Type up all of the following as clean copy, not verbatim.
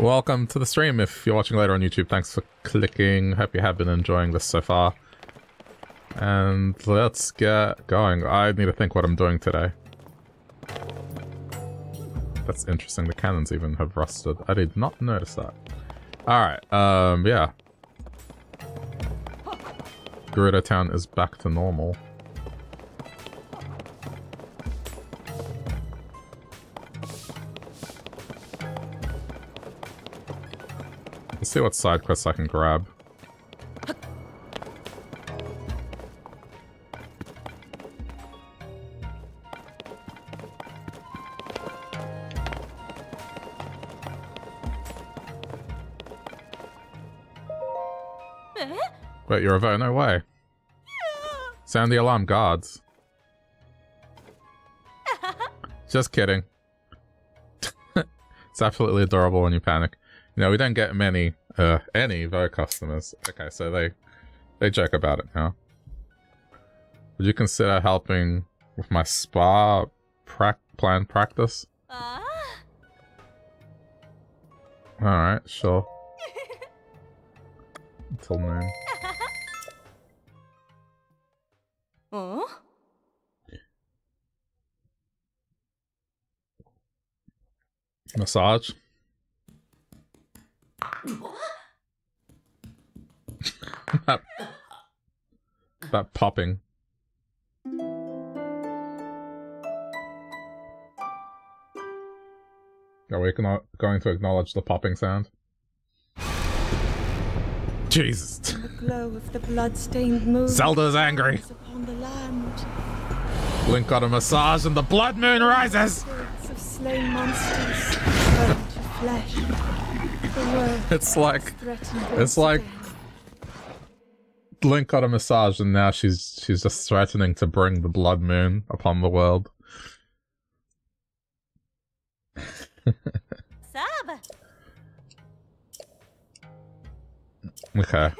Welcome to the stream if you're watching later on YouTube. Thanks for clicking. Hope you have been enjoying this so far. And let's get going. I need to think what I'm doing today. That's interesting. The cannons even have rusted. I did not notice that. Alright, yeah. Gerudo Town is back to normal. Let's see what side quests I can grab. Wait, you're a Voe? No way. Sound the alarm, guards. Just kidding. It's absolutely adorable when you panic. You know, we don't get many, any Voe customers. Okay, so they joke about it now. Would you consider helping with my spa plan practice? Alright, sure. Until noon. Oh? Massage? that popping. Are we going to acknowledge the popping sound? Jesus. The glow of the blood-stained moon. Zelda's angry. Upon the land. Link got a massage and the blood moon rises. Of slain monsters burned to flesh. It's like Link got a massage and now she's just threatening to bring the blood moon upon the world. Sava. Okay.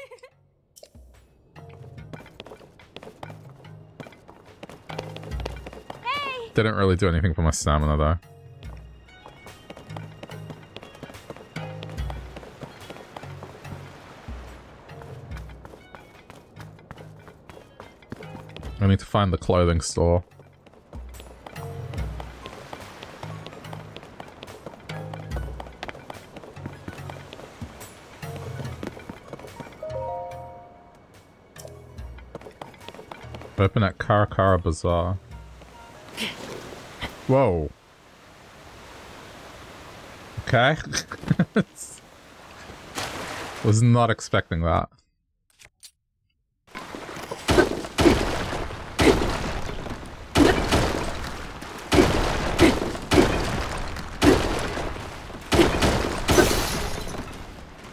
Hey. Didn't really do anything for my stamina though. I need to find the clothing store. Open at Kara Kara Bazaar. Whoa. Okay. Was not expecting that.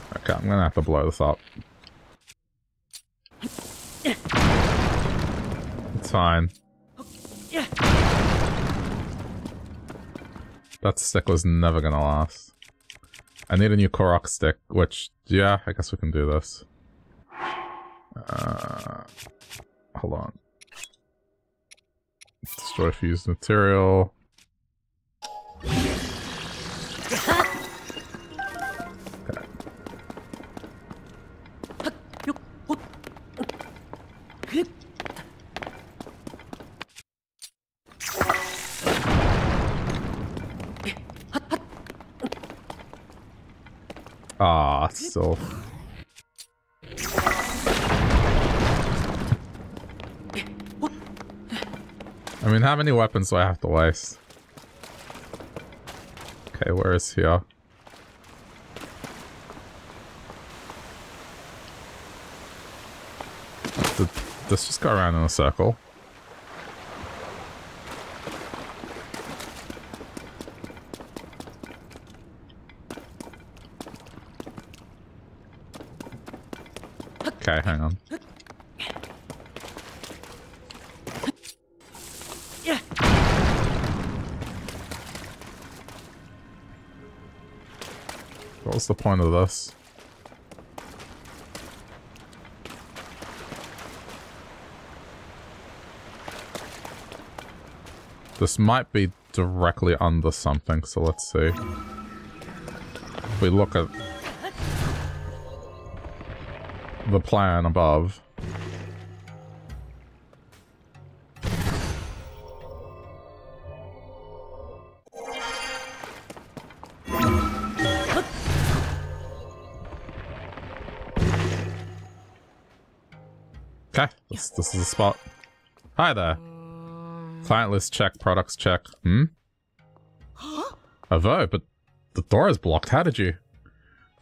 Okay, I'm gonna have to blow this up. Fine. That stick was never gonna last. I need a new Korok stick, which, yeah, I guess we can do this. Hold on. Destroy fused material. So I mean, how many weapons do I have to waste? Okay, where is here? Let's just go around in a circle. Okay, hang on. What was the point of this? This might be directly under something, so let's see. if we look at the plan above. Okay, this is the spot. Hi there. Client list check, products check. Hmm? Voe, but the door is blocked. How did you?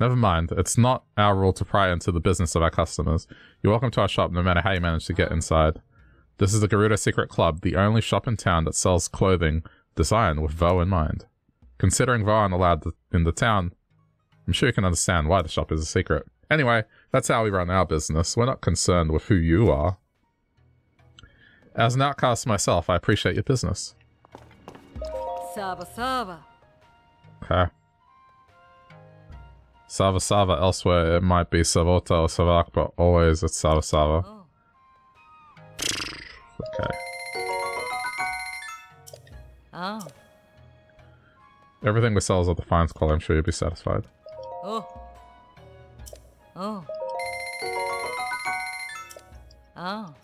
Never mind. It's not our rule to pry into the business of our customers. You're welcome to our shop no matter how you manage to get inside. This is the Gerudo Secret Club, the only shop in town that sells clothing designed with Voe in mind. Considering Voe aren't allowed in the town, I'm sure you can understand why the shop is a secret. Anyway, that's how we run our business. We're not concerned with who you are. As an outcast myself, I appreciate your business. Sava Sava. Okay. Sava Sava elsewhere, it might be Savota or Savak, but always it's Sava Sava. Oh. Okay. Oh. Everything we sell is at the finest quality, I'm sure you'll be satisfied. Oh. Oh. Oh.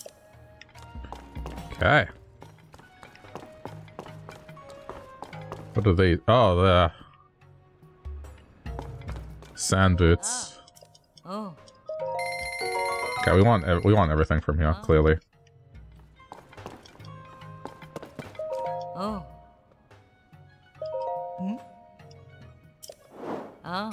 Okay. What are these? Oh, they're sand boots. Oh. Okay, we want everything from here, clearly. Oh. Hmm? Oh.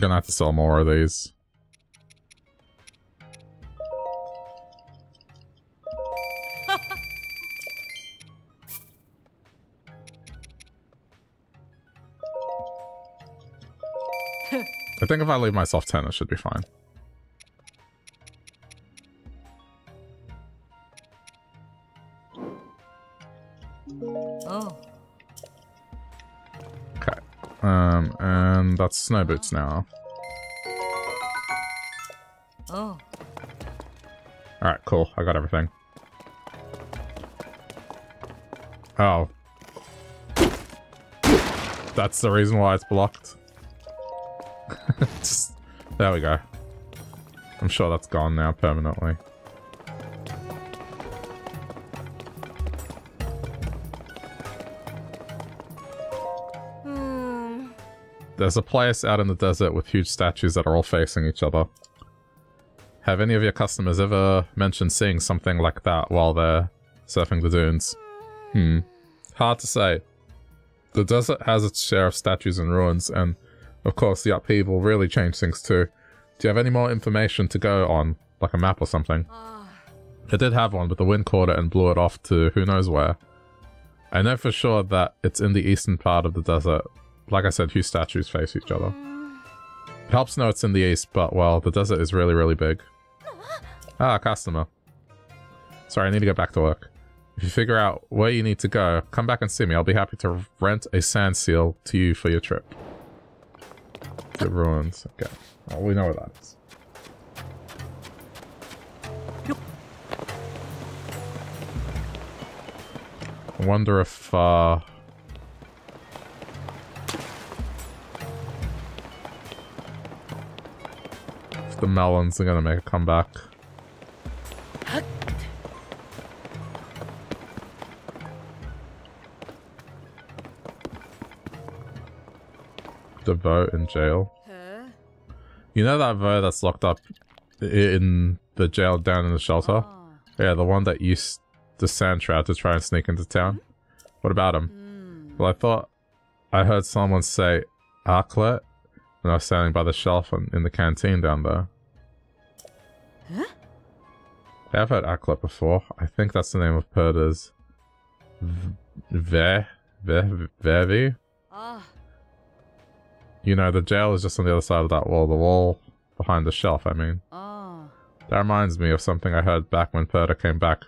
Gonna have to sell more of these. I think if I leave myself 10, it should be fine. That's snow boots now. Oh. Alright, cool. I got everything. Oh. That's the reason why it's blocked. Just, there we go. I'm sure that's gone now permanently. There's a place out in the desert with huge statues that are all facing each other. Have any of your customers ever mentioned seeing something like that while they're surfing the dunes? Hmm. Hard to say. The desert has its share of statues and ruins, and of course the upheaval really changed things too. Do you have any more information to go on, like a map or something? I did have one, but the wind caught it and blew it off to who knows where. I know for sure that it's in the eastern part of the desert. Like I said, huge statues face each other. It helps know it's in the east, but, well, the desert is really, really big. Ah, customer. Sorry, I need to get back to work. If you figure out where you need to go, come back and see me. I'll be happy to rent a sand seal to you for your trip. The ruins. Okay. Well, we know where that is. I wonder if, the melons are gonna make a comeback. The Voe in jail. Huh? You know that Voe that's locked up in the jail down in the shelter? Oh. Yeah, the one that used the sand trap to try and sneak into town. What about him? Well, I thought I heard someone say Arklet when I was standing by the shelf in the canteen down there. Huh? I've heard Arklet before. I think that's the name of Perda's Vervi. Ah. You know, the jail is just on the other side of that wall. The wall behind the shelf, I mean. Oh. That reminds me of something I heard back when Perda came back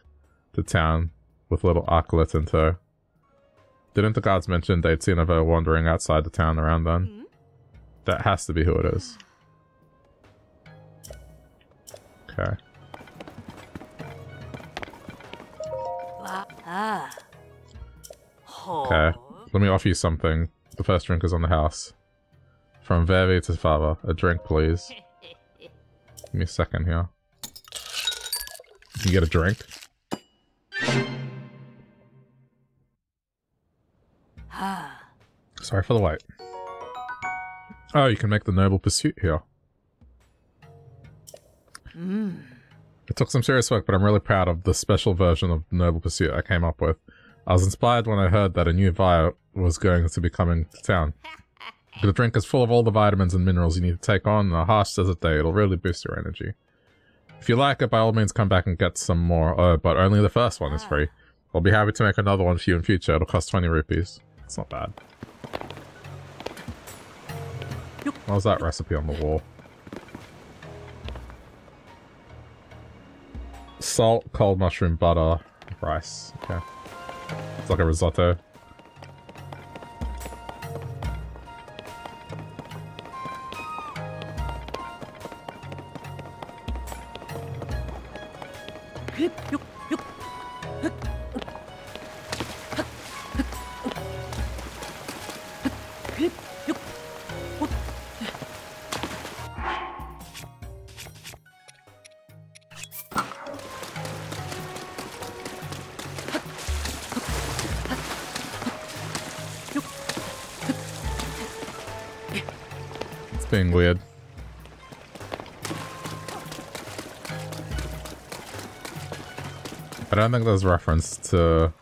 to town with little Arklet in tow. Didn't the guards mention they'd seen of her wandering outside the town around then? Mm-hmm. That has to be who it is. Okay. Okay. Let me offer you something. The first drink is on the house. From Vervi to Fava. A drink, please. Give me a second here. You get a drink? Sorry for the wait. Oh, you can make the noble pursuit here. Mm. It took some serious work, but I'm really proud of the special version of Noble Pursuit I came up with. I was inspired when I heard that a new Vi was going to be coming to town. The drink is full of all the vitamins and minerals you need to take on a harsh desert day. It'll really boost your energy. If you like it, by all means come back and get some more. Oh, but only the first one is free. I'll be happy to make another one for you in future. It'll cost 20 rupees. It's not bad. What was that recipe on the wall? Salt, cold mushroom, butter, rice. Okay. It's like a risotto. Being weird. I don't think there's reference to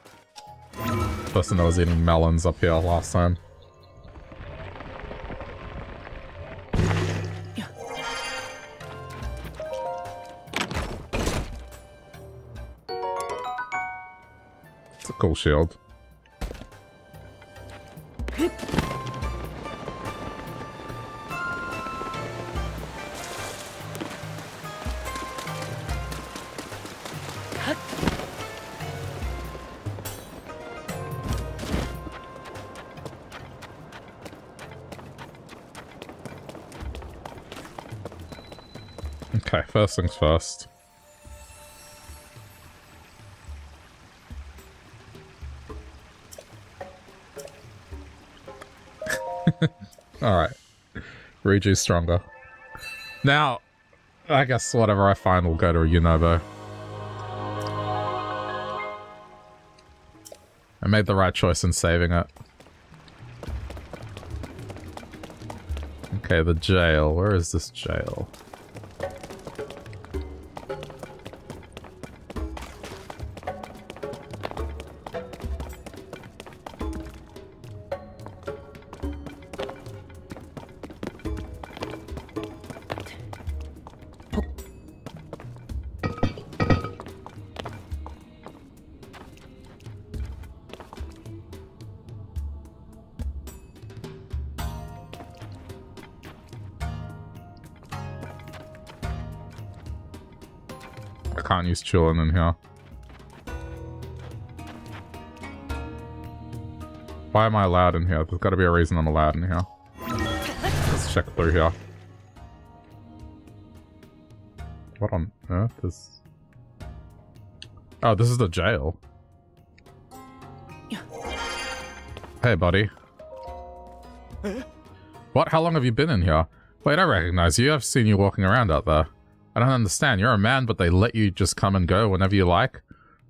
the person that was eating melons up here last time. It's a cool shield. First things first. Alright. Riju's stronger. Now, I guess whatever I find will go to Unovo. I made the right choice in saving it. Okay, the jail. Where is this jail? He's chilling in here. Why am I allowed in here? There's got to be a reason I'm allowed in here. Let's check through here. What on earth is... Oh, this is the jail. Hey, buddy. What? How long have you been in here? Wait, I recognize you. I've seen you walking around out there. I don't understand. You're a man, but they let you just come and go whenever you like.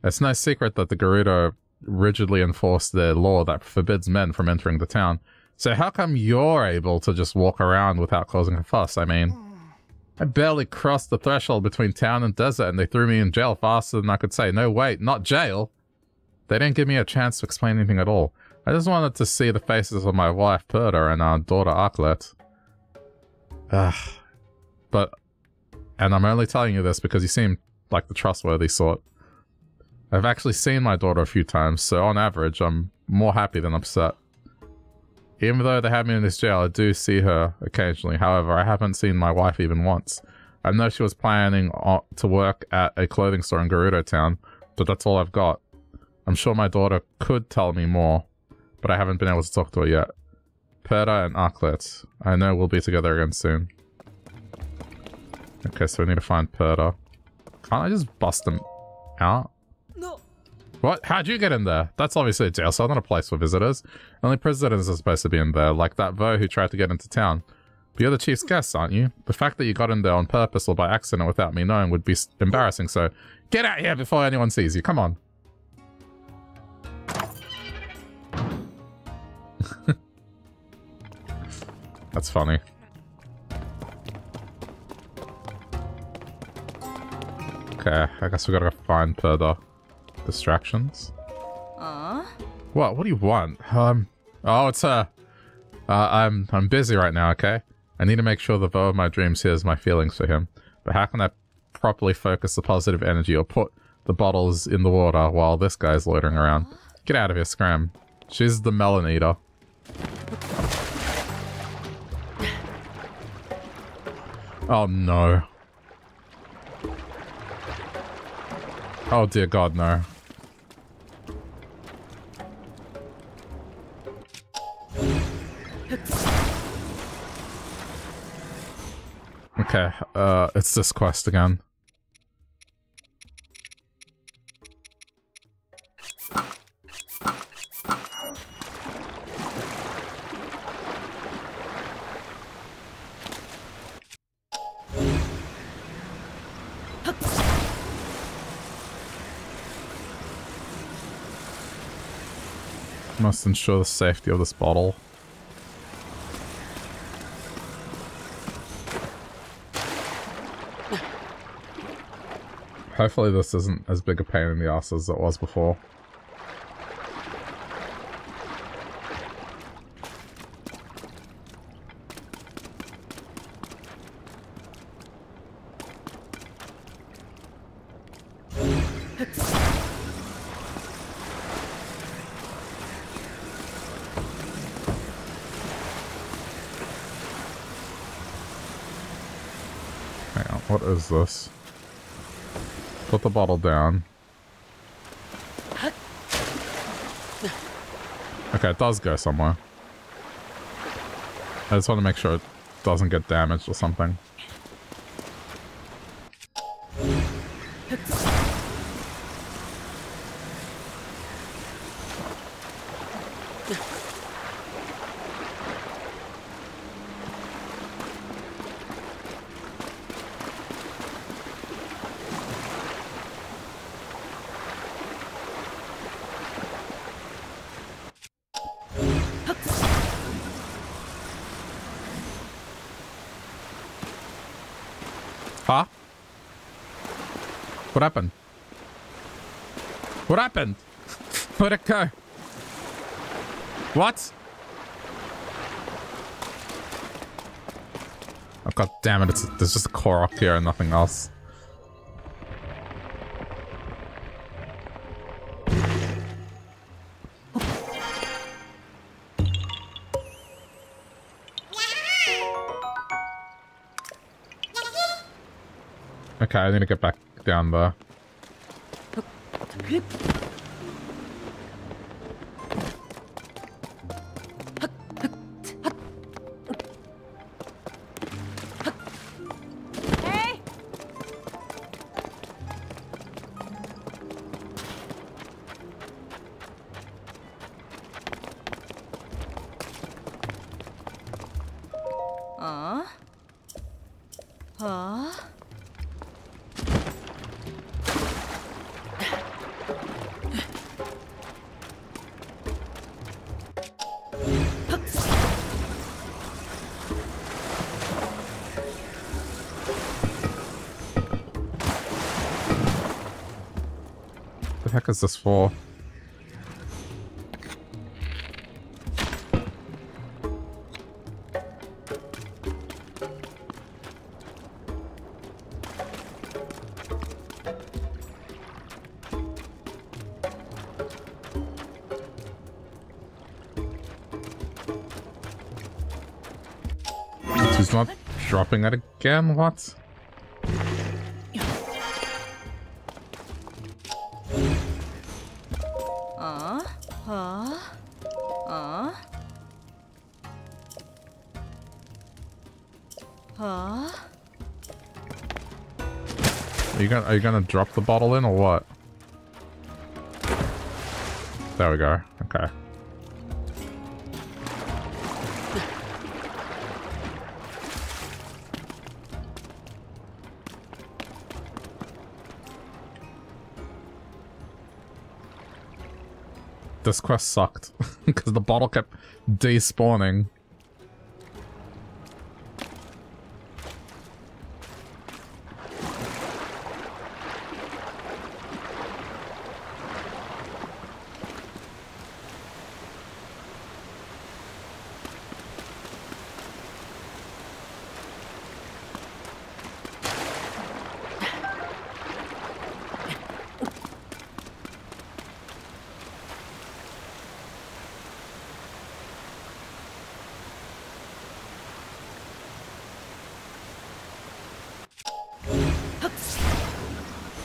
It's no secret that the Gerudo rigidly enforced their law that forbids men from entering the town. So how come you're able to just walk around without causing a fuss? I mean, I barely crossed the threshold between town and desert, and they threw me in jail faster than I could say. No, wait, not jail. They didn't give me a chance to explain anything at all. I just wanted to see the faces of my wife, Perda, and our daughter, Arklet. But, and I'm only telling you this because you seem like the trustworthy sort. I've actually seen my daughter a few times, so on average, I'm more happy than upset. Even though they have me in this jail, I do see her occasionally. However, I haven't seen my wife even once. I know she was planning to work at a clothing store in Gerudo Town, but that's all I've got. I'm sure my daughter could tell me more, but I haven't been able to talk to her yet. Perda and Arklet. I know we'll be together again soon. Okay, so we need to find Perda. Can't I just bust them out? No. What? How'd you get in there? That's obviously a jail cell, not a place for visitors. Only prisoners are supposed to be in there, like that Voe who tried to get into town. But you're the chief's guest, aren't you? The fact that you got in there on purpose or by accident without me knowing would be embarrassing, so get out here before anyone sees you. Come on. That's funny. Okay, I guess we gotta find further distractions. What? What do you want? Oh, it's her. I'm busy right now, okay? I need to make sure the Voe of my dreams hears my feelings for him. But how can I properly focus the positive energy or put the bottles in the water while this guy's loitering around? Get out of here, Scram. She's the melon eater. Oh no. Oh dear God, no. Okay, it's this quest again. Must ensure the safety of this bottle. Hopefully this isn't as big a pain in the ass as it was before. This. Put the bottle down. Okay, it does go somewhere. I just want to make sure it doesn't get damaged or something. What happened? What happened? Where'd it go? What? Oh God damn it, there's just a Korok here and nothing else. Okay, I need to get back down there. Hey. What the heck is this for? She's not dropping that again, what? Are you gonna drop the bottle in or what? There we go. Okay. This quest sucked because the bottle kept despawning.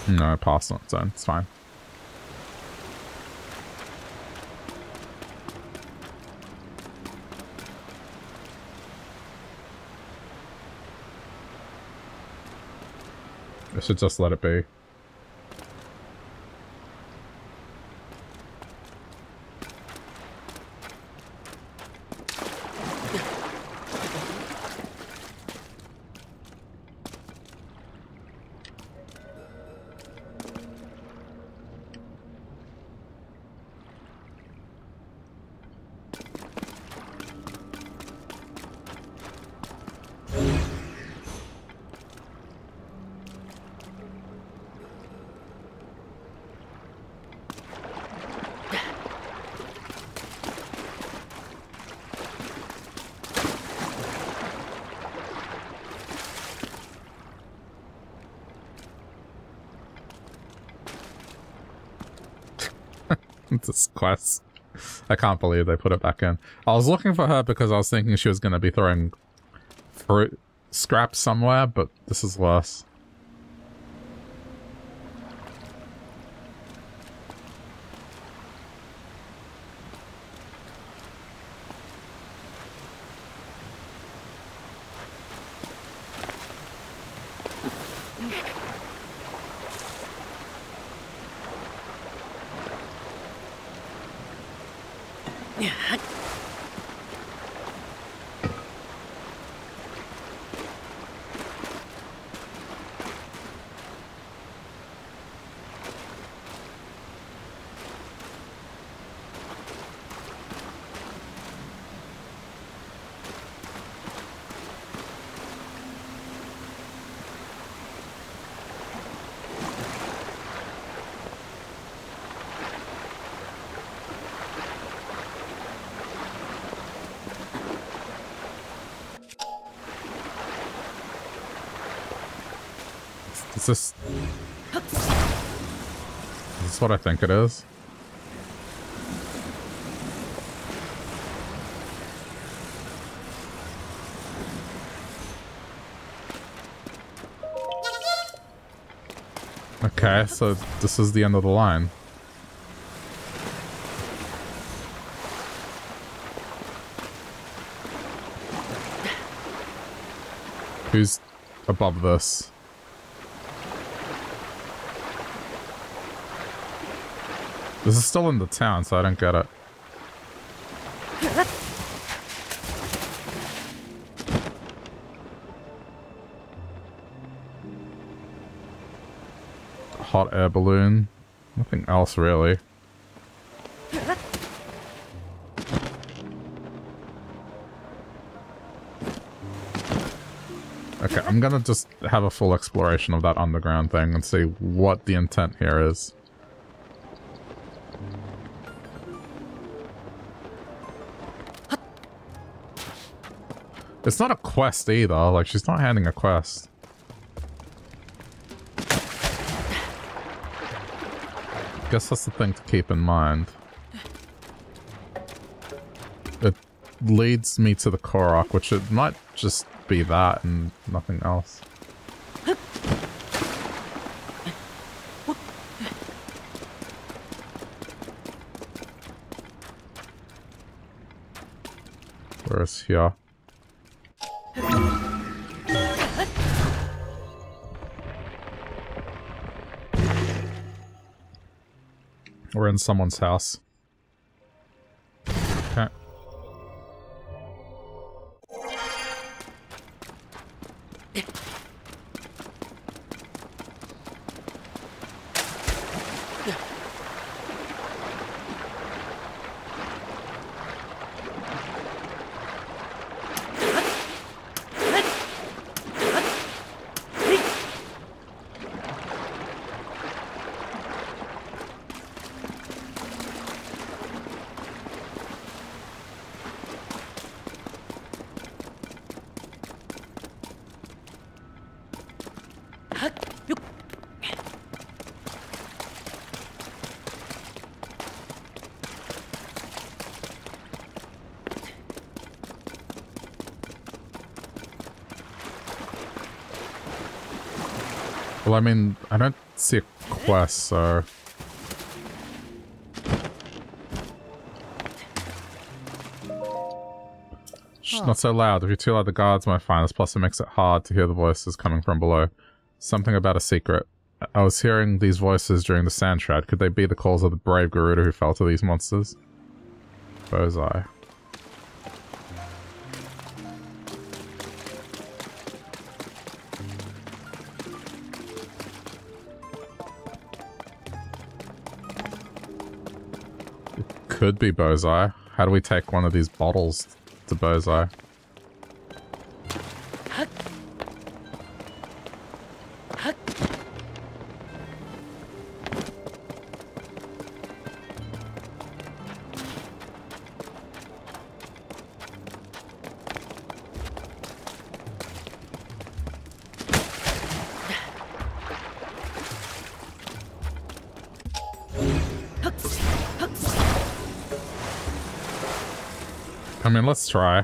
No, it passed on its own. It's fine. I should just let it be. This quest. I can't believe they put it back in. I was looking for her because I was thinking she was going to be throwing fruit scraps somewhere, but this is worse. Is this what I think it is? Okay, so this is the end of the line. Who's above this? This is still in the town, so I don't get it. Hot air balloon. Nothing else, really. Okay, I'm gonna just have a full exploration of that underground thing and see what the intent here is. It's not a quest either, like, she's not handing a quest. Guess that's the thing to keep in mind. It leads me to the Korok, which it might just be that and nothing else. Where is here? We're in someone's house. Okay. Well, I mean, I don't see a quest, so... Shh, not so loud. If you're too loud, the guards might find us. Plus, it makes it hard to hear the voices coming from below. Something about a secret. I was hearing these voices during the sand shroud. Could they be the calls of the brave Gerudo who fell to these monsters? Bozai. Could be Bozai. How do we take one of these bottles to Bozai? Let's try.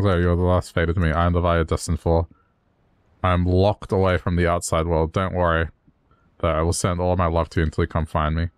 Though you're the last fated to me, I am the Via destined for. I am locked away from the outside world. Don't worry, though, I will send all my love to you until you come find me.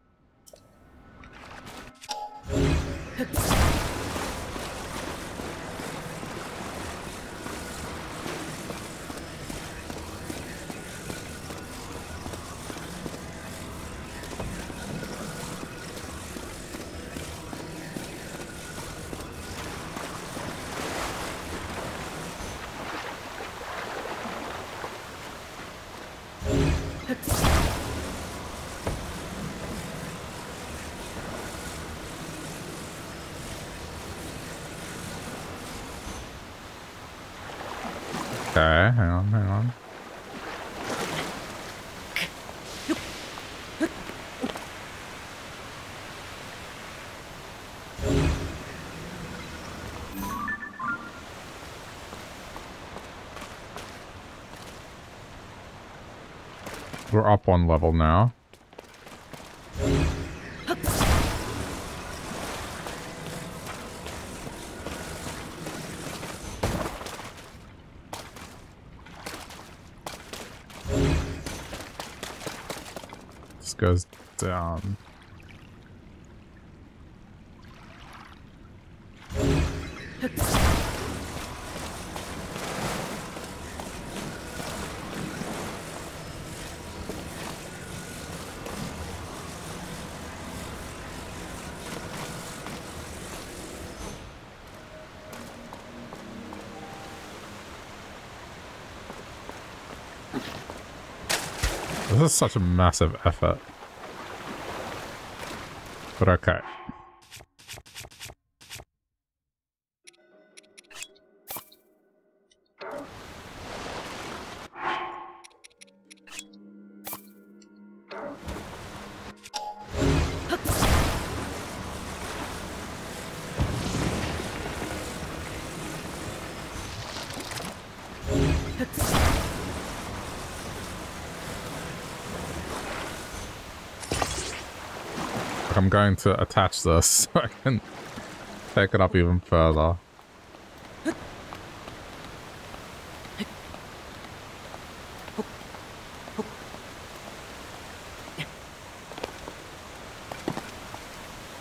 Hang on. We're up one level now. Goes down. This is such a massive effort. But okay. I'm going to attach this so I can take it up even further.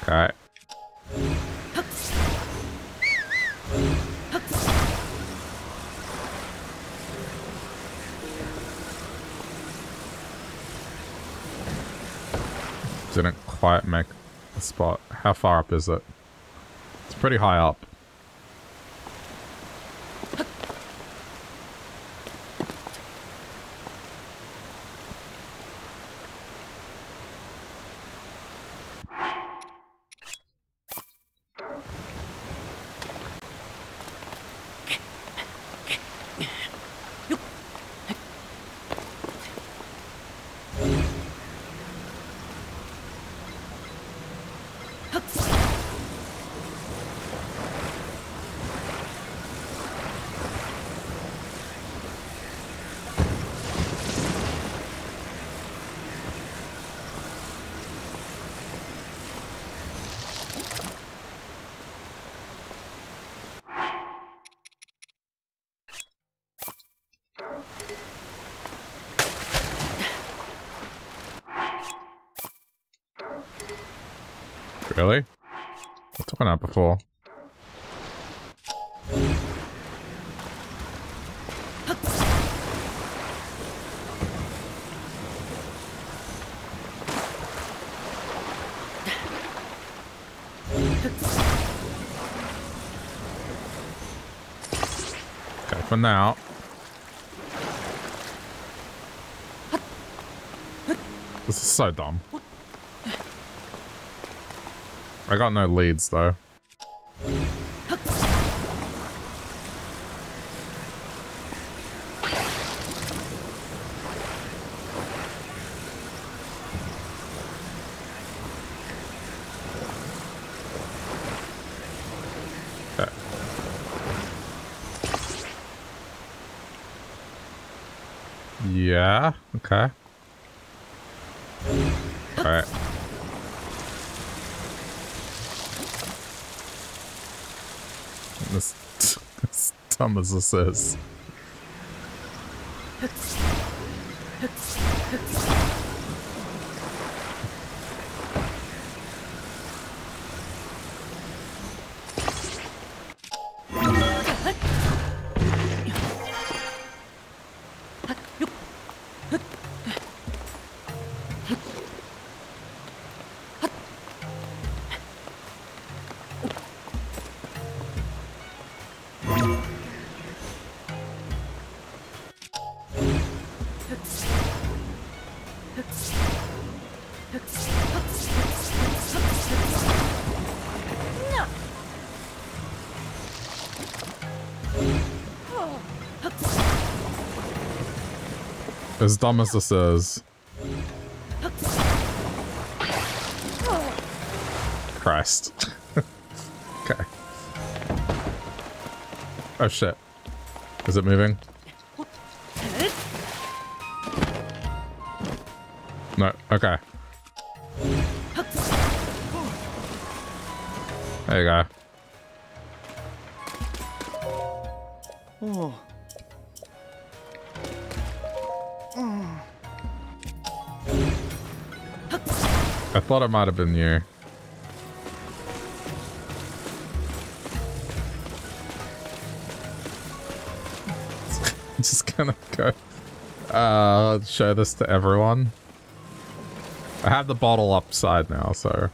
Okay. Didn't quite make the spot. How far up is it? It's pretty high up. Really? I took one out before. Okay, for now. This is so dumb. I got no leads, though. Okay. Yeah, okay. All right. As dumb as this is. As dumb as this is. Christ. Okay. Oh shit. Is it moving? No. Okay. There you go. Oh. I thought it might have been you. I'm just gonna go show this to everyone. I have the bottle upside now, so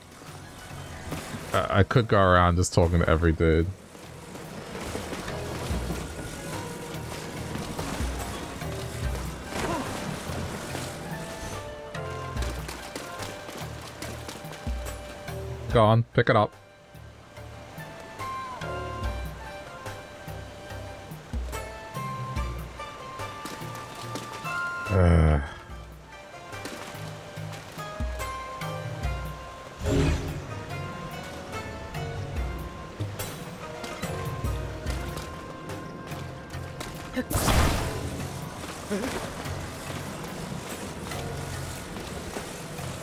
I could go around just talking to every dude. gone. Pick it up.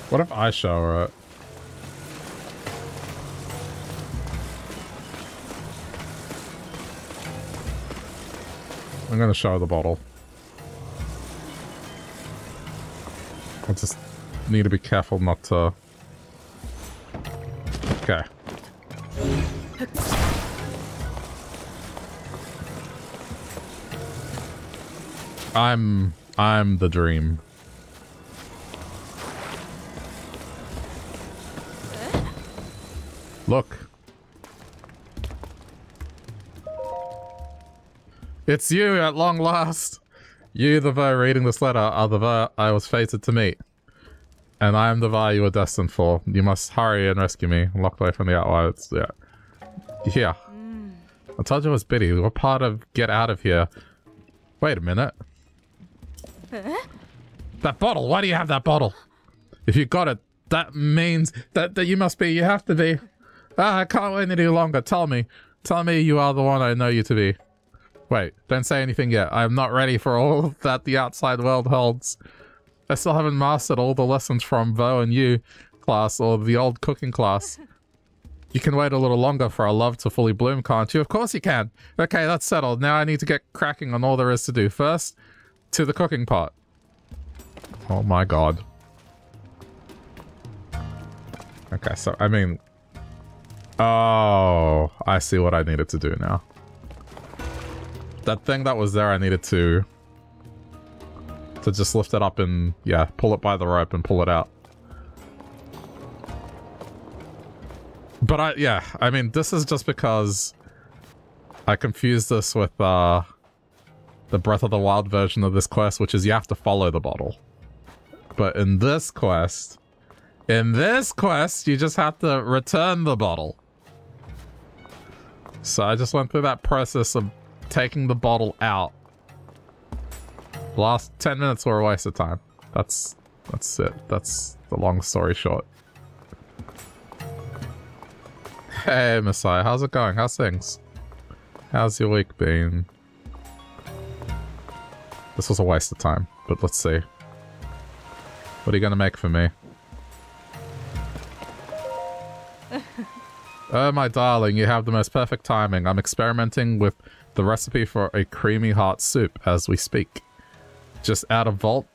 What if I shower it? I'm gonna shower the bottle. I just need to be careful not to... Okay. I'm the dream. Look. It's you at long last. You, the Voe reading this letter, are the Voe I was fated to meet. And I am the Voe you were destined for. You must hurry and rescue me. I'm locked away from the outliers. Yeah. Here. I told you it was Biddy. We're part of Get Out of Here. Wait a minute. Huh? That bottle! Why do you have that bottle? If you got it, that means that you must be. You have to be. Ah, I can't wait any longer. Tell me you are the one I know you to be. Wait, don't say anything yet. I am not ready for all that the outside world holds. I still haven't mastered all the lessons from Voe and You class or the old cooking class. You can wait a little longer for our love to fully bloom, can't you? Of course you can. Okay, that's settled. Now I need to get cracking on all there is to do. First, to the cooking pot. Oh my god. Okay, so, I mean... Oh, I see what I needed to do now. That thing that was there, I needed to... just lift it up and, yeah, pull it by the rope and pull it out. But I mean, this is just because I confused this with, the Breath of the Wild version of this quest, which is you have to follow the bottle. But in this quest, you just have to return the bottle. So I just went through that process of taking the bottle out. The last 10 minutes were a waste of time. That's it. That's the long story short. Hey, Messiah, how's it going? How's things? How's your week been? This was a waste of time, but let's see. What are you gonna make for me? Oh, my darling, you have the most perfect timing. I'm experimenting with the recipe for a creamy heart soup as we speak. Just add a vault,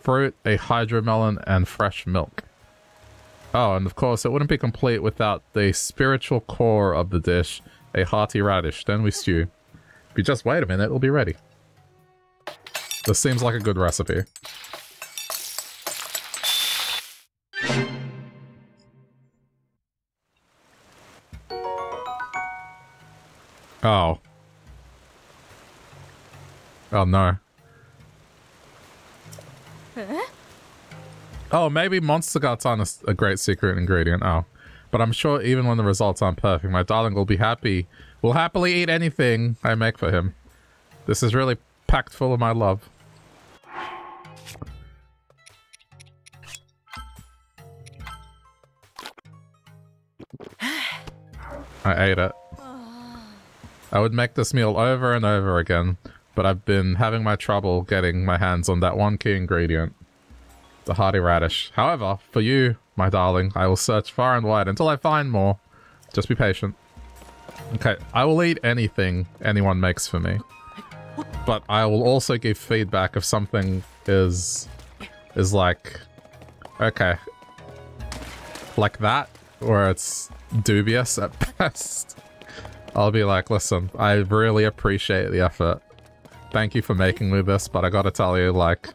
fruit, a hydromelon, and fresh milk. Oh, and of course, it wouldn't be complete without the spiritual core of the dish, a hearty radish. Then we stew. If you just wait a minute, it'll be ready. This seems like a good recipe. Oh. Oh no. Huh? Oh, maybe monster guts aren't a great secret ingredient. Oh. But I'm sure even when the results aren't perfect, my darling will be happy. Will happily eat anything I make for him. This is really packed full of my love. I ate it. I would make this meal over and over again, but I've been having my trouble getting my hands on that one key ingredient, the hearty radish. However, for you, my darling, I will search far and wide until I find more. Just be patient. Okay, I will eat anything anyone makes for me, but I will also give feedback if something is like, okay, like that, or it's dubious at best. I'll be like, listen, I really appreciate the effort. Thank you for making me this, but I gotta tell you, like,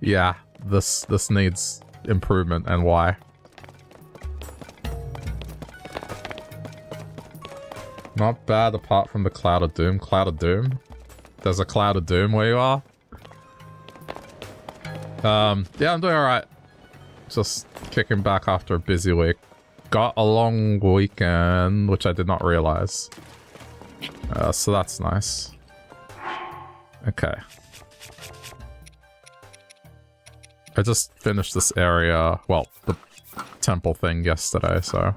yeah, this needs improvement and why. Not bad apart from the Cloud of Doom. Cloud of Doom? There's a Cloud of Doom where you are? Yeah, I'm doing alright. Just kicking back after a busy week. got a long weekend, which I did not realize. So that's nice. Okay. I just finished this area, well, the temple thing yesterday, so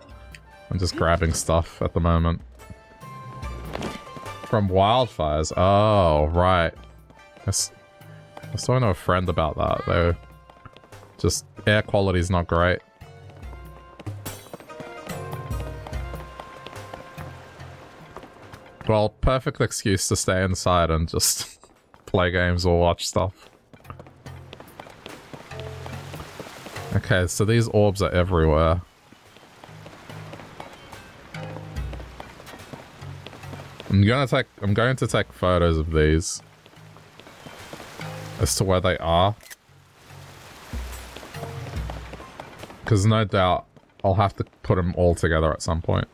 I'm just grabbing stuff at the moment. From wildfires. Oh, right. I was talking to a friend about that, though. Just air quality's not great. Well, perfect excuse to stay inside and just play games or watch stuff. Okay, so these orbs are everywhere. I'm going to take photos of these as to where they are. Because no doubt I'll have to put them all together at some point.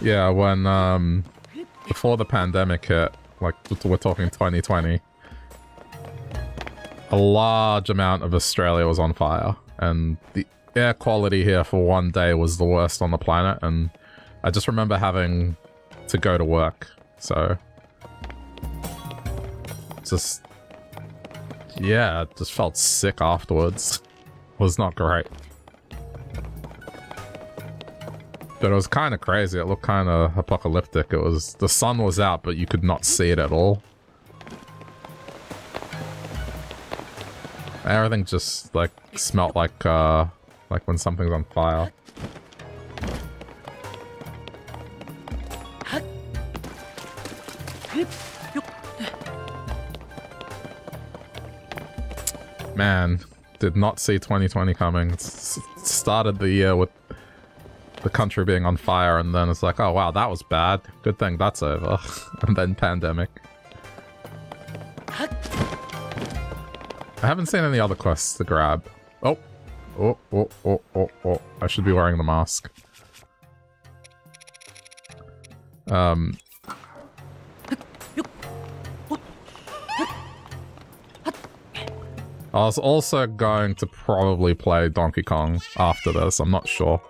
Yeah, when, before the pandemic hit, like, we're talking 2020, a large amount of Australia was on fire, and the air quality here for one day was the worst on the planet, and I just remember having to go to work, so... Just... Yeah, just felt sick afterwards. It was not great. But it was kind of crazy, it looked kind of apocalyptic. It was... the sun was out, but you could not see it at all. Everything just, like, smelt like when something's on fire. Man, did not see 2020 coming. It started the year with the country being on fire, and then it's like, oh wow, that was bad. Good thing that's over. And then pandemic. I haven't seen any other quests to grab. Oh. Oh, oh, oh, oh, oh. I should be wearing the mask. I was also going to probably play Donkey Kong after this. I'm not sure.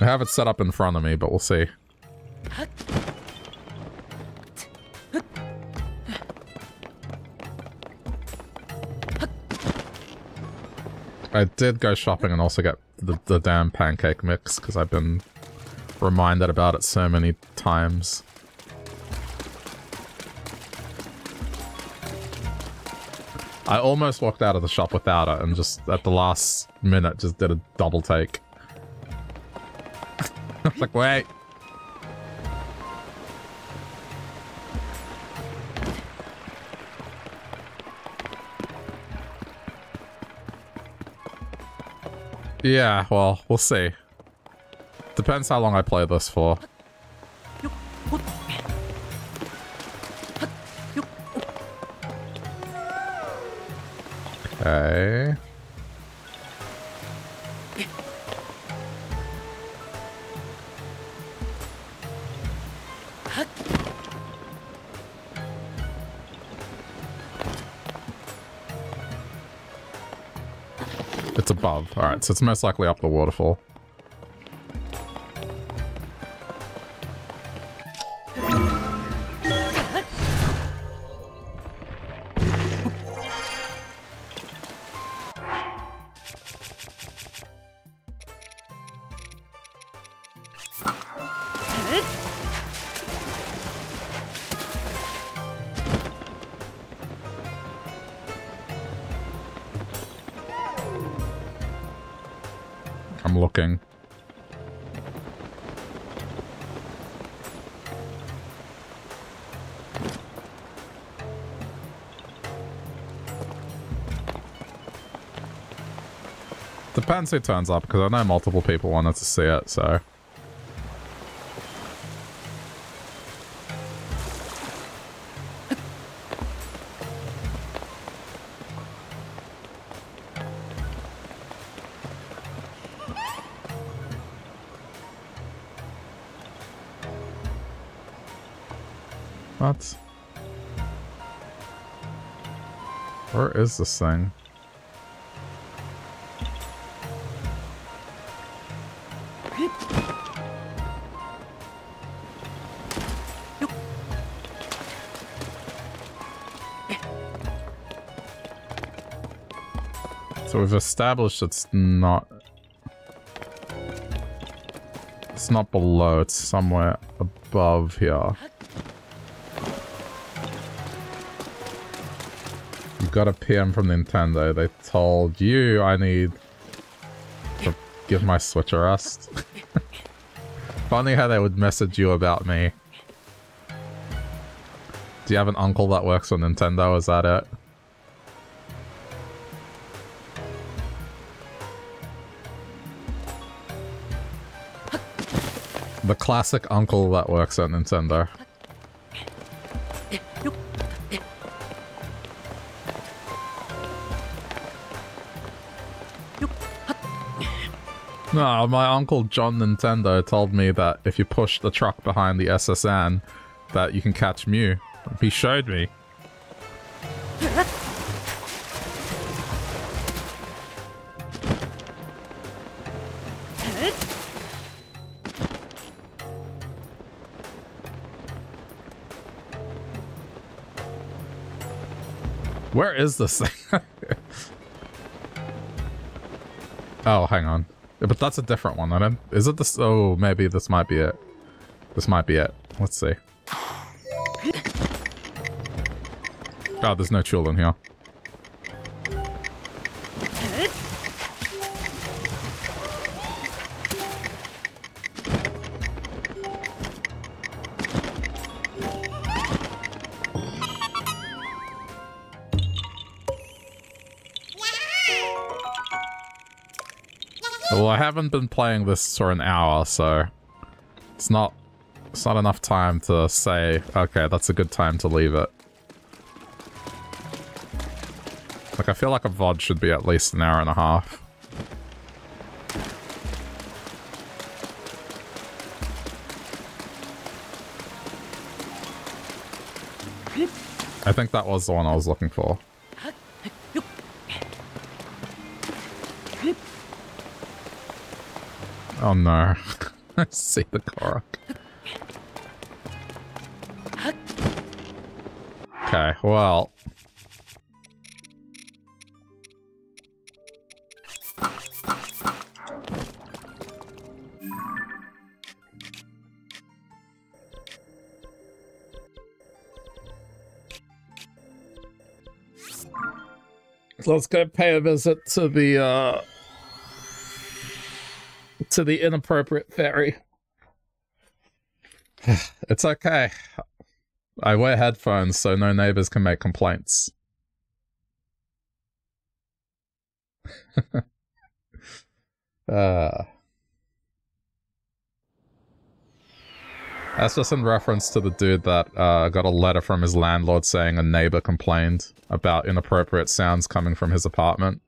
I have it set up in front of me, but we'll see. I did go shopping and also get the damn pancake mix, because I've been reminded about it so many times. I almost walked out of the shop without it, and just at the last minute just did a double take. I was like, wait. Yeah, well, we'll see. Depends how long I play this for. Okay. It's above. Alright, so it's most likely up the waterfall. Depends who turns up, because I know multiple people wanted to see it, so... What? Where is this thing? So we've established it's not below, it's somewhere above here. You got a PM from Nintendo. They told you I need to give my Switch a rest. Funny how they would message you about me. Do you have an uncle that works for Nintendo? Is that it? The classic uncle that works at Nintendo. No, my uncle John Nintendo told me that if you push the truck behind the SSN, that you can catch Mew. He showed me. Where is this thing? Oh, hang on. Yeah, but that's a different one, I don't... Is it this... Oh, maybe this might be it. This might be it. Let's see. Oh, there's no children here. Well, I haven't been playing this for an hour, so it's not enough time to say, okay, that's a good time to leave it. Like, I feel like a VOD should be at least an hour and a half. I think that was the one I was looking for. Oh no, I see the Korok. Okay, well. So let's go pay a visit to the inappropriate fairy. It's okay. I wear headphones so no neighbors can make complaints. That's just in reference to the dude that got a letter from his landlord saying a neighbor complained about inappropriate sounds coming from his apartment.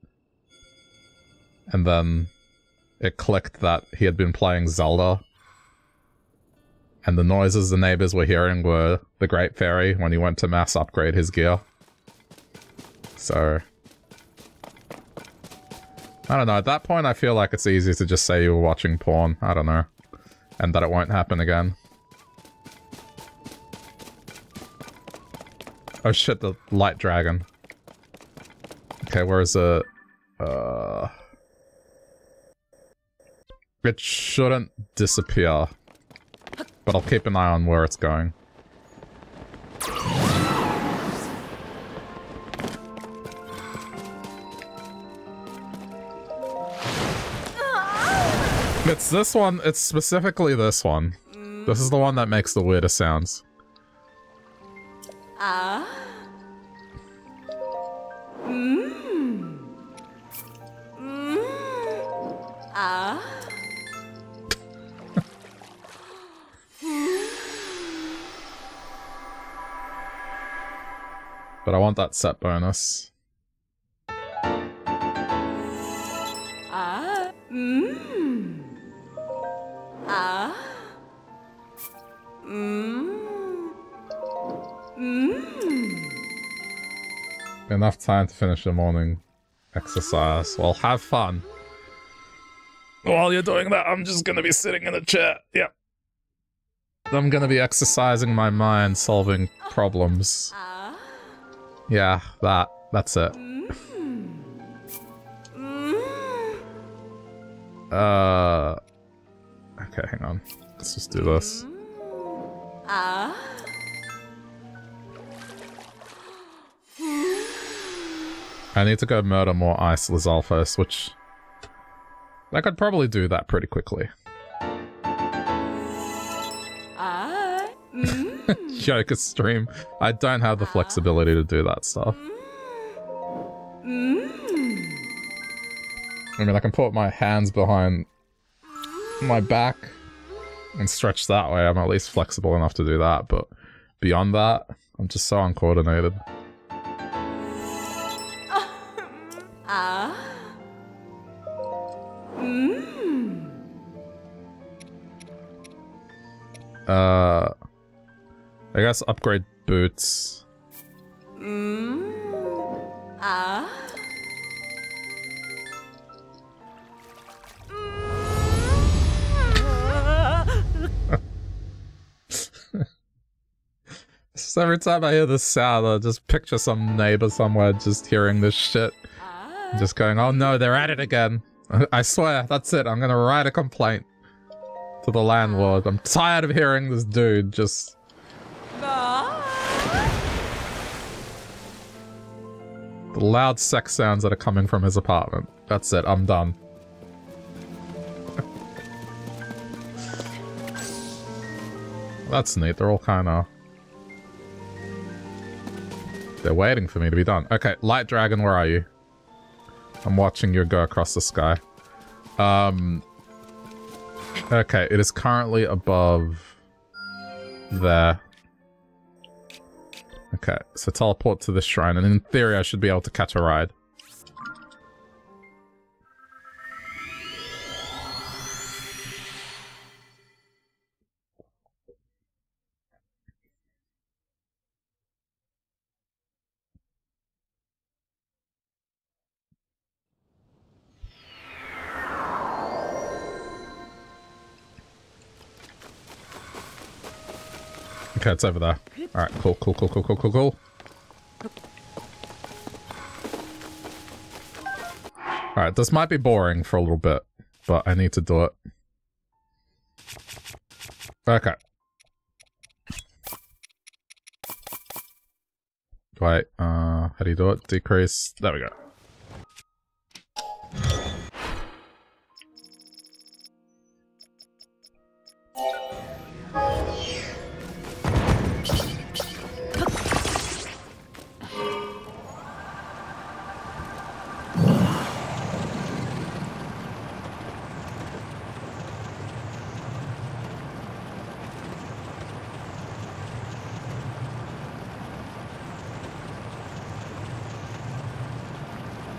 And then it clicked that he had been playing Zelda, and the noises the neighbors were hearing were the Great Fairy when he went to mass upgrade his gear. So, I don't know, at that point I feel like it's easy to just say you were watching porn, I don't know, and that it won't happen again. Oh shit, the light dragon. Okay, where is it? It shouldn't disappear, but I'll keep an eye on where it's going. It's this one, it's specifically this one. This is the one that makes the weirdest sounds. But I want that set bonus. Enough time to finish the morning exercise. Well, have fun. While you're doing that, I'm just gonna be sitting in a chair. Yep. I'm gonna be exercising my mind, solving problems. Yeah, that's it. Okay, hang on. Let's just do this. I need to go murder more ice Lizalfos, which I could probably do that pretty quickly. Joker stream. I don't have the flexibility to do that stuff. I mean, I can put my hands behind my back and stretch that way. I'm at least flexible enough to do that, but beyond that, I'm just so uncoordinated. I guess upgrade boots. So every time I hear this sound, I just picture some neighbor somewhere just hearing this shit. Just going, oh no, they're at it again. I swear, that's it. I'm gonna write a complaint to the landlord. I'm tired of hearing this dude just... The loud sex sounds that are coming from his apartment. That's it, I'm done. That's neat, they're all kinda... They're waiting for me to be done. Okay, Light Dragon, where are you? I'm watching you go across the sky. Okay, it is currently above... there. Okay, so teleport to the shrine, and in theory I should be able to catch a ride. Okay, it's over there. Alright, cool. Alright, this might be boring for a little bit, but I need to do it. Okay. Wait, how do you do it? Decrease. There we go.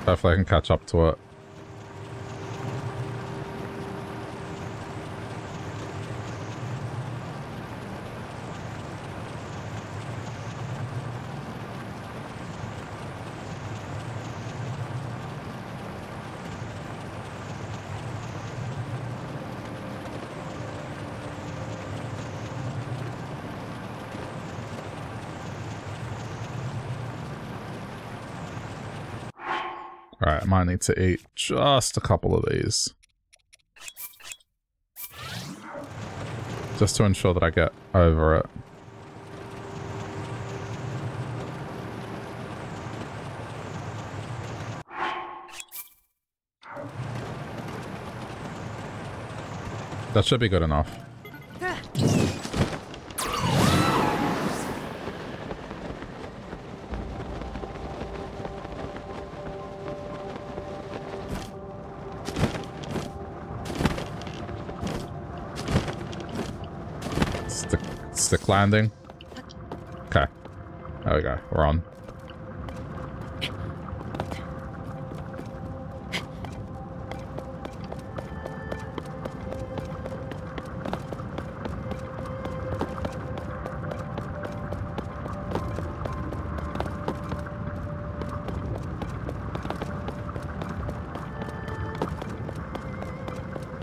Hopefully I can catch up to it. I need to eat just a couple of these. Just to ensure that I get over it. That should be good enough. Landing. Okay. There we go. We're on.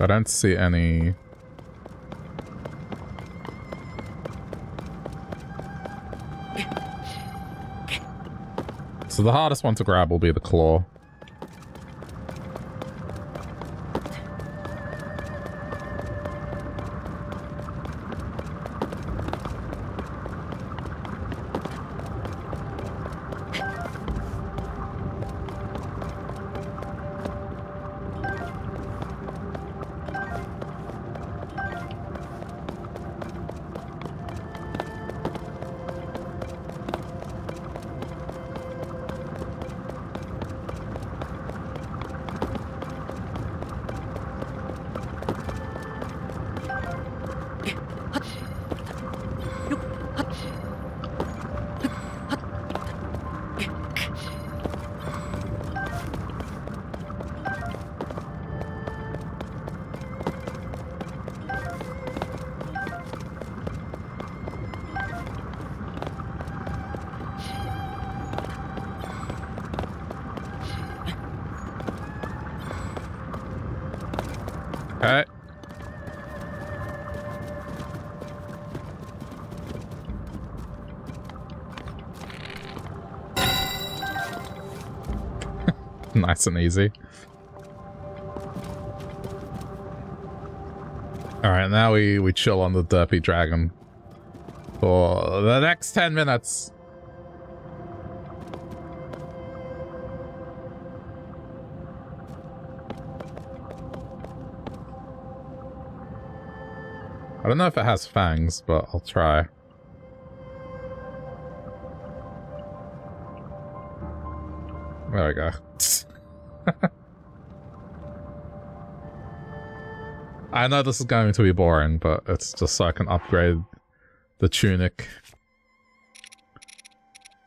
I don't see any... So the hardest one to grab will be the claw. Nice and easy. Alright, now we chill on the derpy dragon for the next 10 minutes. I don't know if it has fangs, but I'll try. There we go. I know this is going to be boring, but it's just so I can upgrade the tunic,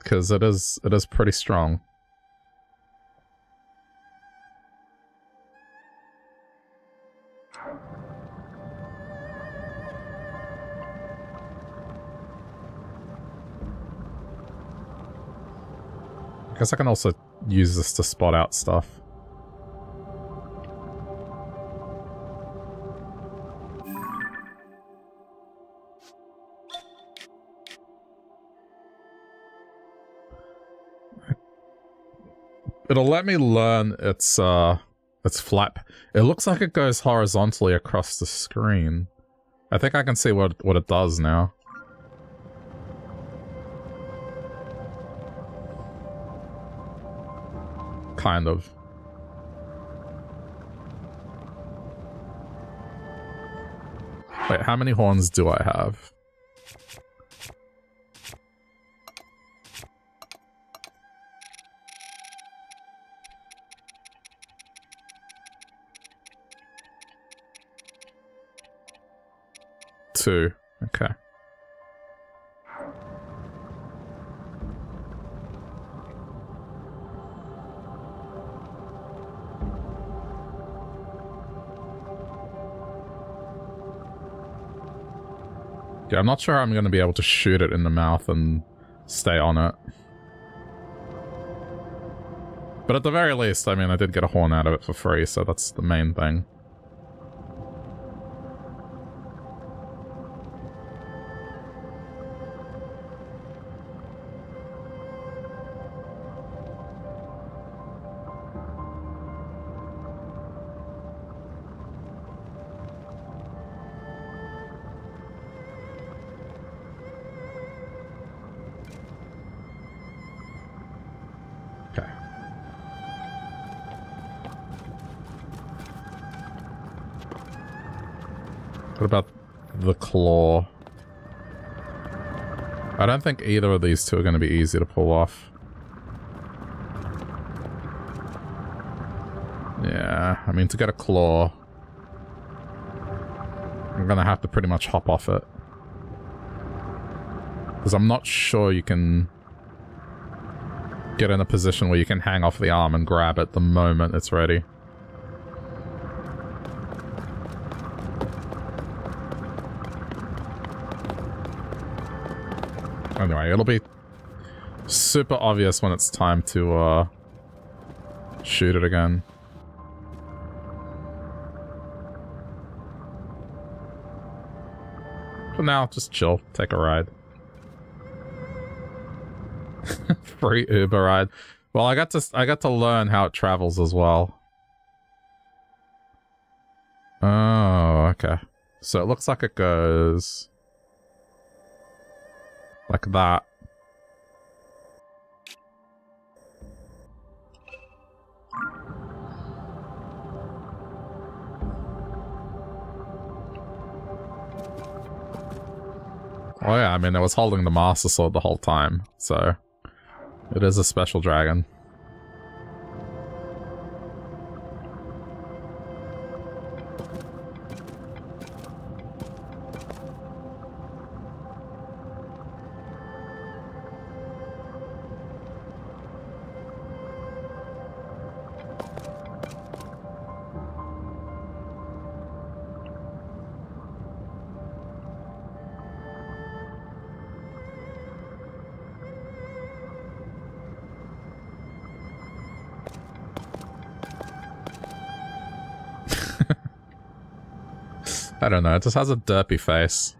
because it is pretty strong. I guess I can also use this to spot out stuff. It'll let me learn its flap. It looks like it goes horizontally across the screen. I think I can see what it does now. Kind of. Wait, how many horns do I have? Two. Okay. Yeah, I'm not sure I'm going to be able to shoot it in the mouth and stay on it. But at the very least, I mean, I did get a horn out of it for free, so that's the main thing. Claw. I don't think either of these two are going to be easy to pull off. Yeah, I mean, to get a claw, I'm going to have to pretty much hop off it. Because I'm not sure you can get in a position where you can hang off the arm and grab it the moment it's ready. Anyway, it'll be super obvious when it's time to shoot it again. for now, just chill. Take a ride. Free Uber ride. Well, I got to learn how it travels as well. Oh, okay. So it looks like it goes like that. Oh yeah, I mean, I was holding the Master Sword the whole time, so it is a special dragon. I don't know, it just has a derpy face.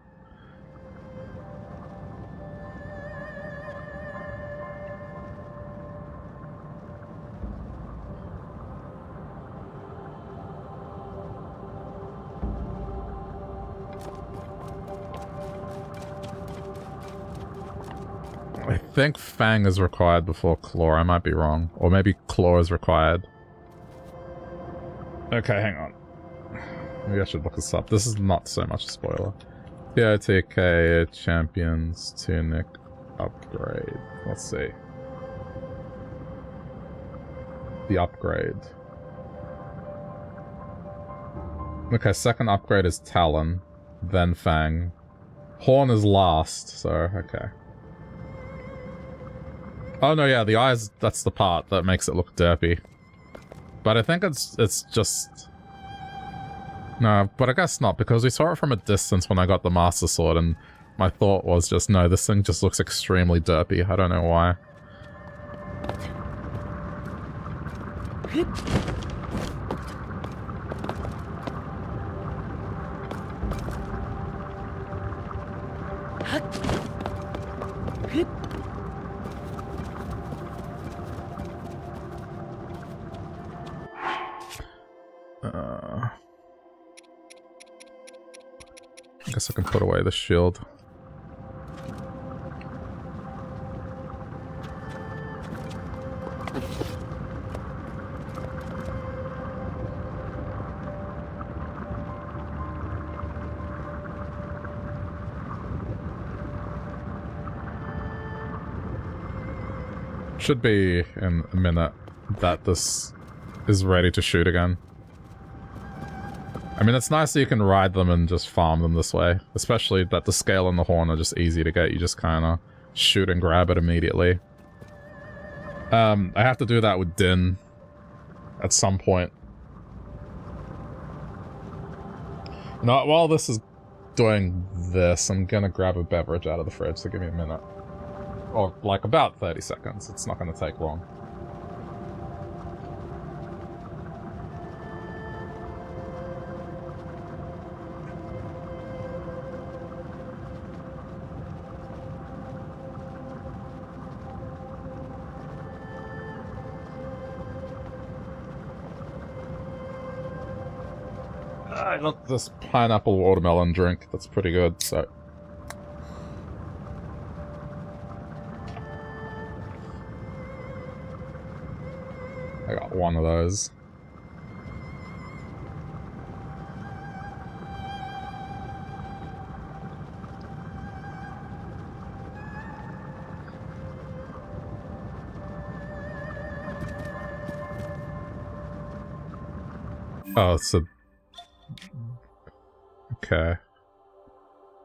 I think Fang is required before Claw, I might be wrong. Or maybe Claw is required. Okay, hang on. Maybe I should look this up. This is not so much a spoiler. TOTK Champions Tunic Upgrade. Let's see. The upgrade. Okay, second upgrade is Talon, then Fang. Horn is last, so okay. Oh no, yeah, the eyes, that's the part that makes it look derpy. But I think it's just... No, but I guess not, because we saw it from a distance when I got the Master Sword, and my thought was just, no, this thing just looks extremely derpy. I don't know why. I guess I can put away the shield. Should be in a minute that this is ready to shoot again. I mean, it's nice that you can ride them and just farm them this way. Especially that the scale and the horn are just easy to get. You just kind of shoot and grab it immediately. I have to do that with Din at some point. Now, while this is doing this, I'm going to grab a beverage out of the fridge, so give me a minute. Or, like, about 30 seconds. It's not going to take long. Not this pineapple watermelon drink, that's pretty good, so... I got one of those. Oh, it's a... Okay.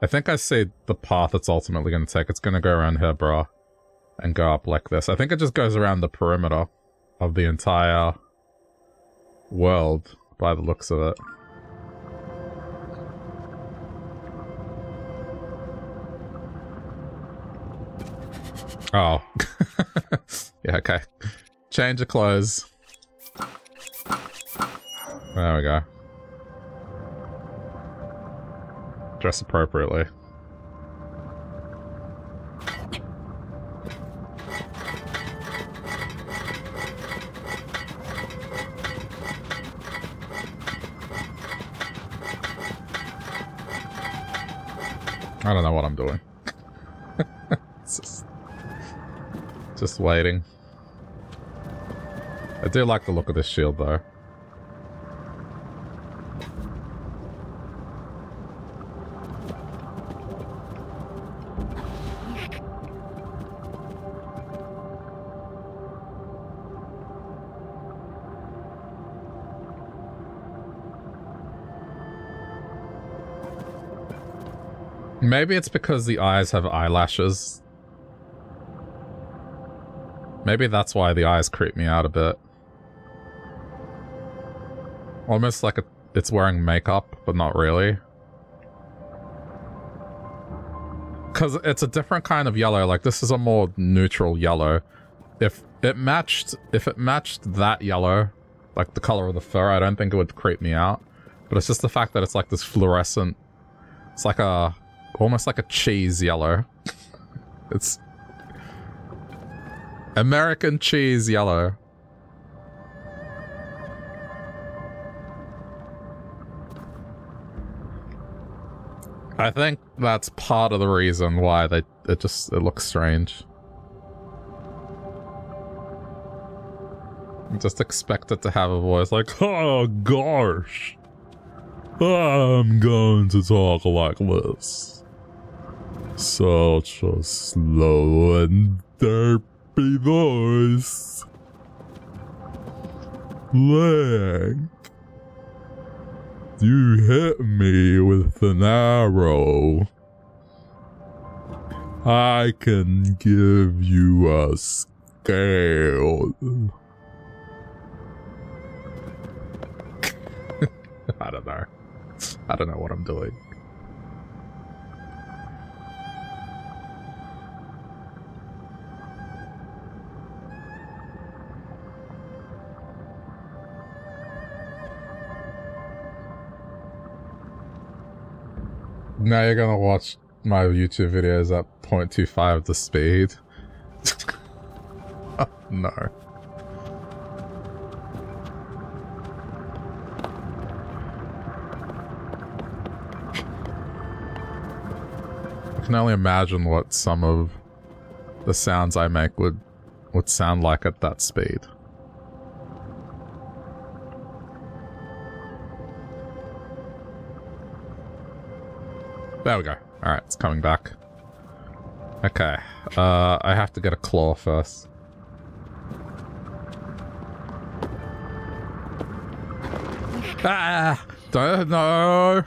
I think I see the path it's ultimately going to take. It's going to go around here, bro, and go up like this. I think it just goes around the perimeter of the entire world, by the looks of it. Oh. Yeah, okay. Change of clothes. There we go. Dress appropriately. I don't know what I'm doing. It's just waiting. I do like the look of this shield, though. Maybe it's because the eyes have eyelashes. Maybe that's why the eyes creep me out a bit. Almost like it's wearing makeup, but not really. Because it's a different kind of yellow. Like, this is a more neutral yellow. If it matched that yellow, like the color of the fur, I don't think it would creep me out. But it's just the fact that it's like this fluorescent... It's like a... almost like a cheese yellow. It's... American cheese yellow. I think that's part of the reason why it looks strange. Just expect it to have a voice like, oh gosh, I'm going to talk like this. Such a slow and derpy voice. Link. You hit me with an arrow. I can give you a scale. I don't know. I don't know what I'm doing. Now you're gonna watch my YouTube videos at 0.25 the speed. Oh, no. I can only imagine what some of the sounds I make would sound like at that speed. There we go. Alright, it's coming back. Okay. I have to get a claw first. Ah! Don't know!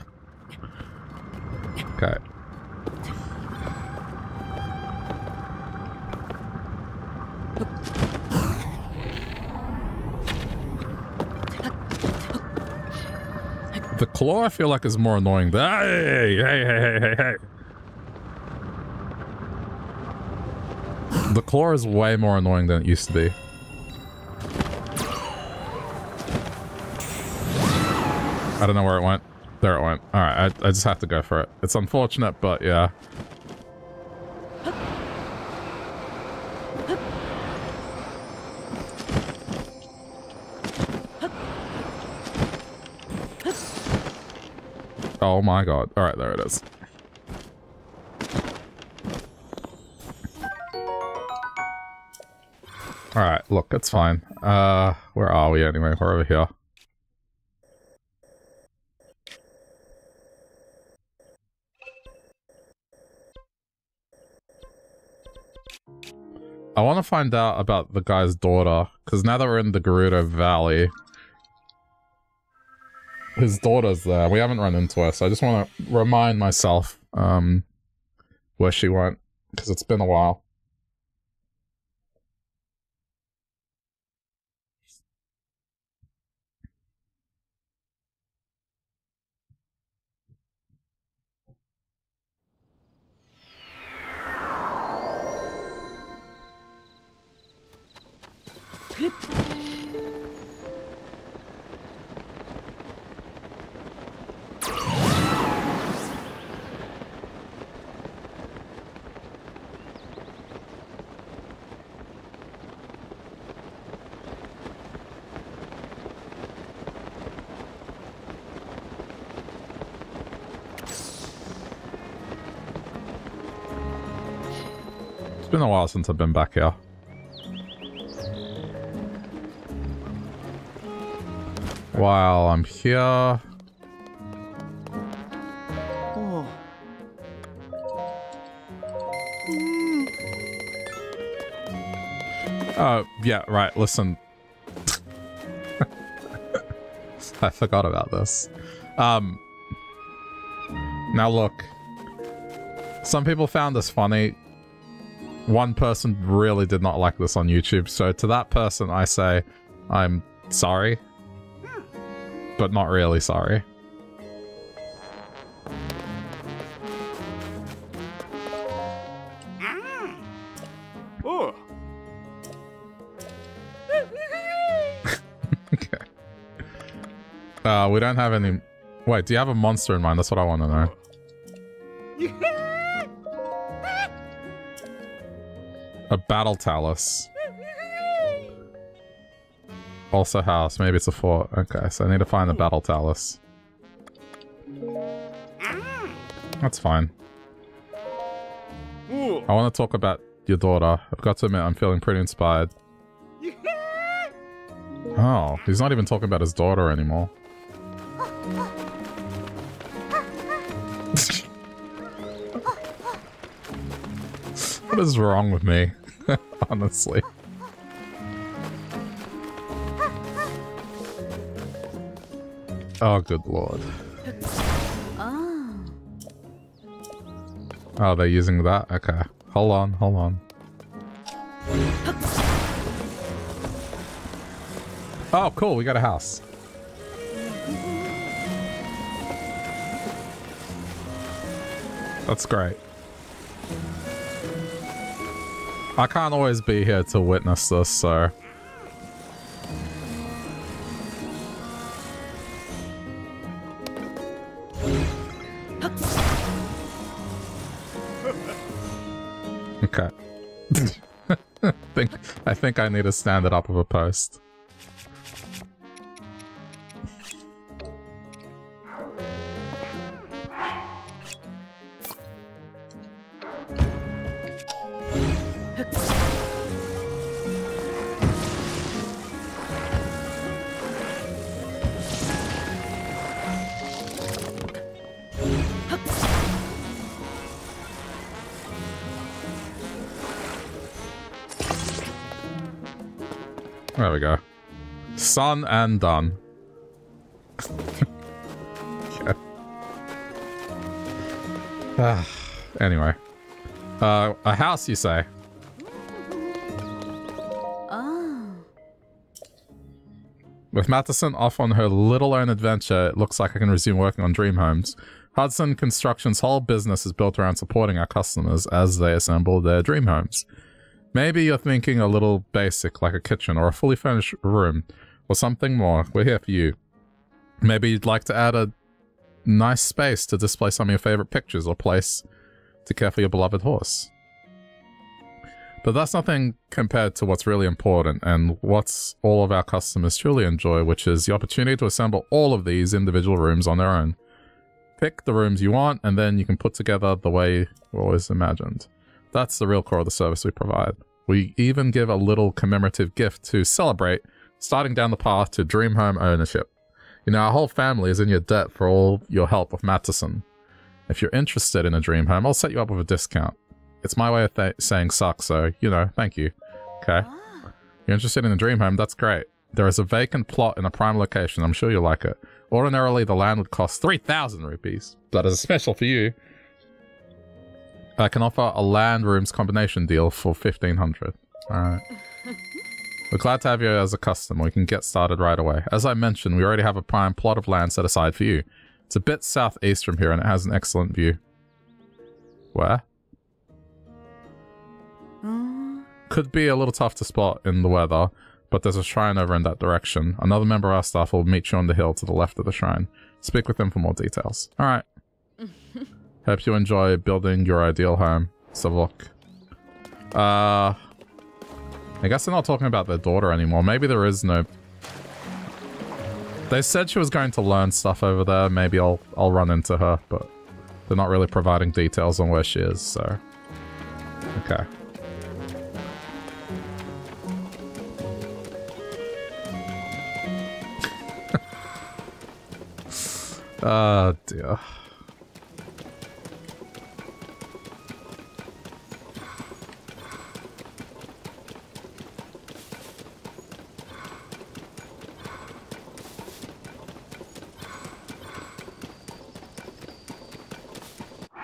Okay. The claw, I feel like, is more annoying than... Hey, hey, hey, hey, hey. The claw is way more annoying than it used to be. I don't know where it went. There it went. Alright, I just have to go for it. It's unfortunate, but yeah. Oh my god. Alright, there it is. Alright, look, it's fine. Where are we anyway? We're over here. I want to find out about the guy's daughter, because now that we're in the Gerudo Valley... His daughter's there. We haven't run into her, so I just want to remind myself where she went, because it's been a while. been a while since I've been back here. While I'm here... yeah, right, listen. I forgot about this. Now look. Some people found this funny. One person really did not like this on YouTube, so to that person I say, I'm sorry. But not really sorry. We don't have any... Wait, do you have a monster in mind? That's what I want to know. A battle talus. Also house. Maybe it's a fort. Okay, so I need to find the battle talus. That's fine. I want to talk about your daughter. I've got to admit, I'm feeling pretty inspired. Oh, he's not even talking about his daughter anymore. What is wrong with me? Honestly. Oh, good lord. Oh, they're using that? Okay. Hold on, hold on. Oh, cool. We got a house. That's great. I can't always be here to witness this, so... Okay. I think I need to stand it up with a post. There we go. Son and done. Yeah. Anyway. A house, you say? Oh. With Mattison off on her little own adventure, it looks like I can resume working on dream homes. Hudson Construction's whole business is built around supporting our customers as they assemble their dream homes. Maybe you're thinking a little basic, like a kitchen or a fully furnished room, or something more. We're here for you. Maybe you'd like to add a nice space to display some of your favorite pictures, or place to care for your beloved horse. But that's nothing compared to what's really important, and what's all of our customers truly enjoy, which is the opportunity to assemble all of these individual rooms on their own. Pick the rooms you want, and then you can put together the way you always imagined. That's the real core of the service we provide. We even give a little commemorative gift to celebrate starting down the path to dream home ownership. You know, our whole family is in your debt for all your help with Mattison. If you're interested in a dream home, I'll set you up with a discount. It's my way of saying suck, so, you know, thank you. Okay? You're interested in a dream home? That's great. There is a vacant plot in a prime location. I'm sure you'll like it. Ordinarily, the land would cost 3,000 rupees. That is a special for you. I can offer a land rooms combination deal for 1,500. Alright. We're glad to have you as a customer. We can get started right away. As I mentioned, we already have a prime plot of land set aside for you. It's a bit southeast from here and it has an excellent view. Where? Could be a little tough to spot in the weather, but there's a shrine over in that direction. Another member of our staff will meet you on the hill to the left of the shrine. Speak with them for more details. Alright. Hope you enjoy building your ideal home. Let's have a look. I guess they're not talking about their daughter anymore. Maybe there is no... They said she was going to learn stuff over there. Maybe I'll run into her, but they're not really providing details on where she is, so... Okay. Oh dear.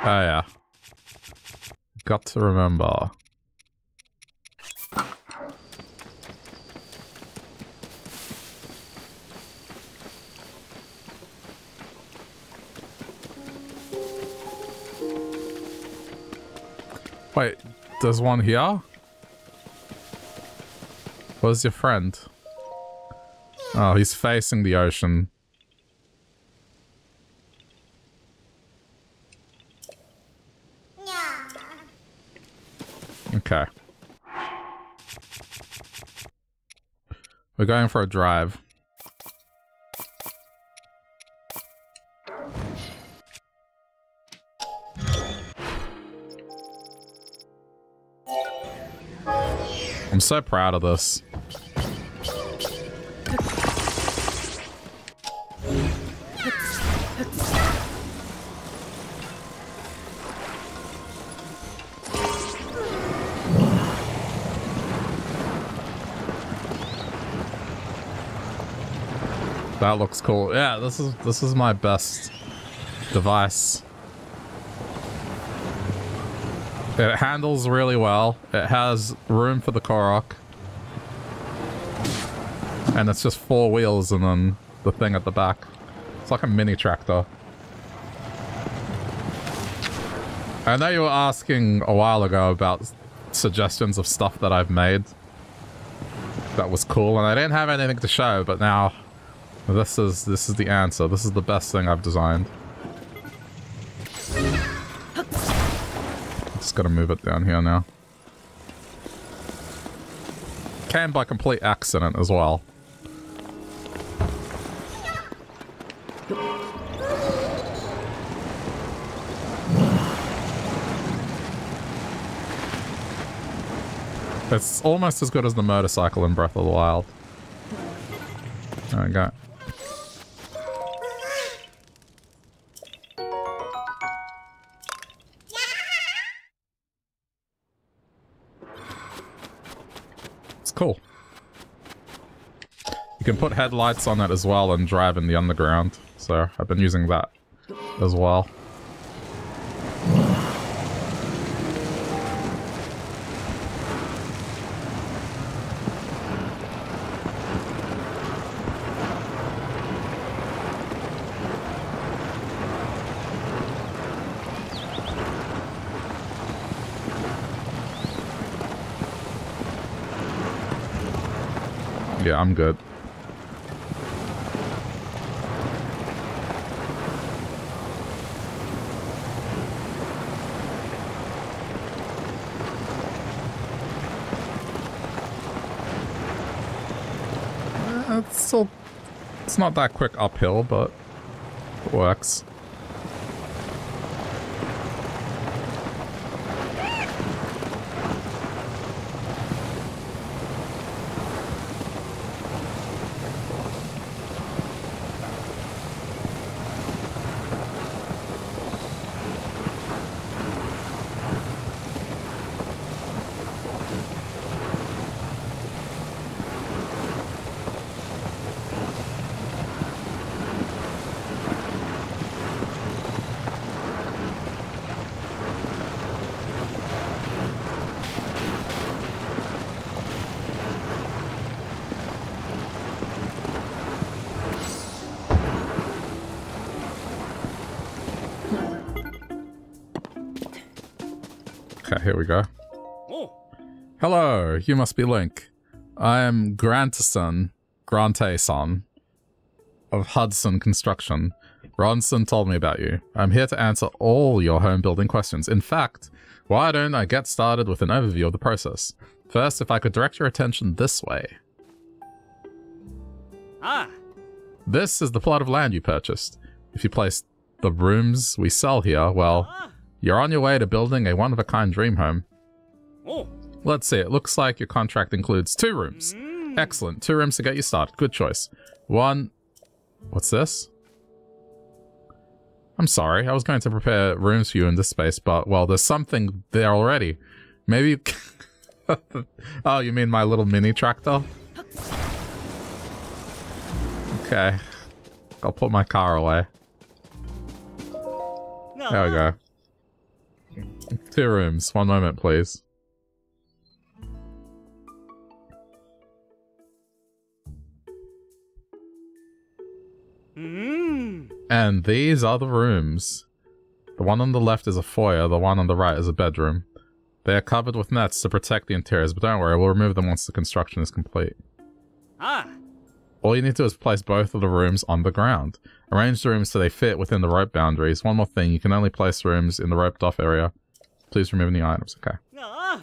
Oh yeah. Got to remember. Wait, there's one here? Where's your friend? Oh, he's facing the ocean. Okay. We're going for a drive. I'm so proud of this. That looks cool. Yeah, this is my best device. It handles really well. It has room for the Korok. And it's just four wheels and then the thing at the back. It's like a mini tractor. I know you were asking a while ago about suggestions of stuff that I've made that was cool, and I didn't have anything to show, but now this is the answer. This is the best thing I've designed. Gotta move it down here now. Came by complete accident as well. It's almost as good as the motorcycle in Breath of the Wild. There we go. Cool. You can put headlights on it as well and drive in the underground. So I've been using that as well. Yeah, I'm good. It's not that quick uphill, but it works. Here we go. Hello, you must be Link. I am Granteson of Hudson Construction. Ronson told me about you. I'm here to answer all your home building questions. In fact, why don't I get started with an overview of the process? First, if I could direct your attention this way. Ah. This is the plot of land you purchased. If you place the rooms we sell here, well... You're on your way to building a one-of-a-kind dream home. Oh. Let's see, it looks like your contract includes 2 rooms. Excellent, 2 rooms to get you started. Good choice. One... What's this? I'm sorry. I was going to prepare rooms for you in this space, but, well, there's something there already. Maybe you... Oh, you mean my little mini tractor? Okay. I'll put my car away. There we go. 2 rooms. 1 moment, please. And these are the rooms. The one on the left is a foyer, the one on the right is a bedroom. They are covered with nets to protect the interiors, but don't worry, we'll remove them once the construction is complete. Ah. All you need to do is place both of the rooms on the ground. Arrange the rooms so they fit within the rope boundaries. One more thing, you can only place rooms in the roped off area. Please remove any items. Okay. Ah.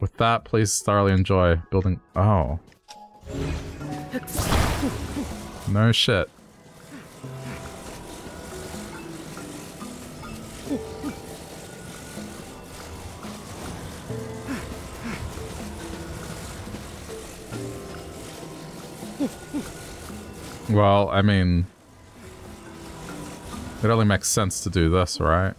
With that, please thoroughly enjoy building... Oh. No shit. Well, I mean, it only makes sense to do this, right?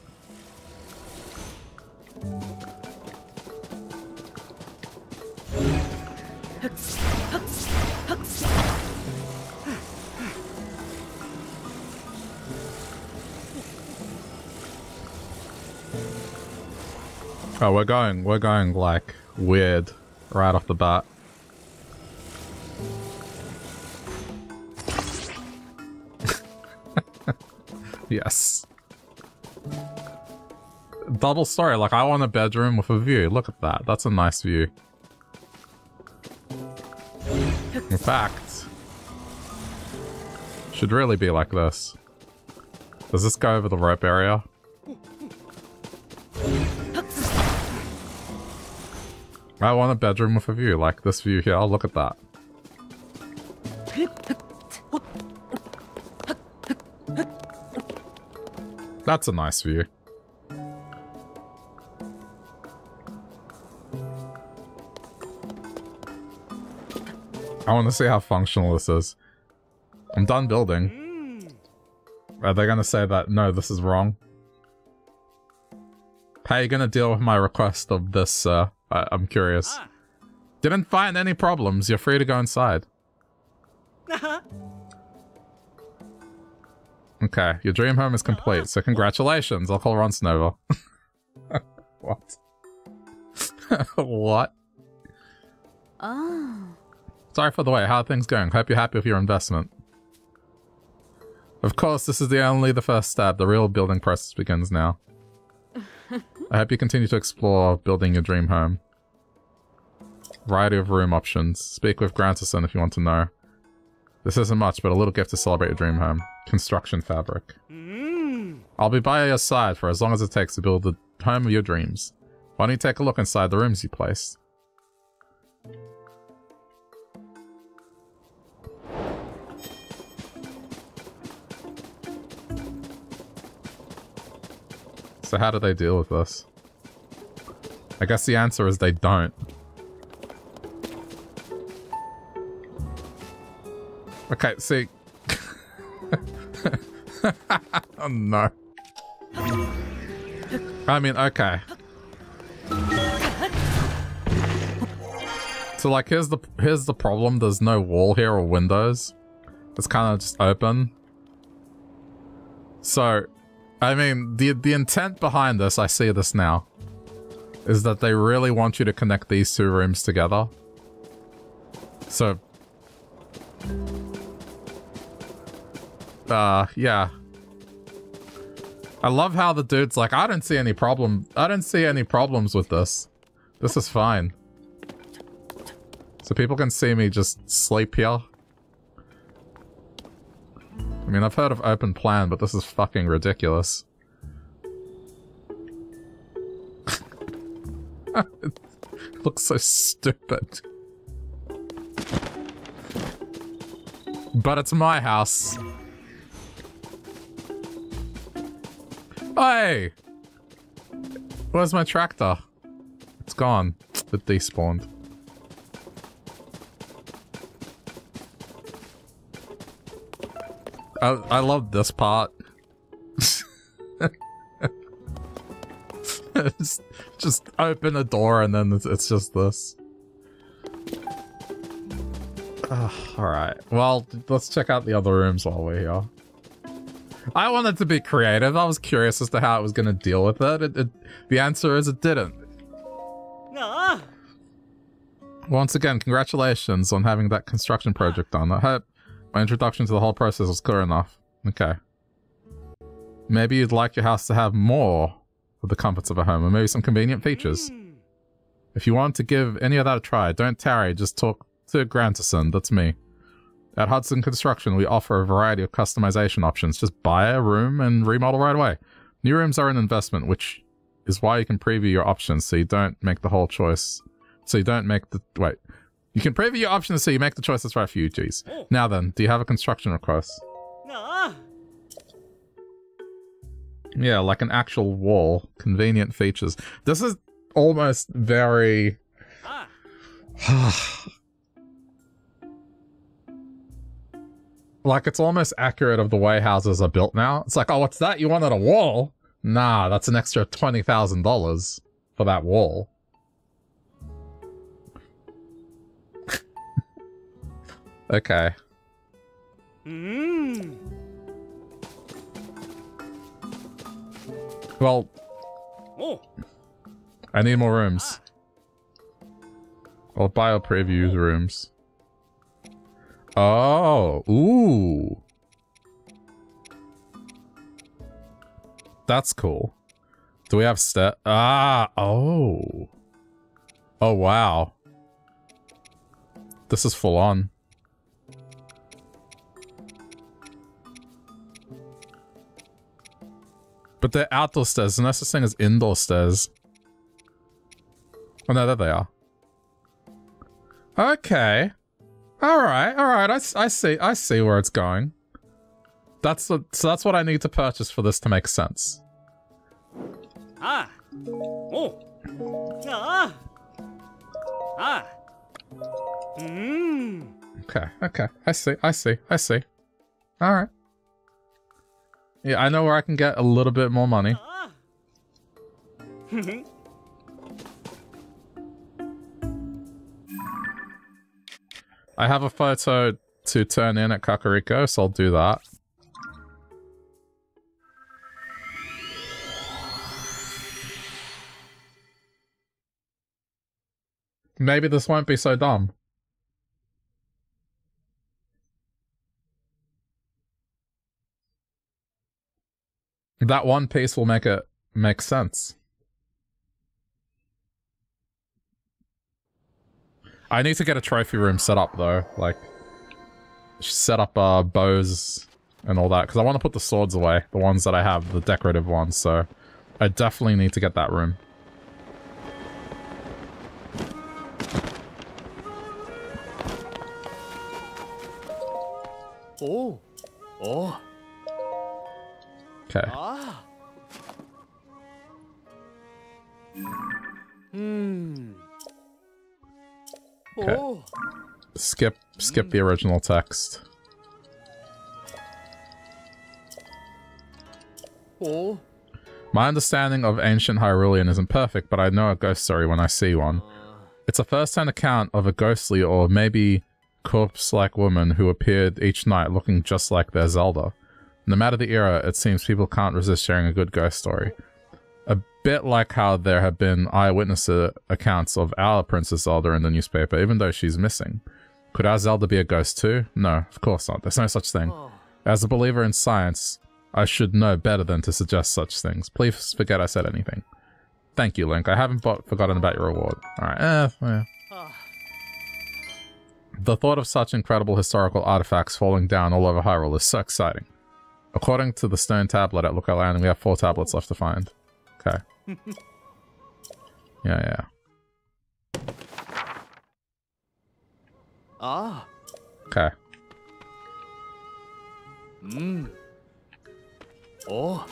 Oh, we're going like weird right off the bat. Yes. Double story, like I want a bedroom with a view. Look at that. That's a nice view. In fact, should really be like this. Does this go over the rope area? I want a bedroom with a view, like this view here. Look at that. That's a nice view. I want to see how functional this is. I'm done building. Are they going to say that, no, this is wrong? How are you going to deal with my request of this, I'm curious. Didn't find any problems. You're free to go inside. Okay, your dream home is complete, so congratulations. I'll call Ronson over. What? What? Oh. Sorry for the wait. How are things going? Hope you're happy with your investment. Of course, this is only the first step. The real building process begins now. I hope you continue to explore building your dream home. Variety of room options. Speak with Granteson if you want to know. This isn't much, but a little gift to celebrate your dream home. Construction fabric. I'll be by your side for as long as it takes to build the home of your dreams. Why don't you take a look inside the rooms you placed? So how do they deal with this? I guess the answer is they don't. Okay, see... Oh no. I mean, okay. So like, here's the problem. There's no wall here or windows. It's kind of just open. So, I mean, the intent behind this, I see this now, is that they really want you to connect these 2 rooms together. So... yeah. I love how the dude's like, I don't see any problem. I don't see any problems with this. This is fine. So people can see me just sleep here. I mean, I've heard of open plan, but this is fucking ridiculous. It looks so stupid. But it's my house. Hey! Where's my tractor? It's gone. It despawned. I love this part. Just open a door and then it's just this. Alright, well, let's check out the other rooms while we're here. I wanted to be creative. I was curious as to how it was going to deal with it. The answer is it didn't. Nah. Once again, congratulations on having that construction project done. I hope my introduction to the whole process was clear enough. Okay. Maybe you'd like your house to have more of the comforts of a home, or maybe some convenient features. If you want to give any of that a try, don't tarry. Just talk to Granteson. That's me. At Hudson Construction, we offer a variety of customization options. Just buy a room and remodel right away. New rooms are an investment, which is why you can preview your options so you don't make the whole choice. So you don't make the... Wait. You can preview your options so you make the choice that's right for you, geez. Now then, do you have a construction request? No. Yeah, like an actual wall. Convenient features. This is almost very... Like, it's almost accurate of the way houses are built now. It's like, oh, what's that? You wanted a wall? Nah, that's an extra $20,000 for that wall. Okay. Well... Oh. I need more rooms. I'll buy or preview rooms. Oh, ooh. That's cool. Do we have oh. Oh, wow. This is full on. But they're outdoor stairs. The next thing is indoor stairs. Oh, no, there they are. Okay. Alright, I see where it's going. So that's what I need to purchase for this to make sense. Okay, I see. Alright. Yeah, I know where I can get a little bit more money. I have a photo to turn in at Kakariko, so I'll do that. Maybe this won't be so dumb. That one piece will make it make sense. I need to get a trophy room set up, though. Like, set up bows and all that. Because I want to put the swords away. The ones that I have, the decorative ones. So, I definitely need to get that room. Oh. Oh. Okay. Ah. Hmm. Okay. Skip the original text. Oh. My understanding of ancient Hyrulean isn't perfect, but I know a ghost story when I see one. It's a first-hand account of a ghostly or maybe corpse-like woman who appeared each night looking just like their Zelda. No matter the era, it seems people can't resist sharing a good ghost story. A bit like how there have been eyewitness accounts of our Princess Zelda in the newspaper, even though she's missing. Could our Zelda be a ghost too? No, of course not. There's no such thing. As a believer in science, I should know better than to suggest such things. Please forget I said anything. Thank you, Link. I haven't forgotten about your reward. Alright. The thought of such incredible historical artifacts falling down all over Hyrule is so exciting. According to the stone tablet at Lookout Landing, we have 4 tablets left to find. Okay. Yeah. Ah. Okay. Hmm. Oh.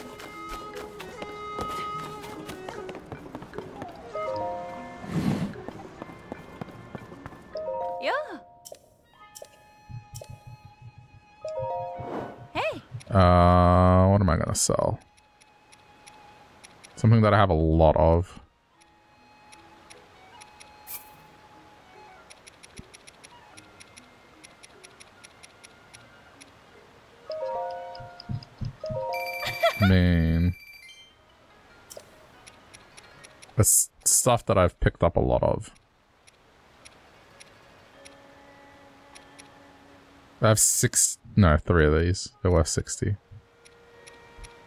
Yeah. Hey. What am I gonna sell? something that I have a lot of. Man. That's stuff that I've picked up a lot of. I have three of these. They're worth 60.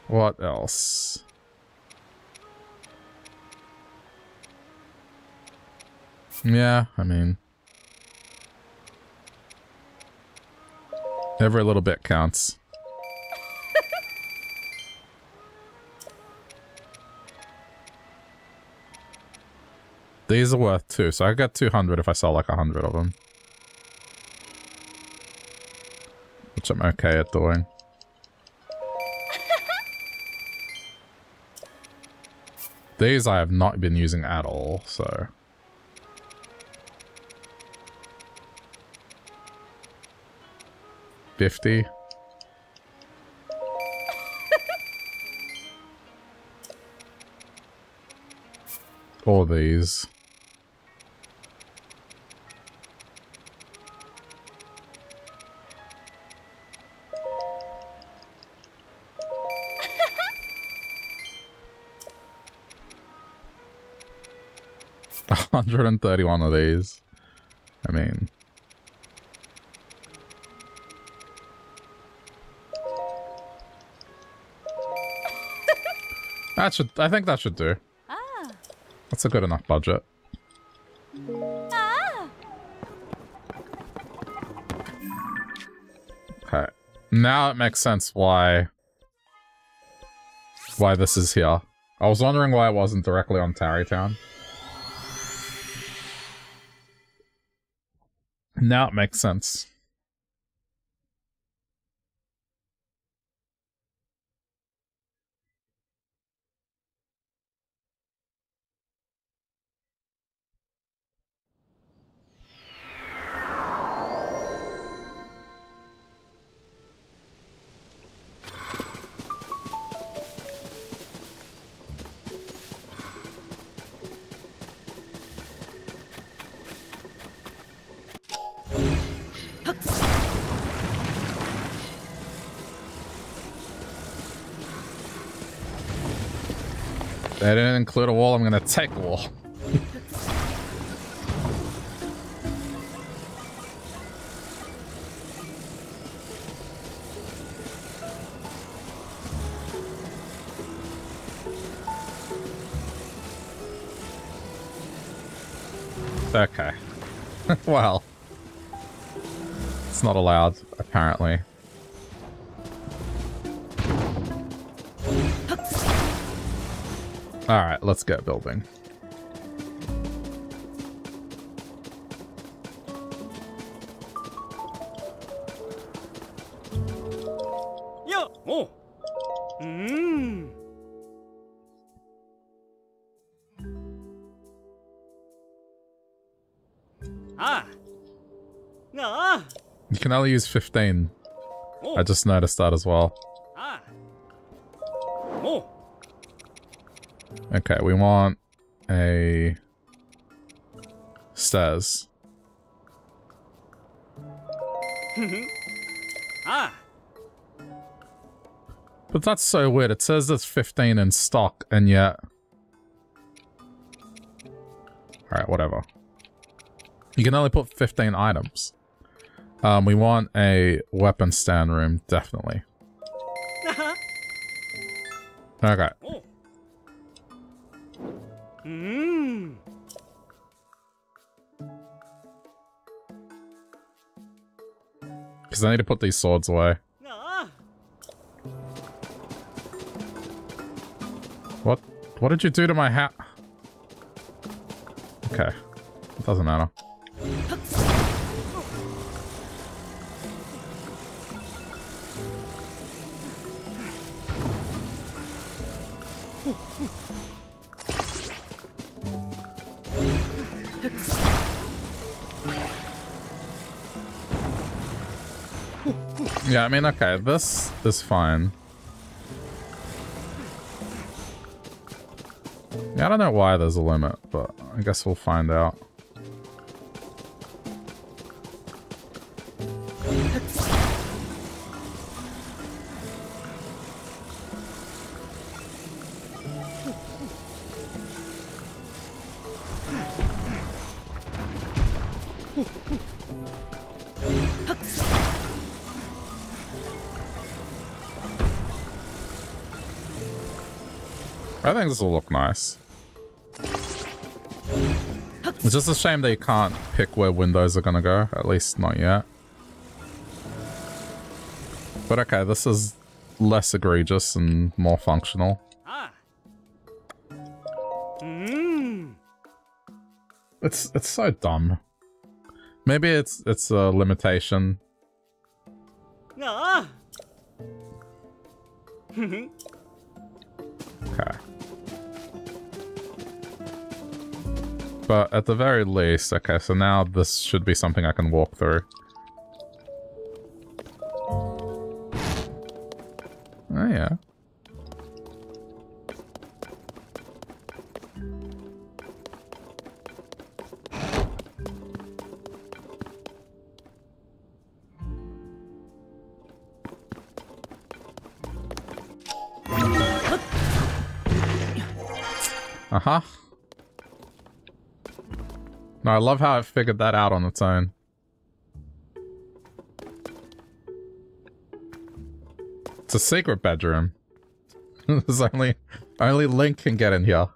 What else? Yeah, I mean... every little bit counts. These are worth 2, so I got 200 if I sell like 100 of them. Which I'm okay at doing. These I have not been using at all, so... $50. All these. A 131 of these. I mean... that should, I think that should do. Ah. That's a good enough budget. Ah. Okay. Now it makes sense why this is here. I was wondering why it wasn't directly on Tarrytown. Now it makes sense. I didn't include a wall, I'm gonna take a wall. Okay. Well. It's not allowed, apparently. Alright, let's get building. Yeah. Oh. Mm. Ah. Nah. You can only use 15. Oh. I just noticed that as well. Ah. Oh. Okay, we want a stairs. Ah. But that's so weird. It says there's 15 in stock, and yet... alright, whatever. You can only put 15 items. We want a weapon stand room, definitely. Okay. Mm. Because I need to put these swords away. What? What did you do to my hat? Okay, it doesn't matter. Yeah, I mean, okay, this is fine. Yeah, I don't know why there's a limit, but I guess we'll find out. I think this will look nice. It's just a shame that you can't pick where windows are gonna go, at least not yet. But okay, this is less egregious and more functional. It's so dumb. Maybe it's a limitation. Okay. But at the very least, okay, so now this should be something I can walk through. Oh yeah. Uh-huh. No, I love how it figured that out on its own. It's a secret bedroom. There's only Link can get in here.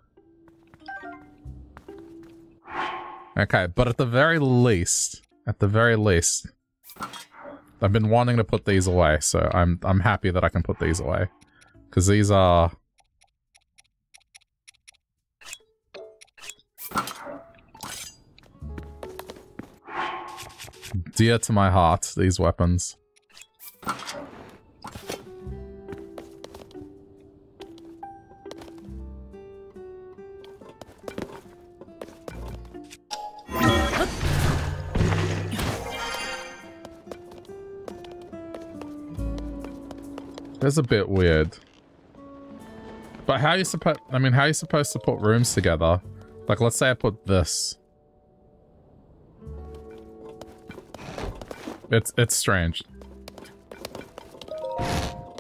Okay, but at the very least, I've been wanting to put these away, so I'm happy that I can put these away, because these are. Dear to my heart, these weapons. That's a bit weird. But how are you supposed, I mean, how are you supposed to put rooms together? Like, let's say I put this. It's strange.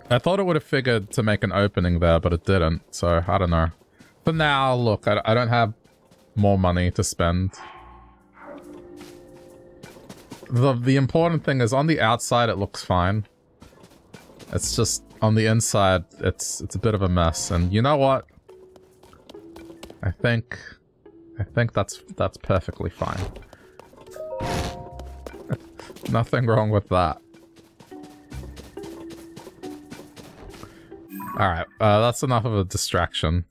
I thought it would have figured to make an opening there, but it didn't, so I don't know. But now, look, I don't have more money to spend. The important thing is on the outside it looks fine. It's just on the inside it's a bit of a mess, and you know what? I think that's perfectly fine. Nothing wrong with that. Alright, that's enough of a distraction.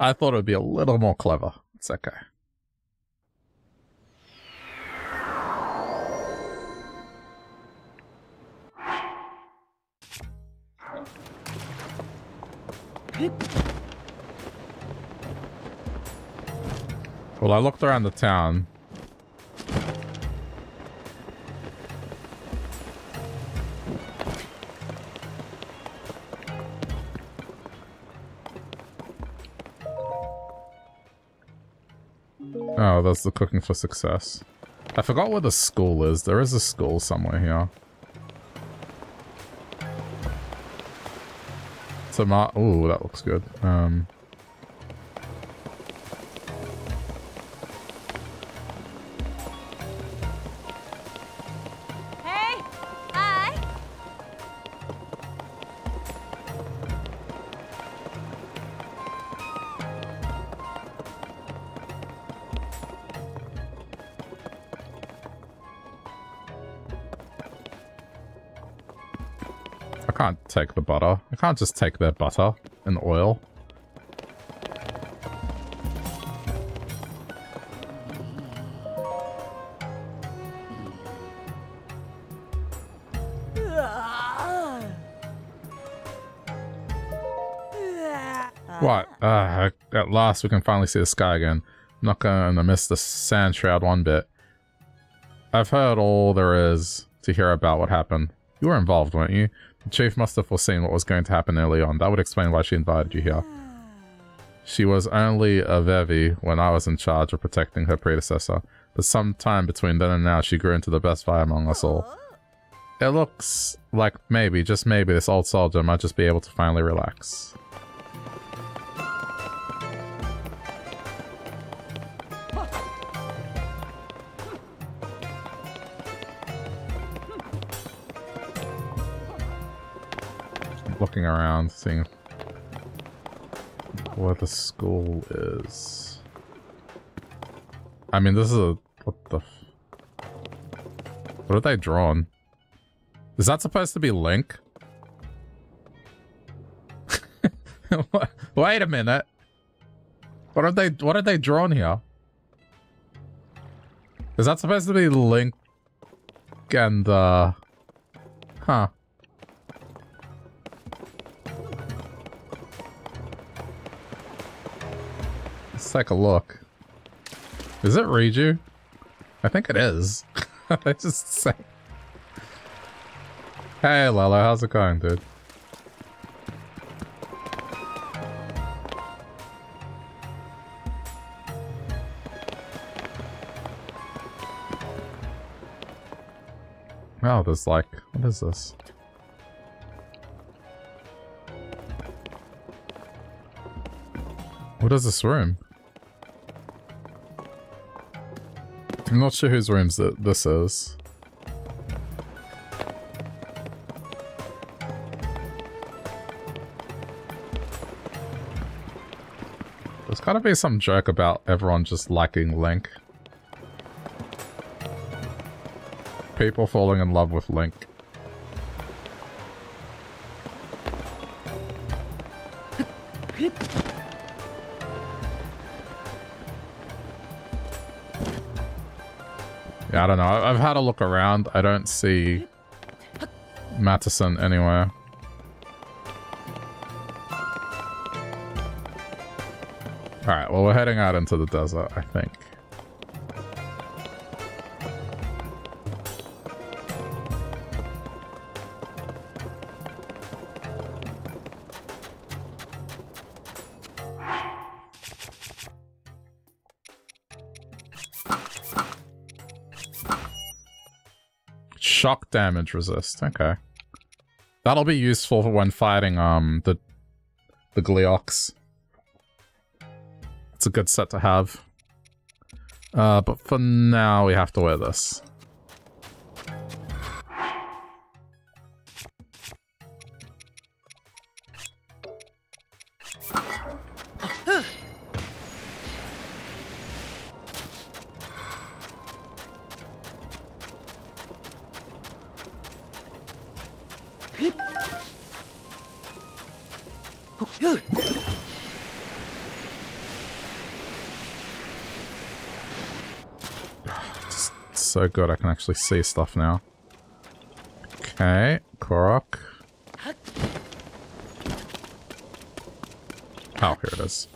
I thought it would be a little more clever. It's okay. Well, I looked around the town. Oh, that's the cooking for success. I forgot where the school is. There is a school somewhere here. Ooh, that looks good. Hey! Hi! I can't take the butter. I can't just take their butter and oil. What? At last we can finally see the sky again. I'm not gonna miss the sand shroud one bit. I've heard all there is to hear about what happened. You were involved, weren't you? The chief must have foreseen what was going to happen early on. That would explain why she invited you here. She was only a Vevi when I was in charge of protecting her predecessor, but sometime between then and now she grew into the best Vi among us all. It looks like maybe, just maybe, this old soldier might just be able to finally relax. Looking around, seeing where the school is. I mean, this is a... What have they drawn? Is that supposed to be Link? Wait a minute. What have they drawn here? Is that supposed to be Link and huh. Let's take a look. Is it Riju? I think it is. I just say. Hey Lolo, how's it going, dude? Oh, there's like, what is this? What is this room? I'm not sure whose rooms this is. There's gotta be some joke about everyone just liking Link. People falling in love with Link. Yeah, I don't know. I've had a look around. I don't see Mattison anywhere. Alright, well, we're heading out into the desert, I think. Shock damage resist. Okay. That'll be useful for when fighting the Gleeoks. It's a good set to have. But for now, we have to wear this. So good, I can actually see stuff now. Okay, Korok. Oh, here it is.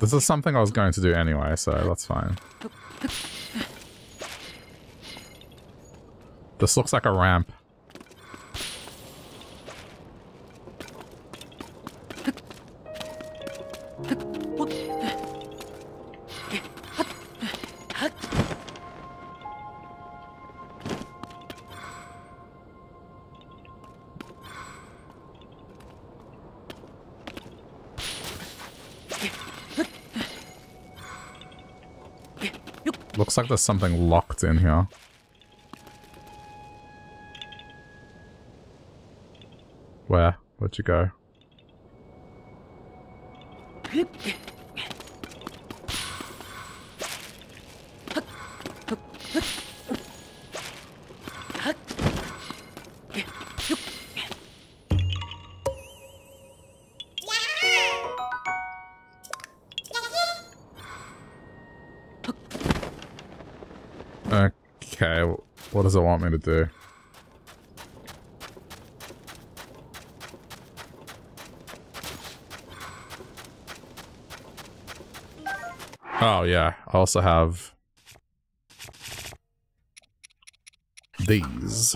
This is something I was going to do anyway, so that's fine. This looks like a ramp. Looks like there's something locked in here. Where? Where'd you go? Okay, what does it want me to do? Oh yeah, I also have these.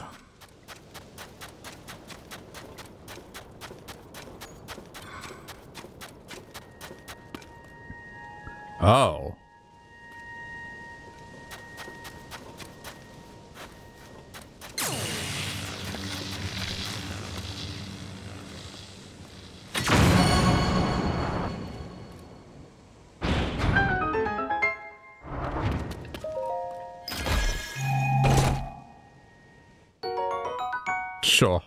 Oh. Sure.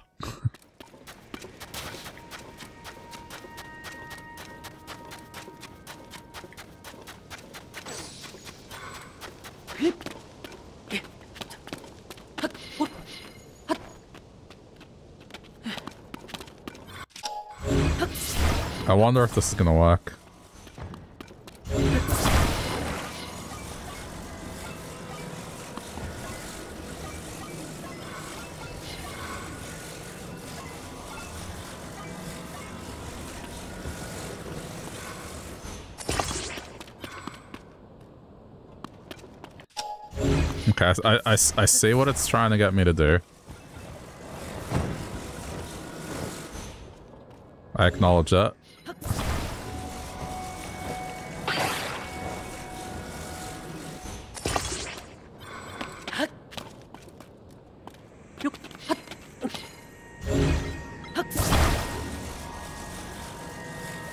I wonder if this is gonna work. Okay, I see what it's trying to get me to do. I acknowledge that.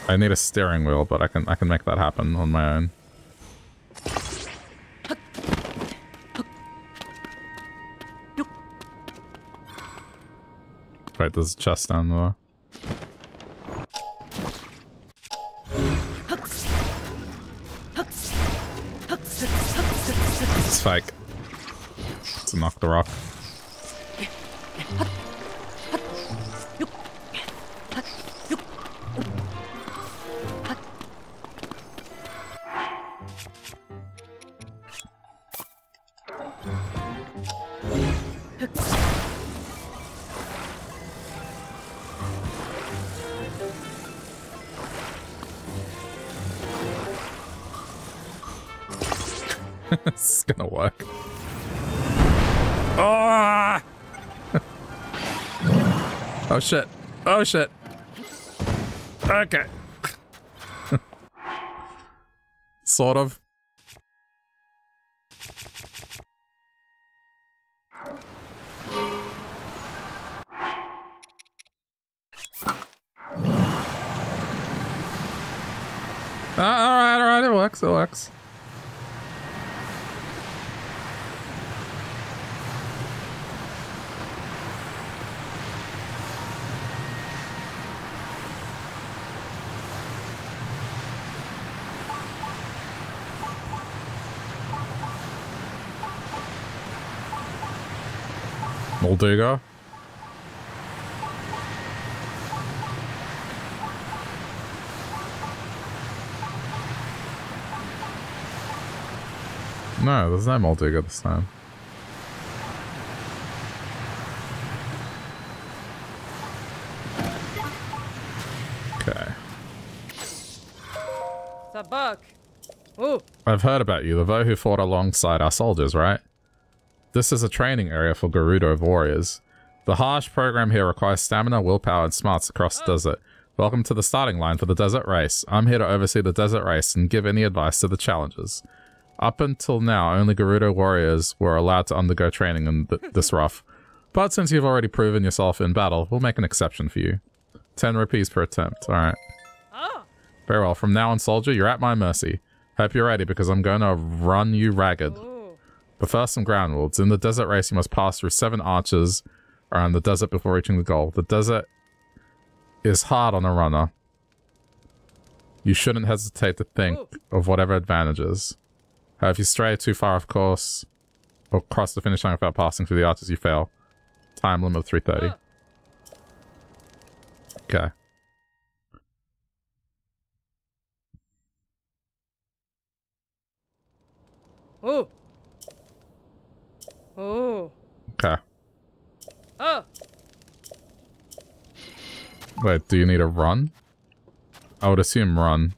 I need a steering wheel, but I can make that happen on my own. Wait, there's a chest down there. It's fake. It's a knock the rock. This is gonna work. Oh! Oh shit. Oh shit. Okay. Sort of. Alright, it works, it works. Molduga. No, there's no Molduga this time. Okay. Sabak. Ooh. I've heard about you, the Voe who fought alongside our soldiers, right? This is a training area for Gerudo warriors. The harsh program here requires stamina, willpower, and smarts across the desert. Welcome to the starting line for the desert race. I'm here to oversee the desert race and give any advice to the challengers. Up until now, only Gerudo warriors were allowed to undergo training in this rough. But since you've already proven yourself in battle, we'll make an exception for you. 10 rupees per attempt, alright. Very well, from now on, soldier, you're at my mercy. Hope you're ready, because I'm going to run you ragged. But first, some ground rules. In the desert race, you must pass through 7 arches around the desert before reaching the goal. The desert is hard on a runner. You shouldn't hesitate to think of whatever advantages. If you stray too far off course or cross the finish line without passing through the arches, you fail. Time limit of 3:30. Okay. Oh. Oh. Okay. Oh. Wait, do you need a run? I would assume run.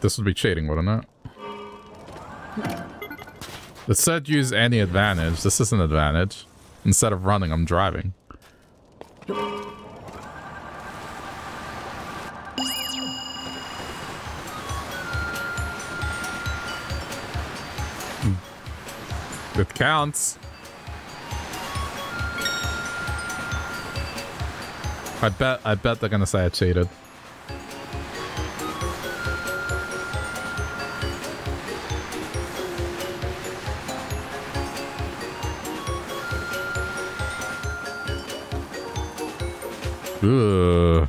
This would be cheating, wouldn't it? It said use any advantage. This is an advantage. Instead of running, I'm driving. It counts. I bet they're gonna say I cheated. Ugh.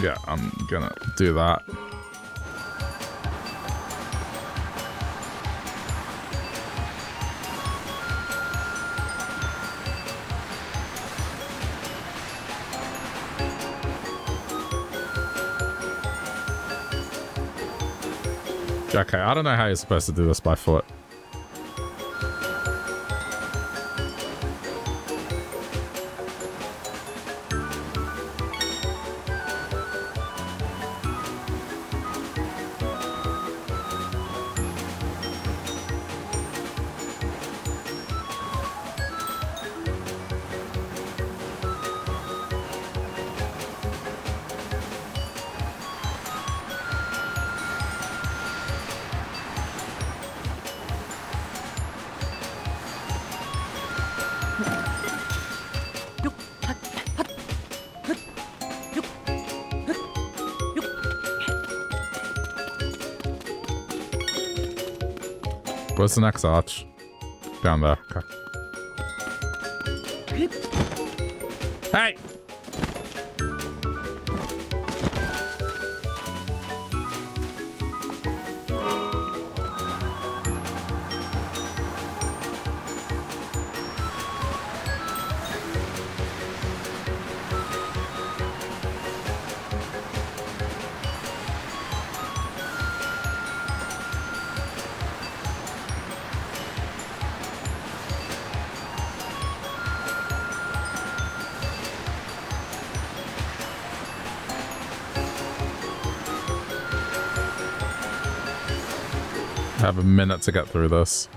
Yeah, I'm gonna do that. Okay, I don't know how you're supposed to do this by foot. Where's the next arch? Down there. Okay. Hey! I have a minute to get through this.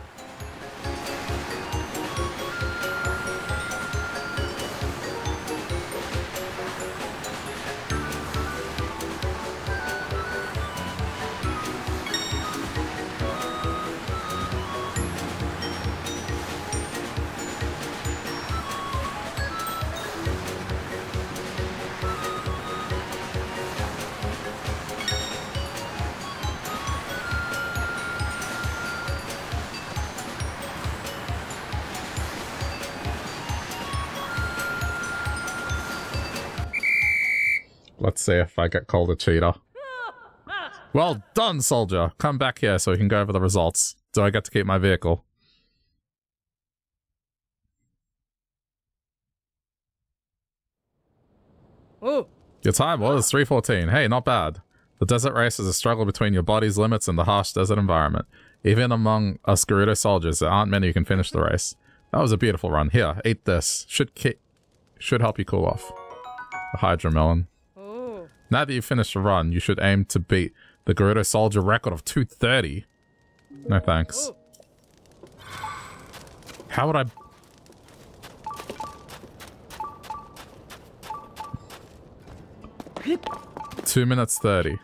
See if I get called a cheater. Well done, soldier. Come back here so we can go over the results. Do I get to keep my vehicle? Ooh. Your time was 3:14. Hey, not bad. The desert race is a struggle between your body's limits and the harsh desert environment. Even among us Gerudo soldiers, there aren't many who can finish the race. That was a beautiful run. Here, eat this. Should help you cool off. A hydromelon. Now that you've finished the run, you should aim to beat the Gerudo Soldier record of 230. No thanks. How would I... Hip. 2:30.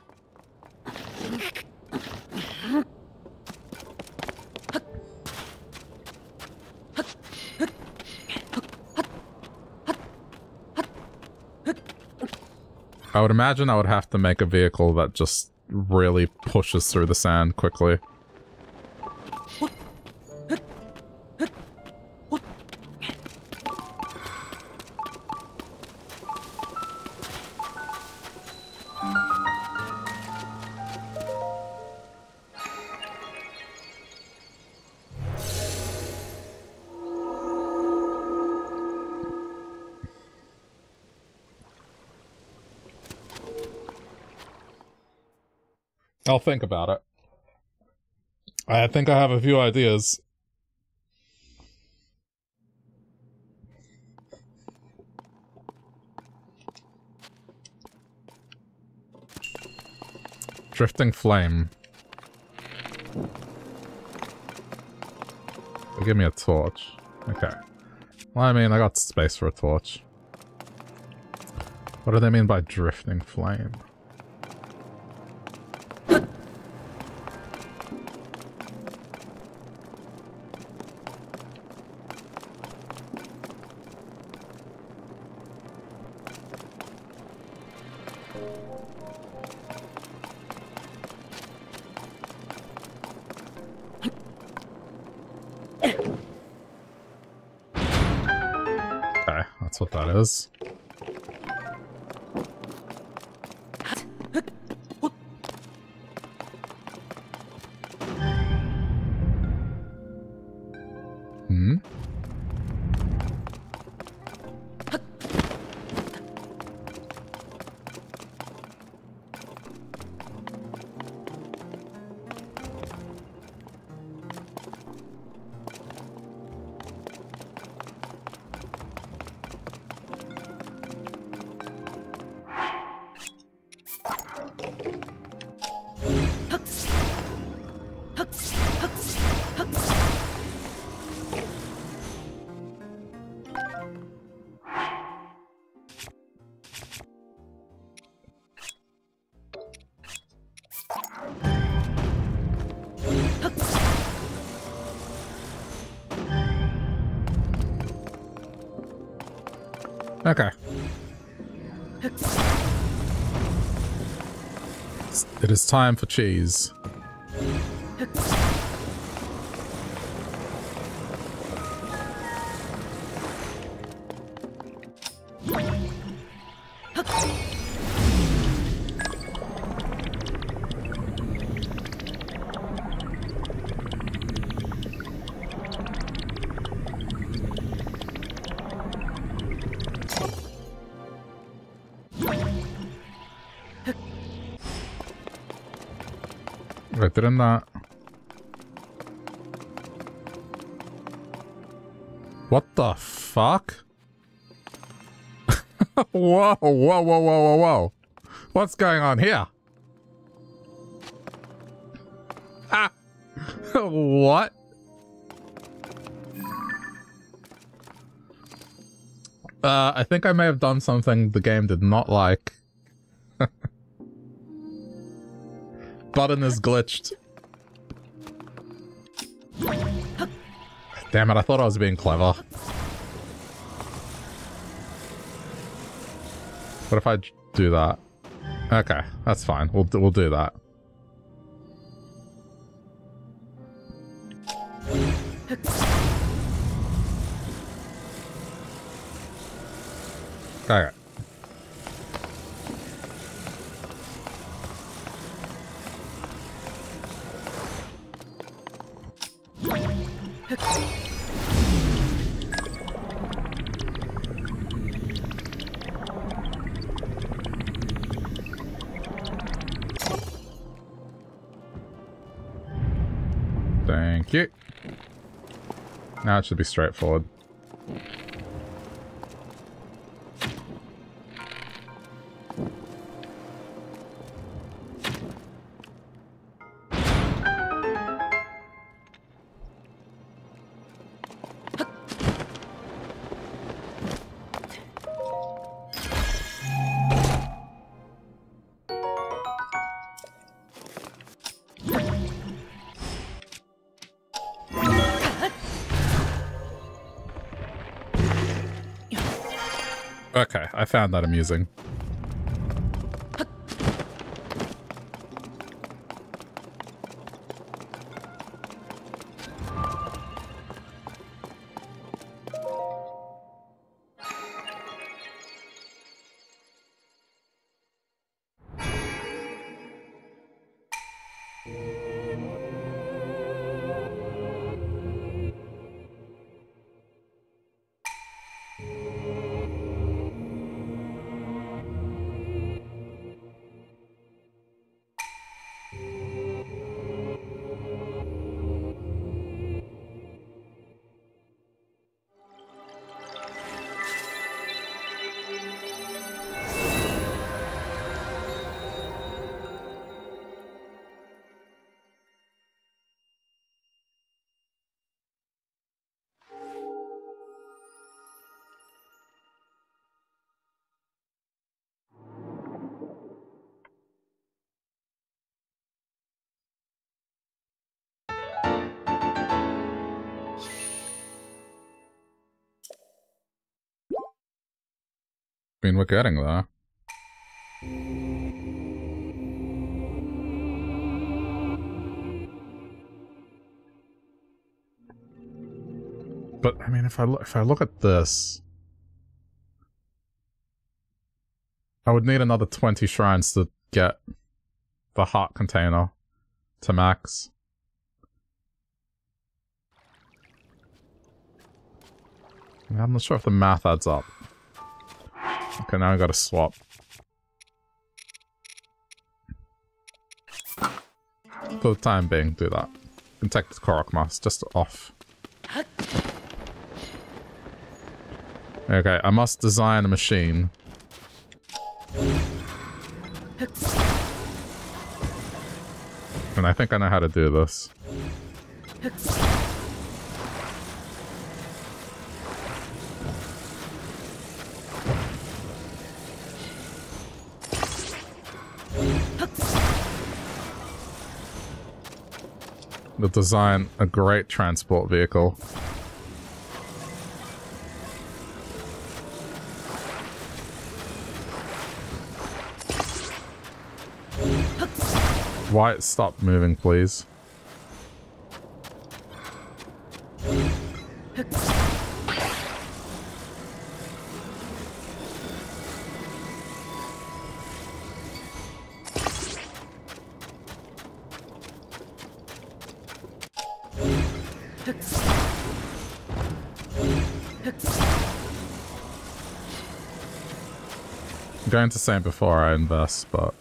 I would imagine I would have to make a vehicle that just really pushes through the sand quickly. I'll think about it. I think I have a few ideas. Drifting Flame. They give me a torch. Okay. Well, I mean, I got space for a torch. What do they mean by Drifting Flame? What that is. Hmm? Okay. It is time for cheese. Didn't that? What the fuck? Whoa, whoa, whoa, whoa, whoa, whoa. What's going on here? Ah! What? I think I may have done something the game did not like. Button is glitched. Damn it, I thought I was being clever. What if I do that? Okay, that's fine. We'll do that. Okay. Thank you. Now it should be straightforward. Okay, I found that amusing. I mean, we're getting there. But I mean, if I look at this, I would need another 20 shrines to get the heart container to max. I'm not sure if the math adds up. Okay, now I gotta swap. For the time being, do that. You can take the Korok mask just off. Okay, I must design a machine. And I think I know how to do this. They'll design a great transport vehicle. Wyatt, stop moving, please. I'm going to say before I invest, but...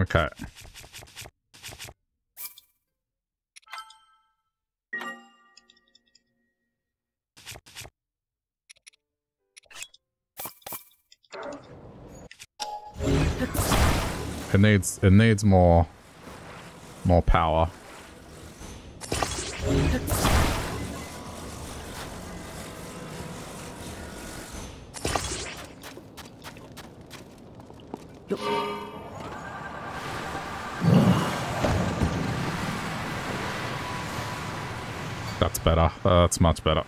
Okay. It needs more power. Better. That's much better.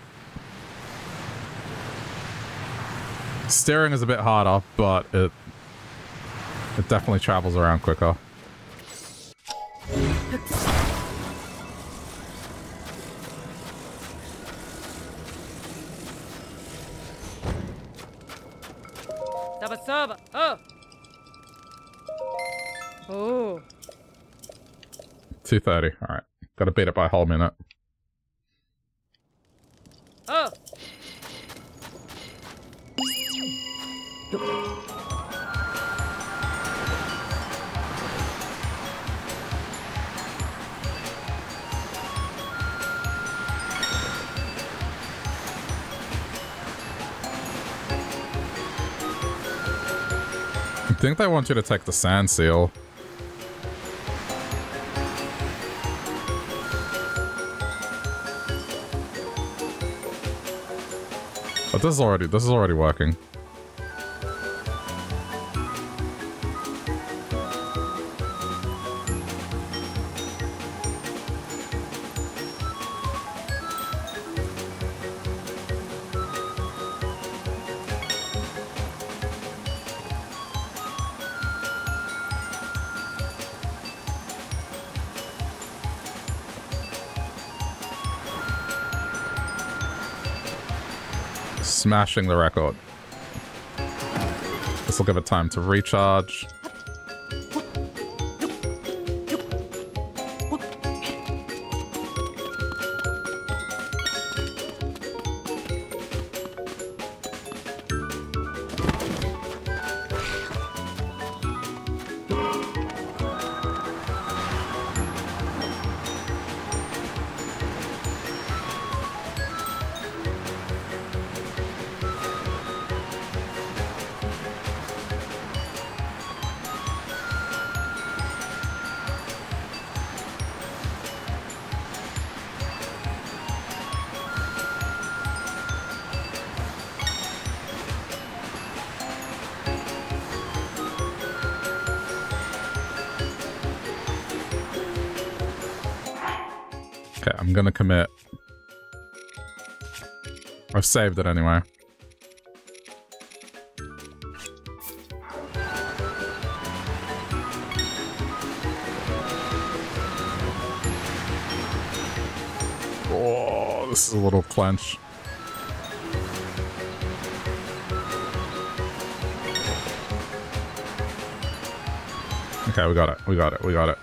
Steering is a bit harder, but it definitely travels around quicker. Oh. 230. All right. Got to beat it by a whole minute. I think they want you to take the sand seal. But this is already working. Smashing the record. This will give it time to recharge. I'm gonna commit I've saved it anyway. Oh, this is a little clench. Okay, we got it. We got it. We got it.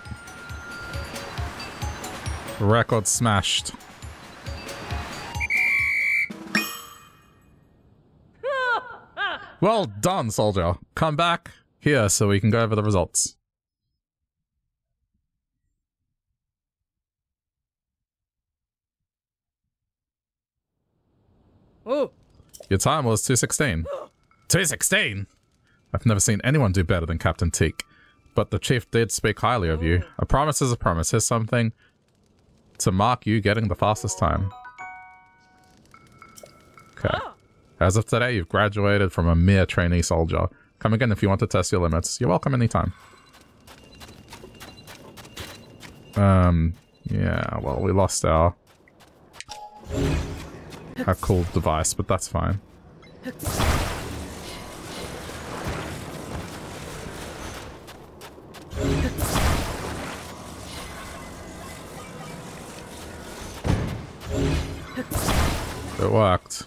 Record smashed. Well done, soldier. Come back here so we can go over the results. Oh. Your time was 2:16. 2:16? I've never seen anyone do better than Captain Teak. But the chief did speak highly of you. A promise is a promise. Here's something to mark you getting the fastest time. Okay. As of today, you've graduated from a mere trainee soldier. Come again if you want to test your limits. You're welcome anytime. Yeah, well, we lost our cool device, but that's fine. It worked.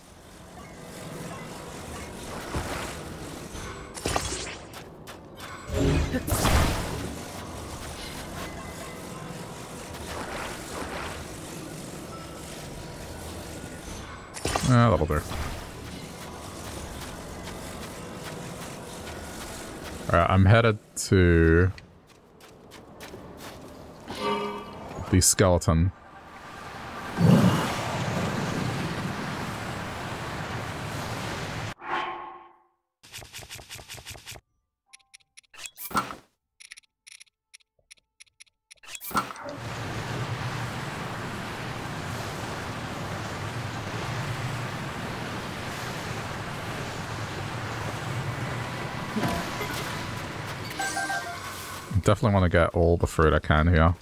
Ah, that'll do. Alright, I'm headed to the skeleton. Definitely want to get all the fruit I can here.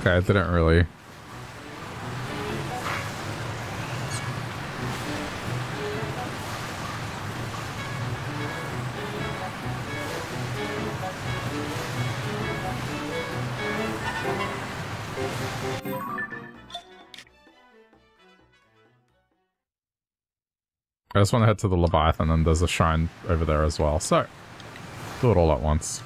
Okay, I didn't really... I just want to head to the Leviathan, and there's a shrine over there as well, so do it all at once.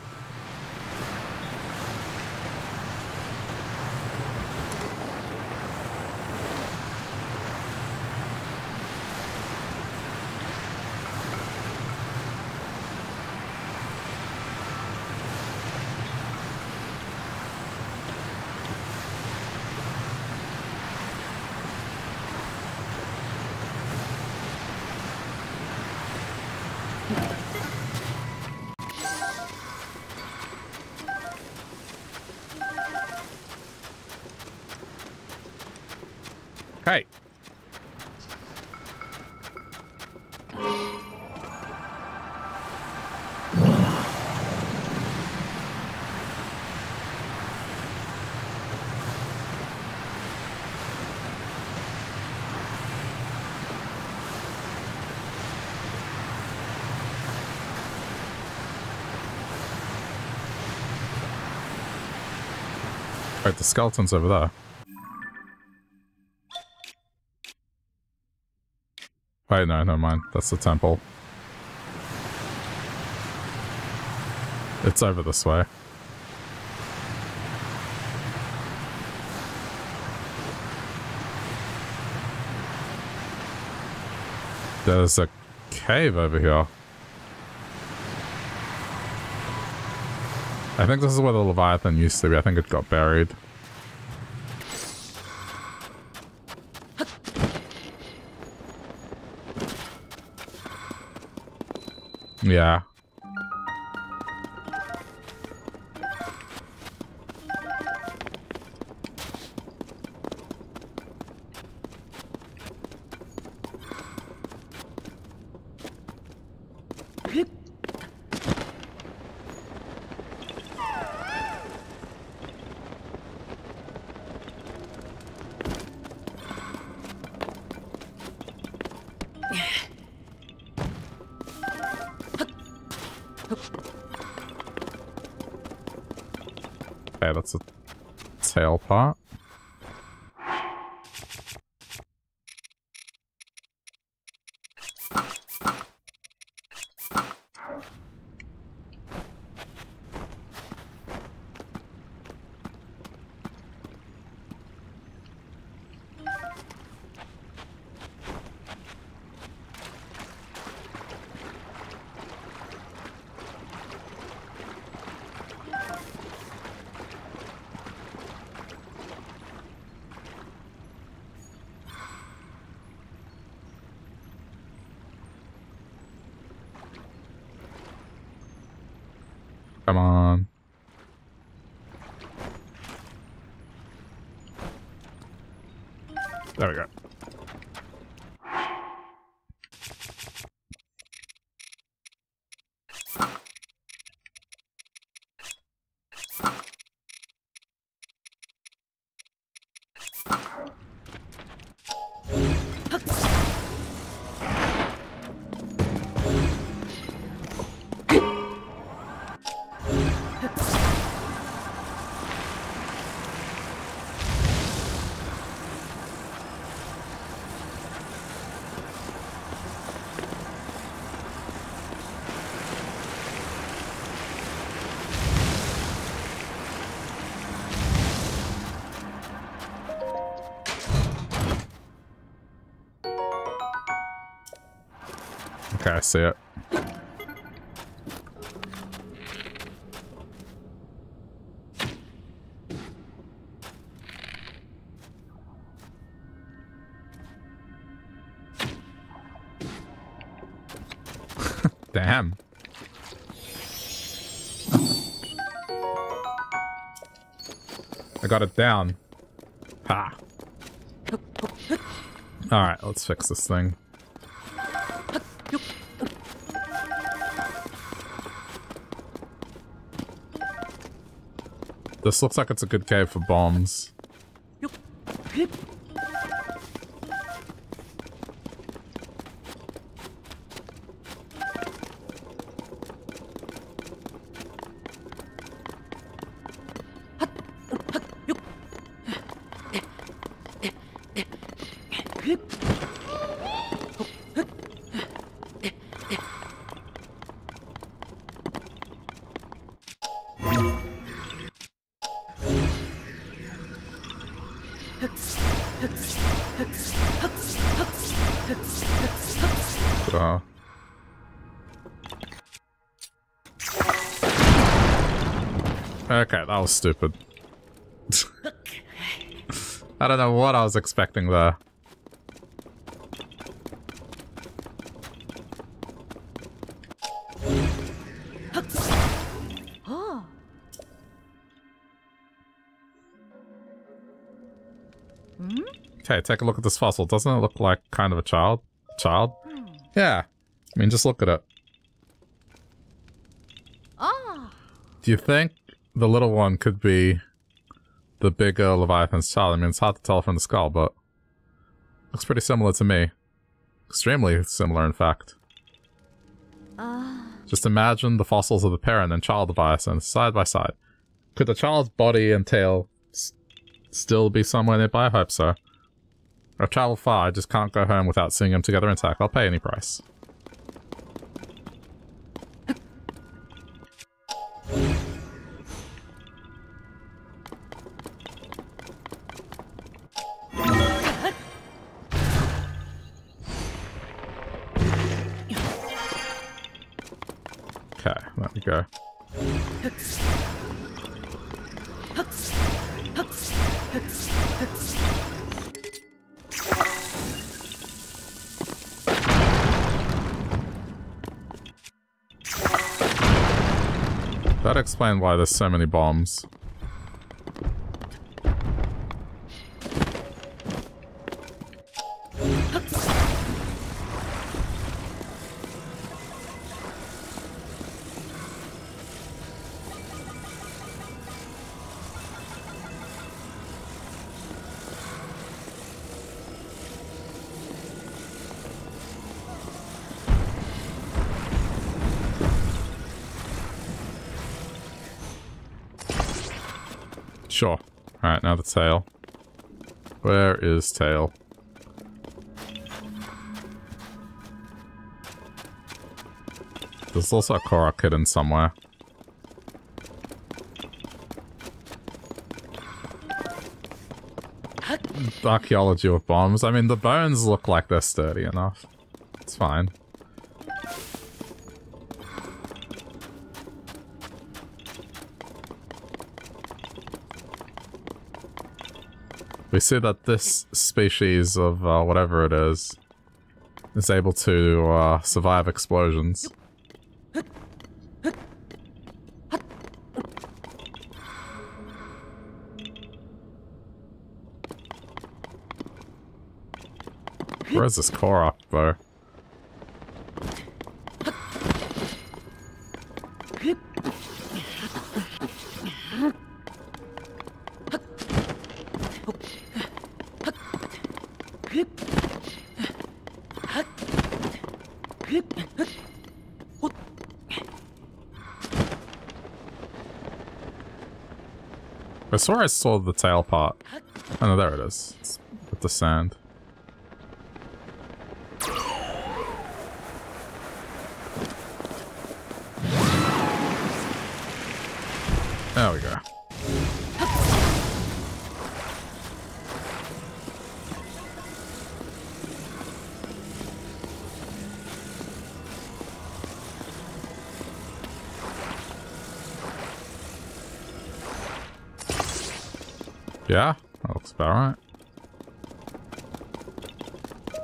Right, the skeleton's over there. Wait, no, never mind. That's the temple. It's over this way. There's a cave over here. I think this is where the Leviathan used to be. I think it got buried. Yeah. Okay, that's the tail part. Come on. There we go. Okay, I see it. Damn. I got it down. Ha. Alright, let's fix this thing. This looks like it's a good cave for bombs. Okay, that was stupid. I don't know what I was expecting there. Okay, take a look at this fossil. Doesn't it look like kind of a child? Child? Yeah. I mean, just look at it. Do you think the little one could be the bigger Leviathan's child? I mean, it's hard to tell from the skull, but looks pretty similar to me. Extremely similar, in fact. Just imagine the fossils of the parent and child Leviathan side by side. Could the child's body and tail still be somewhere nearby? I hope so. I've traveled far, I just can't go home without seeing them together intact. I'll pay any price. Okay, there we go. That explains why there's so many bombs. Sure. Alright, now the tail. Where is tail? There's also a Korok hidden somewhere. Archaeology with bombs. I mean, the bones look like they're sturdy enough. It's fine. We see that this species of whatever it is able to survive explosions. Where's this Korok, though? I swear I saw the tail part. Oh no, there it is. It's with the sand. There we go. Yeah, that looks about right.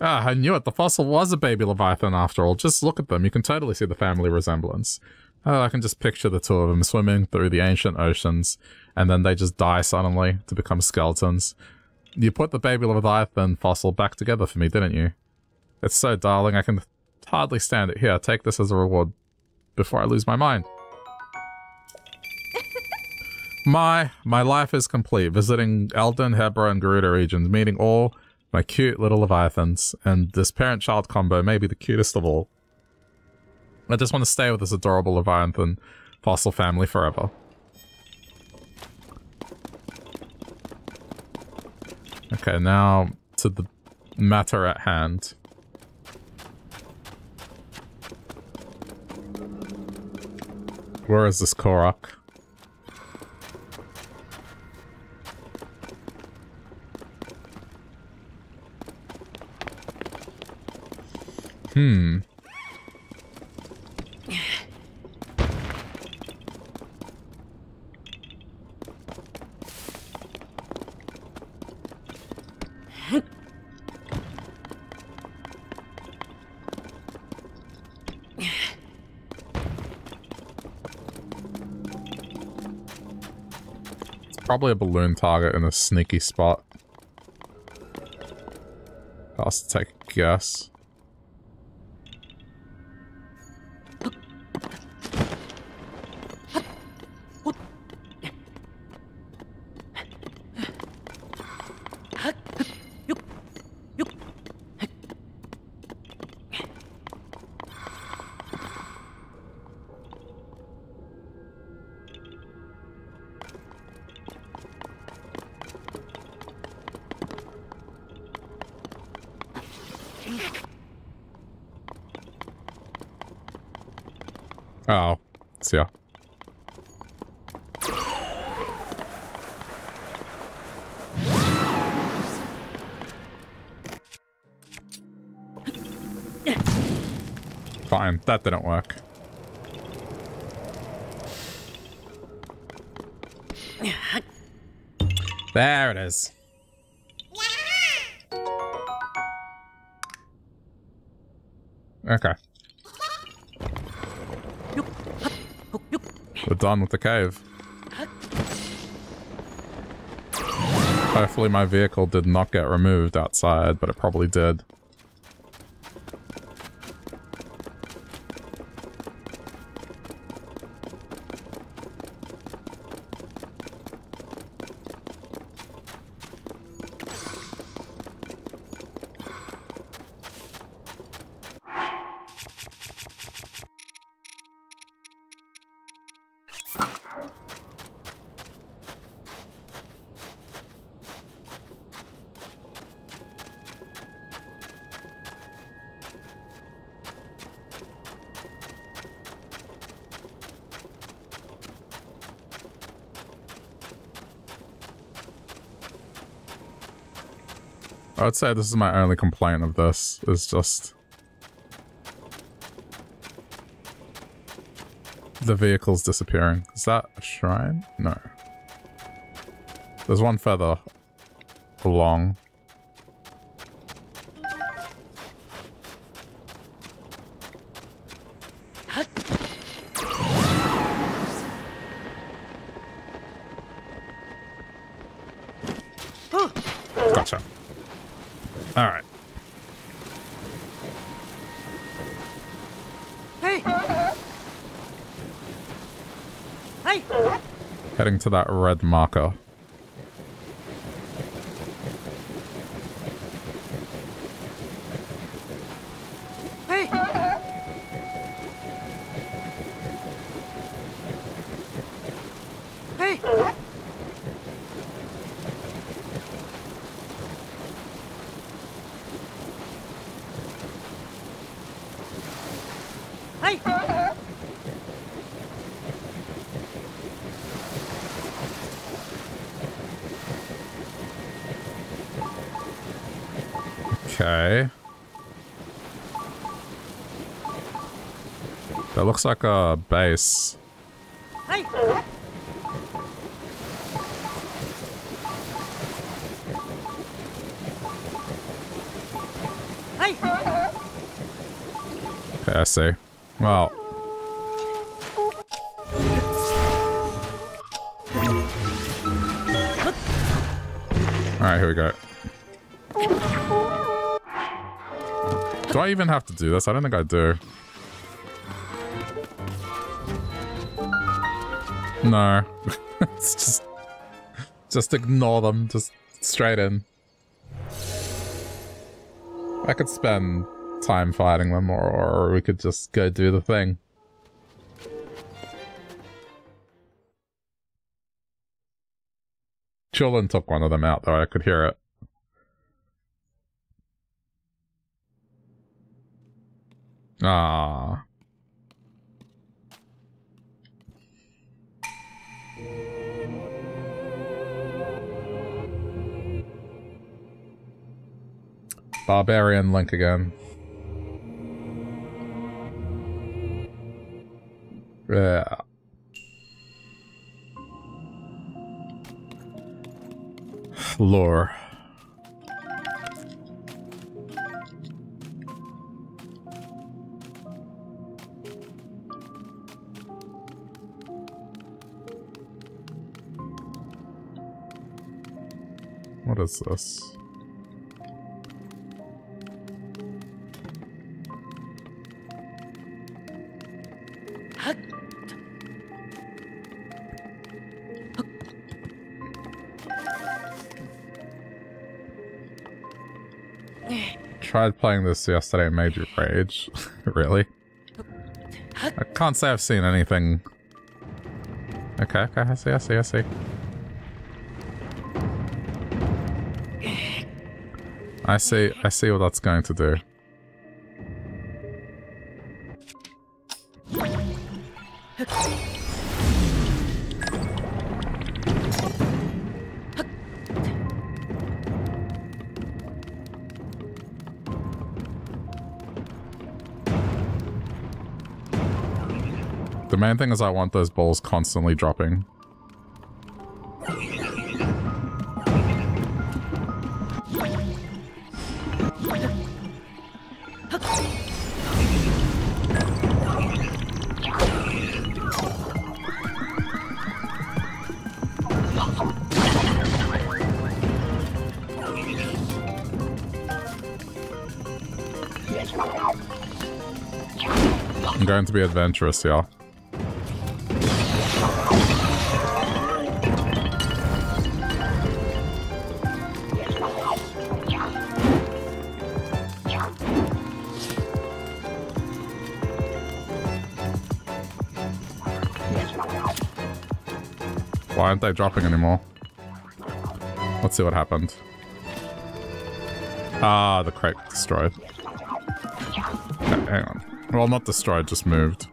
Ah, I knew it. The fossil was a baby leviathan after all. Just look at them. You can totally see the family resemblance. Oh, I can just picture the two of them swimming through the ancient oceans, and then they just die suddenly to become skeletons. You put the baby leviathan fossil back together for me, didn't you? It's so darling. I can hardly stand it. Here, take this as a reward before I lose my mind. My life is complete. Visiting Eldon, Hebra, and Gerudo regions, meeting all my cute little leviathans, and this parent-child combo may be the cutest of all. I just want to stay with this adorable leviathan fossil family forever. Okay, now to the matter at hand. Where is this Korok? Hmm. It's probably a balloon target in a sneaky spot. I'll have to take a guess. Oh, it's here. Fine, that didn't work. There it is. Okay. We're done with the cave. Hopefully my vehicle did not get removed outside, but it probably did. I would say this is my only complaint of this, is just the vehicles disappearing. Is that a shrine? No. There's one further along. Gotcha. All right. Heading to that red marker. Hey. Hey. Hey. Okay. That looks like a base. Hey. Hey. Okay, I see. Well. Alright, here we go. Do I even have to do this? I don't think I do. No. It's just ignore them. Just straight in. I could spend time fighting them, or we could just go do the thing. Chulin took one of them out, though. I could hear it. Ah. Barbarian Link again. Yeah. Lore. What is this? Tried playing this yesterday and made you rage. Really? I can't say I've seen anything. Okay, okay, I see, I see, I see. I see what that's going to do. The main thing is I want those balls constantly dropping. I'm going to be adventurous, y'all. Why aren't they dropping anymore? Let's see what happened. Ah, the crate destroyed. Okay, hang on. Well, not destroyed, just moved.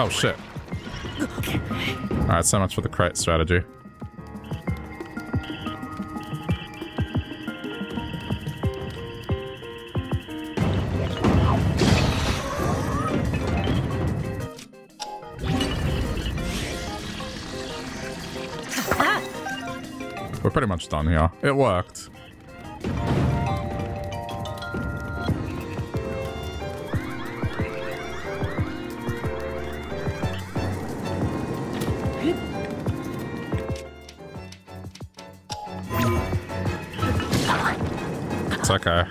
Oh, shit. Alright, so much for the crate strategy. We're pretty much done here. It worked. It's okay.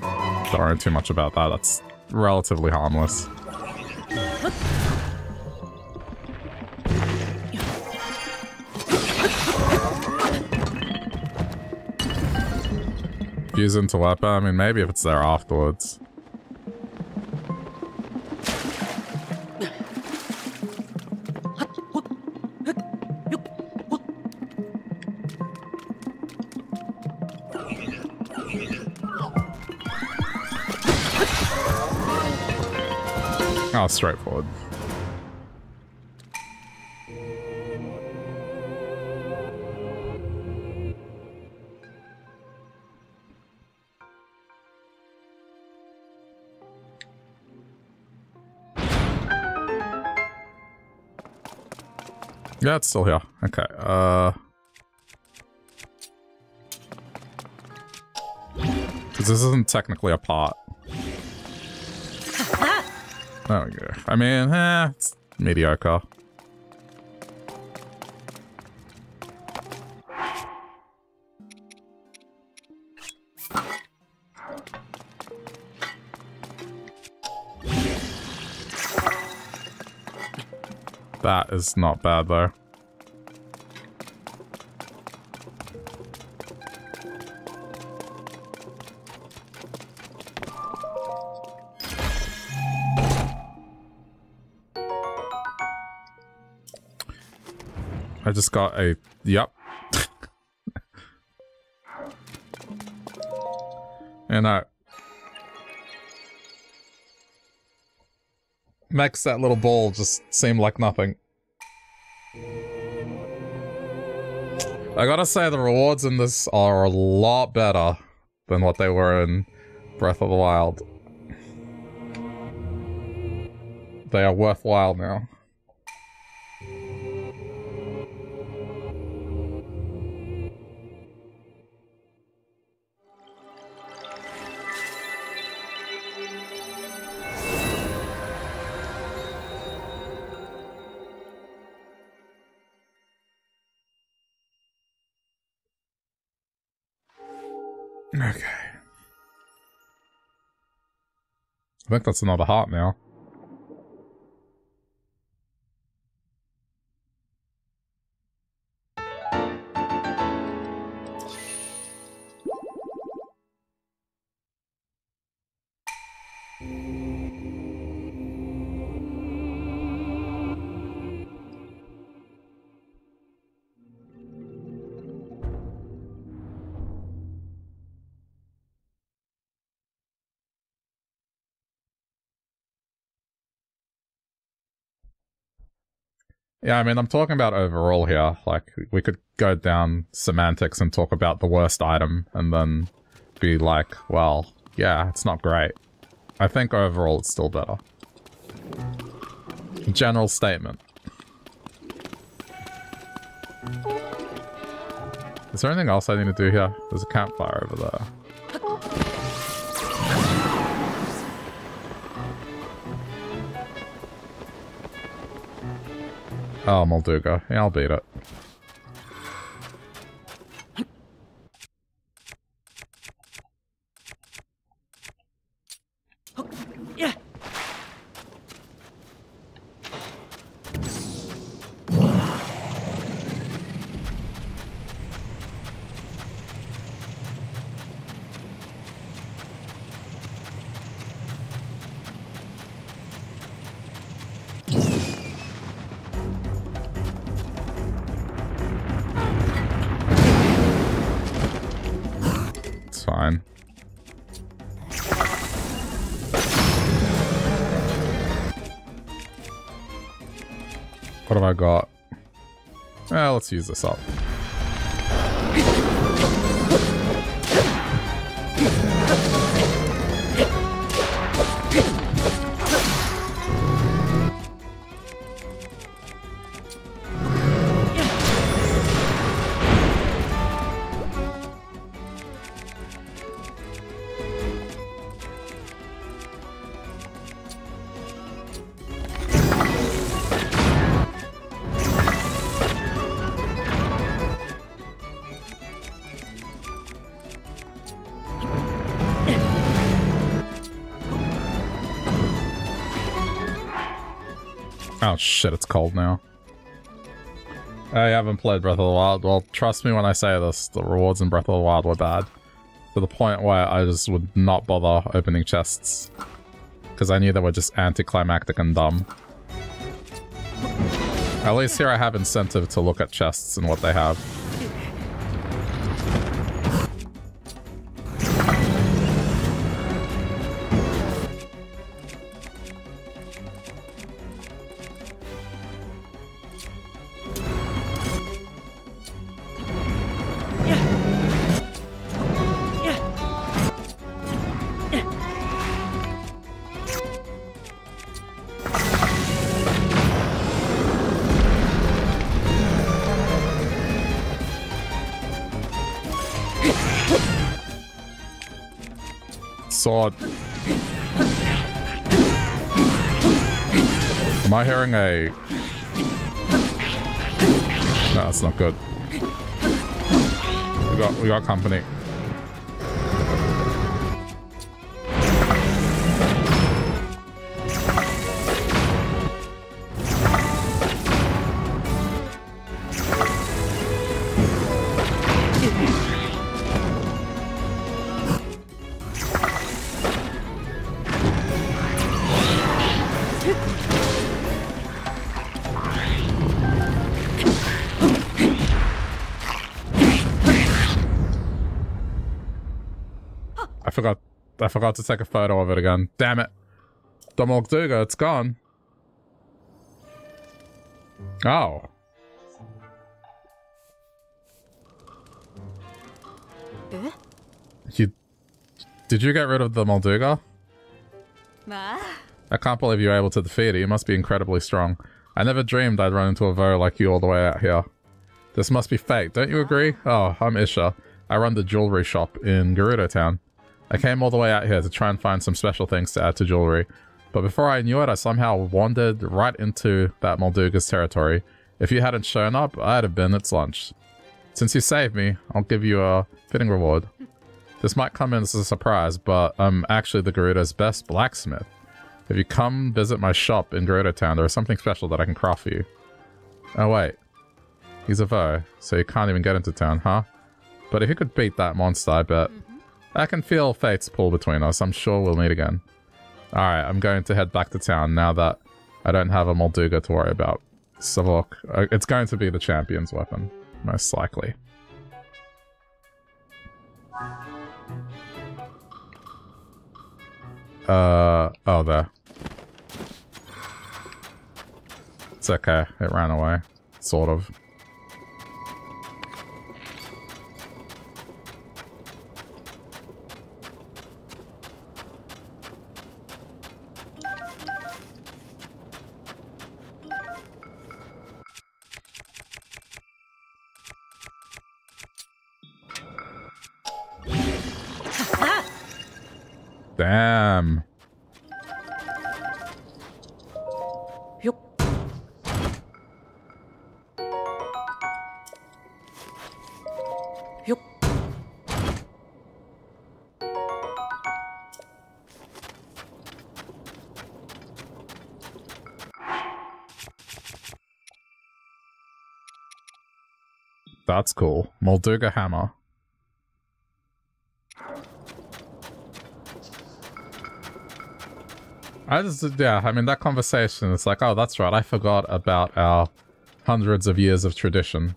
Don't worry too much about that. That's relatively harmless. Use into weapon. I mean, maybe if it's there afterwards. Oh, straightforward. Yeah, it's still here. Okay, because this isn't technically a part. There we go. I mean, it's mediocre. That is not bad, though. I just got a... Yep. And I... Makes that little ball just seem like nothing. I gotta say, the rewards in this are a lot better than what they were in Breath of the Wild. They are worthwhile now. Okay. I think that's another heart now. Yeah, I mean, I'm talking about overall here. Like, we could go down semantics and talk about the worst item and then be like, well, yeah, it's not great. I think overall it's still better. General statement. Is there anything else I need to do here? There's a campfire over there. Oh, Molduga. Yeah, I'll beat it. Yeah. What have I got? Let's use this up. Oh shit, it's cold now. I haven't played Breath of the Wild. Well, trust me when I say this, the rewards in Breath of the Wild were bad. To the point where I just would not bother opening chests. Because I knew they were just anticlimactic and dumb. At least here I have incentive to look at chests and what they have. Am I hearing a... No, that's not good. We got company. I forgot to take a photo of it again. Damn it. The Molduga, it's gone. Oh. Eh? Did you get rid of the Molduga? I can't believe you were able to defeat it. You must be incredibly strong. I never dreamed I'd run into a Voe like you all the way out here. This must be fake, don't you agree? Oh, I'm Isha. I run the jewelry shop in Gerudo Town. I came all the way out here to try and find some special things to add to jewelry, but before I knew it, I somehow wandered right into that Molduga's territory. If you hadn't shown up, I'd have been its lunch. Since you saved me, I'll give you a fitting reward. This might come in as a surprise, but I'm actually the Gerudo's best blacksmith. If you come visit my shop in Gerudo Town, there is something special that I can craft for you. Oh wait, he's a Voe, so you can't even get into town, huh? But if you could beat that monster, I bet. I can feel fate's pull between us. I'm sure we'll meet again. Alright, I'm going to head back to town now that I don't have a Molduga to worry about. So look, it's going to be the champion's weapon, most likely. Oh there. It's okay, it ran away. Sort of. Damn. Yep. Yep. That's cool. Molduga hammer. I mean, that conversation, it's like, oh, that's right, I forgot about our hundreds of years of tradition.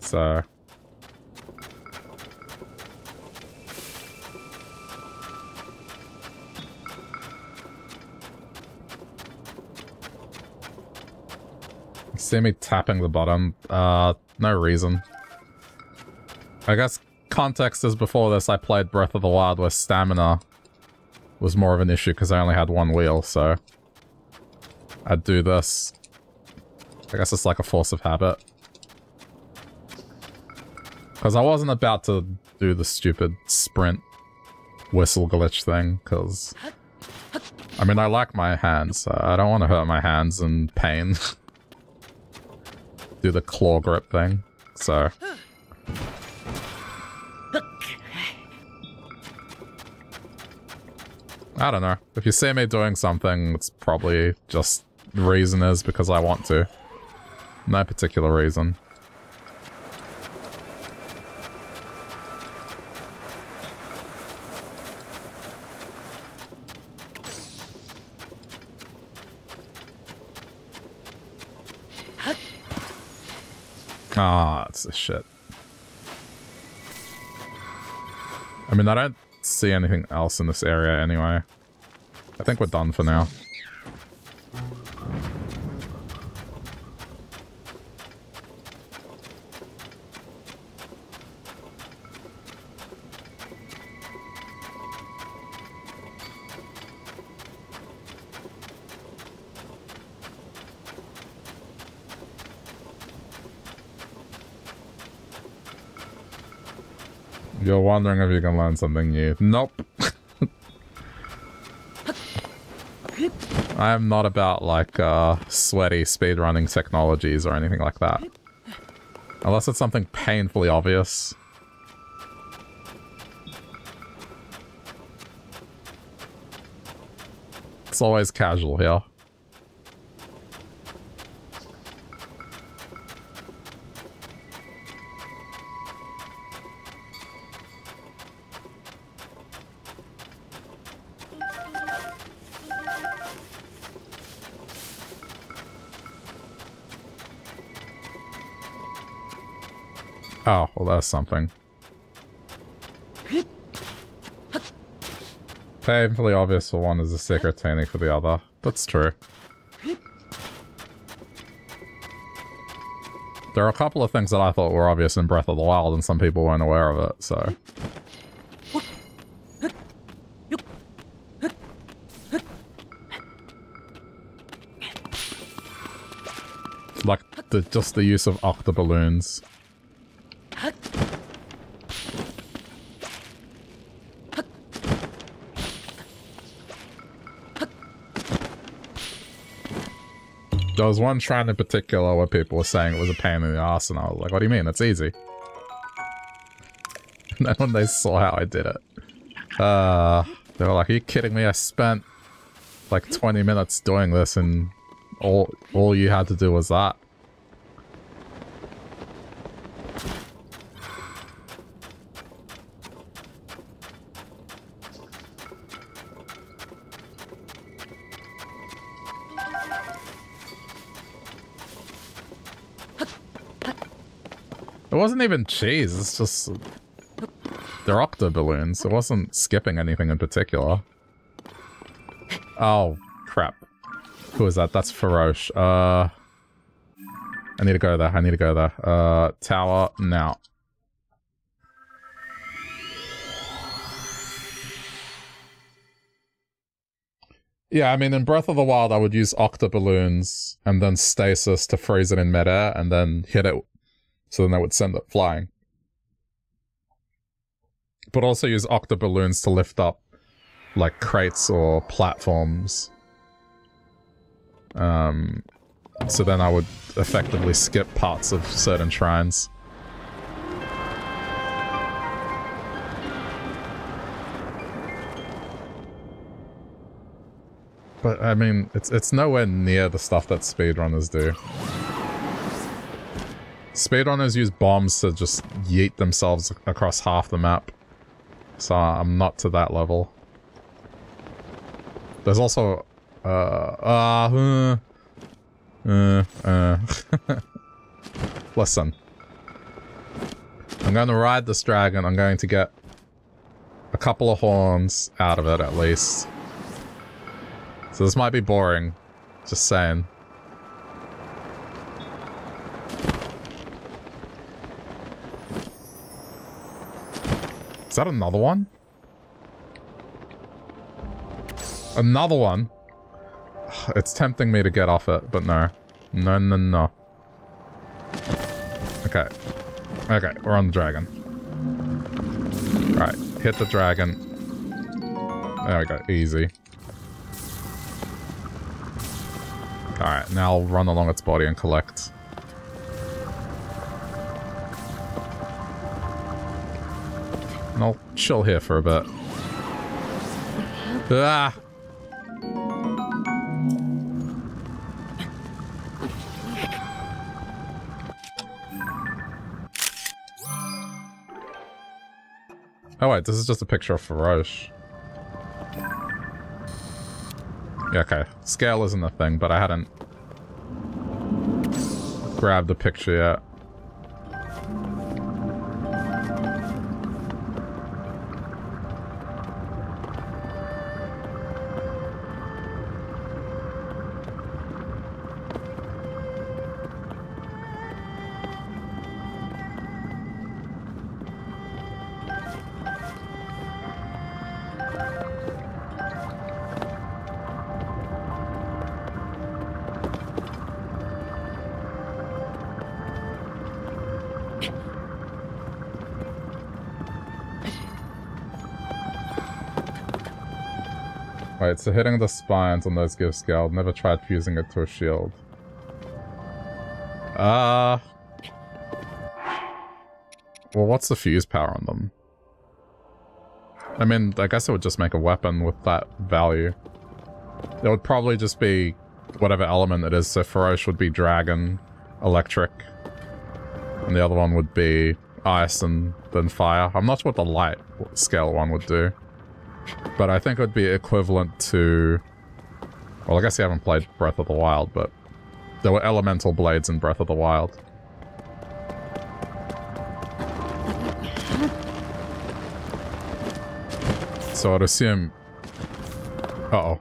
So... see me tapping the bottom. No reason. I guess context is before this I played Breath of the Wild where stamina was more of an issue because I only had one wheel, so I'd do this. I guess it's like a force of habit. Because I wasn't about to do the stupid sprint whistle glitch thing, because... I mean, I like my hands. So I don't want to hurt my hands in pain. Do the claw grip thing, so... I don't know. If you see me doing something, it's probably just the reason is because I want to. No particular reason. Ah, it's this shit. I mean, I don't see anything else in this area anyway. I think we're done for now. You're wondering if you can learn something new. Nope. I am not about, like, sweaty speedrunning technologies or anything like that. Unless it's something painfully obvious. It's always casual here. Oh, well, that's something. Painfully obvious for one is a Secretini for the other. That's true. There are a couple of things that I thought were obvious in Breath of the Wild, and some people weren't aware of it, so... Like, just the use of octoballoons. There was one shrine in particular where people were saying it was a pain in the ass, and I was like, what do you mean? It's easy. And then when they saw how I did it, they were like, are you kidding me? I spent like 20 minutes doing this, and all you had to do was that. It wasn't even cheese, it's just... They're octoballoons. It wasn't skipping anything in particular. Oh, crap. Who is that? That's Farosh. I need to go there, I need to go there. Tower, now. Yeah, I mean, in Breath of the Wild, I would use octoballoons and then stasis to freeze it in midair and then hit it. So then they would send it flying. But also use octoballoons to lift up, like, crates or platforms. So then I would effectively skip parts of certain shrines. But, I mean, it's nowhere near the stuff that speedrunners do. Speedrunners use bombs to just yeet themselves across half the map. So I'm not to that level. There's also... Listen. I'm going to ride this dragon. I'm going to get a couple of horns out of it, at least. So this might be boring. Just saying. Is that another one? Another one? It's tempting me to get off it, but no. No, no, no. Okay. Okay, we're on the dragon. Right, hit the dragon. There we go, easy. Alright, now I'll run along its body and collect. And I'll chill here for a bit. Ah! Oh wait, this is just a picture of Farosh. Yeah, okay. Scale isn't a thing, but I hadn't grabbed the picture yet. So hitting the spines on those gives scale. Never tried fusing it to a shield. Well, what's the fuse power on them? I mean, I guess it would just make a weapon with that value. It would probably just be whatever element it is. So Farosh would be dragon, electric. And the other one would be ice and then fire. I'm not sure what the light scale one would do. But I think it would be equivalent to... Well, I guess you haven't played Breath of the Wild, but... There were elemental blades in Breath of the Wild. So I'd assume... Uh-oh.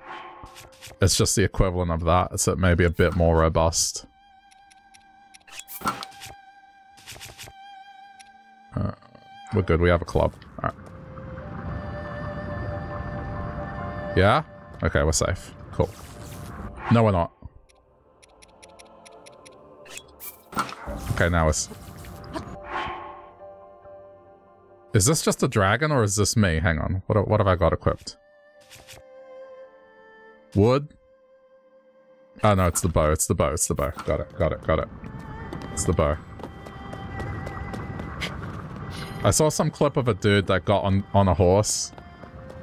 It's just the equivalent of that, except maybe a bit more robust. We're good, we have a club. Alright. Yeah? Okay, we're safe. Cool. No, we're not. Okay, now it's... Is this just a dragon or is this me? Hang on. What have I got equipped? Wood? Oh, no, it's the bow. It's the bow. It's the bow. Got it. Got it. Got it. It's the bow. I saw some clip of a dude that got on a horse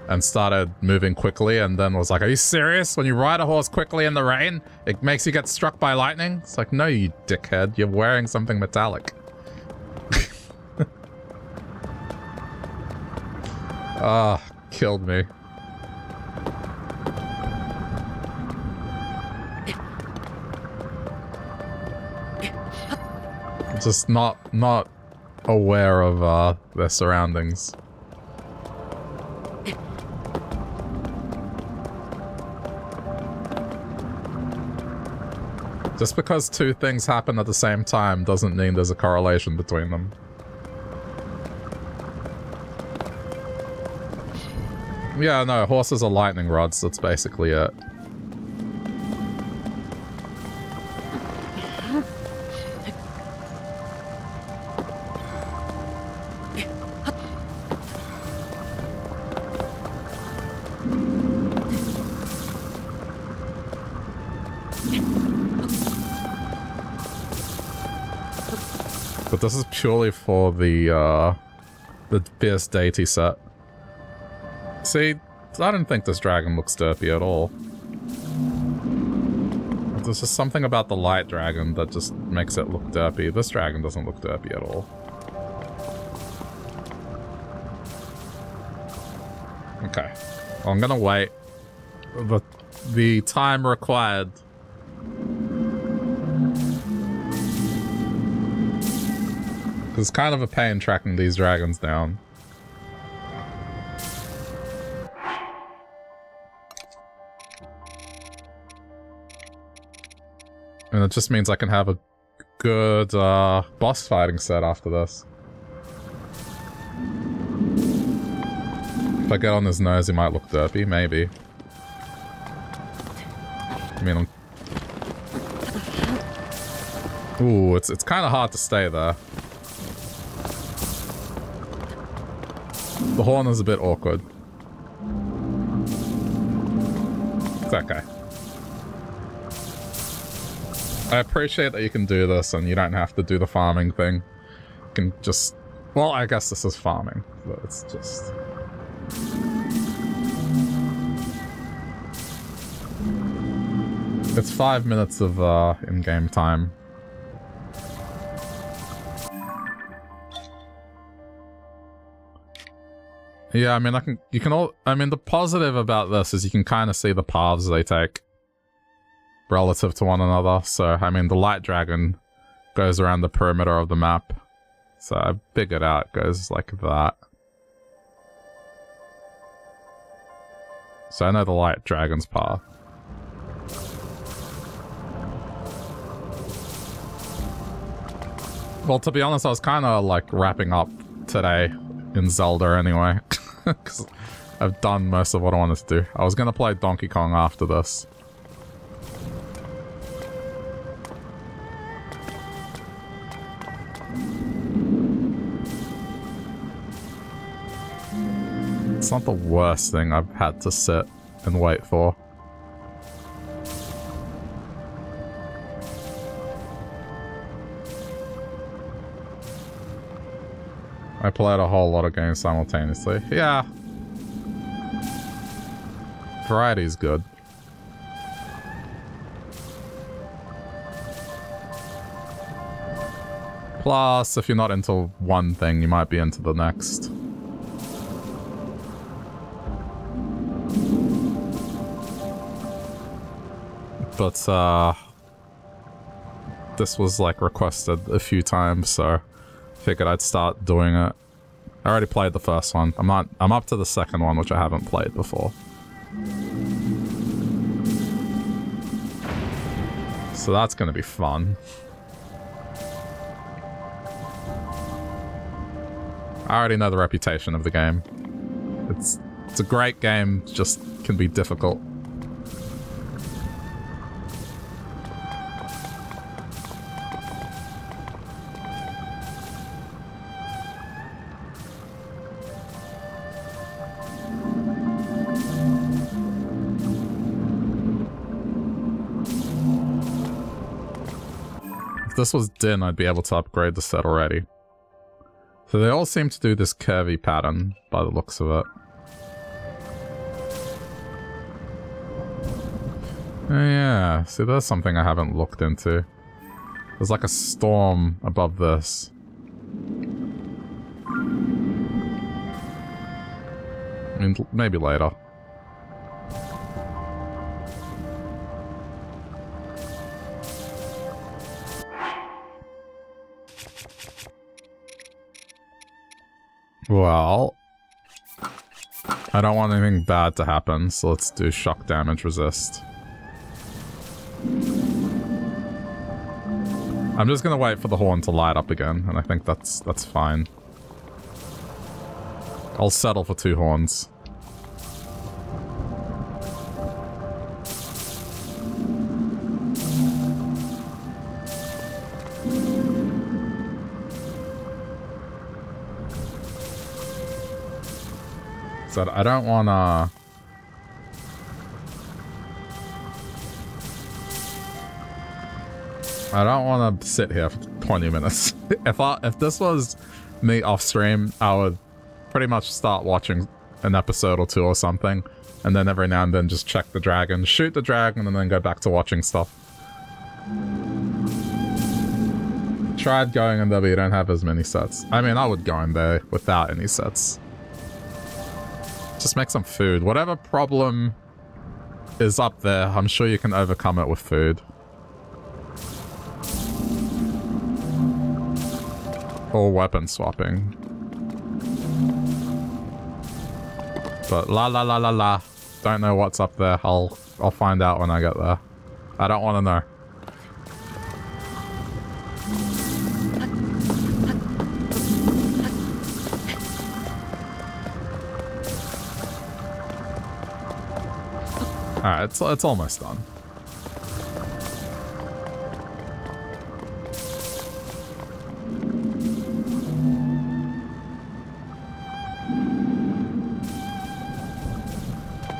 and started moving quickly and then was like, are you serious? When you ride a horse quickly in the rain, it makes you get struck by lightning? It's like, no, you dickhead. You're wearing something metallic. Ah, oh, killed me. Just not aware of their surroundings. Just because two things happen at the same time doesn't mean there's a correlation between them. Yeah, no, horses are lightning rods, that's basically it. This is purely for the Fierce Deity set. See, I don't think this dragon looks derpy at all. There's just something about the light dragon that just makes it look derpy. This dragon doesn't look derpy at all. Okay. I'm gonna wait. The time required... It's kind of a pain tracking these dragons down. And it just means I can have a good boss fighting set after this. I get on his nose, he might look derpy, maybe. I mean, I'm... Ooh, it's kind of hard to stay there. The horn is a bit awkward. It's okay. I appreciate that you can do this and you don't have to do the farming thing. You can just... Well, I guess this is farming, but it's just... It's 5 minutes of in-game time. Yeah, I mean, the positive about this is you can kind of see the paths they take relative to one another. So, I mean, the light dragon goes around the perimeter of the map. So I figured out it goes like that. So I know the light dragon's path. Well, to be honest, I was kind of like wrapping up today in Zelda anyway. Because I've done most of what I wanted to do. I was going to play Donkey Kong after this. It's not the worst thing I've had to sit and wait for. I played a whole lot of games simultaneously. Yeah. Variety is good. Plus, if you're not into one thing, you might be into the next. But, this was, like, requested a few times, so figured I'd start doing it. I already played the first one. I'm up to the second one, which I haven't played before. So that's gonna be fun. I already know the reputation of the game. It's a great game, just can be difficult. If this was Din, I'd be able to upgrade the set already. So they all seem to do this curvy pattern, by the looks of it. Oh yeah, see, there's something I haven't looked into. There's like a storm above this. I mean, maybe later. Well, I don't want anything bad to happen, so let's do shock damage resist. I'm just gonna wait for the horn to light up again, and I think that's fine. I'll settle for 2 horns. So I don't want to... I don't want to sit here for 20 minutes. If this was me off stream, I would pretty much start watching an episode or 2 or something, and then every now and then just check the dragon, shoot the dragon, and then go back to watching stuff. Tried going in there, but you don't have as many sets. I mean, I would go in there without any sets. Just make some food. Whatever problem is up there, I'm sure you can overcome it with food. Or weapon swapping. But la la la. Don't know what's up there. I'll find out when I get there. I don't want to know. Alright, it's almost done.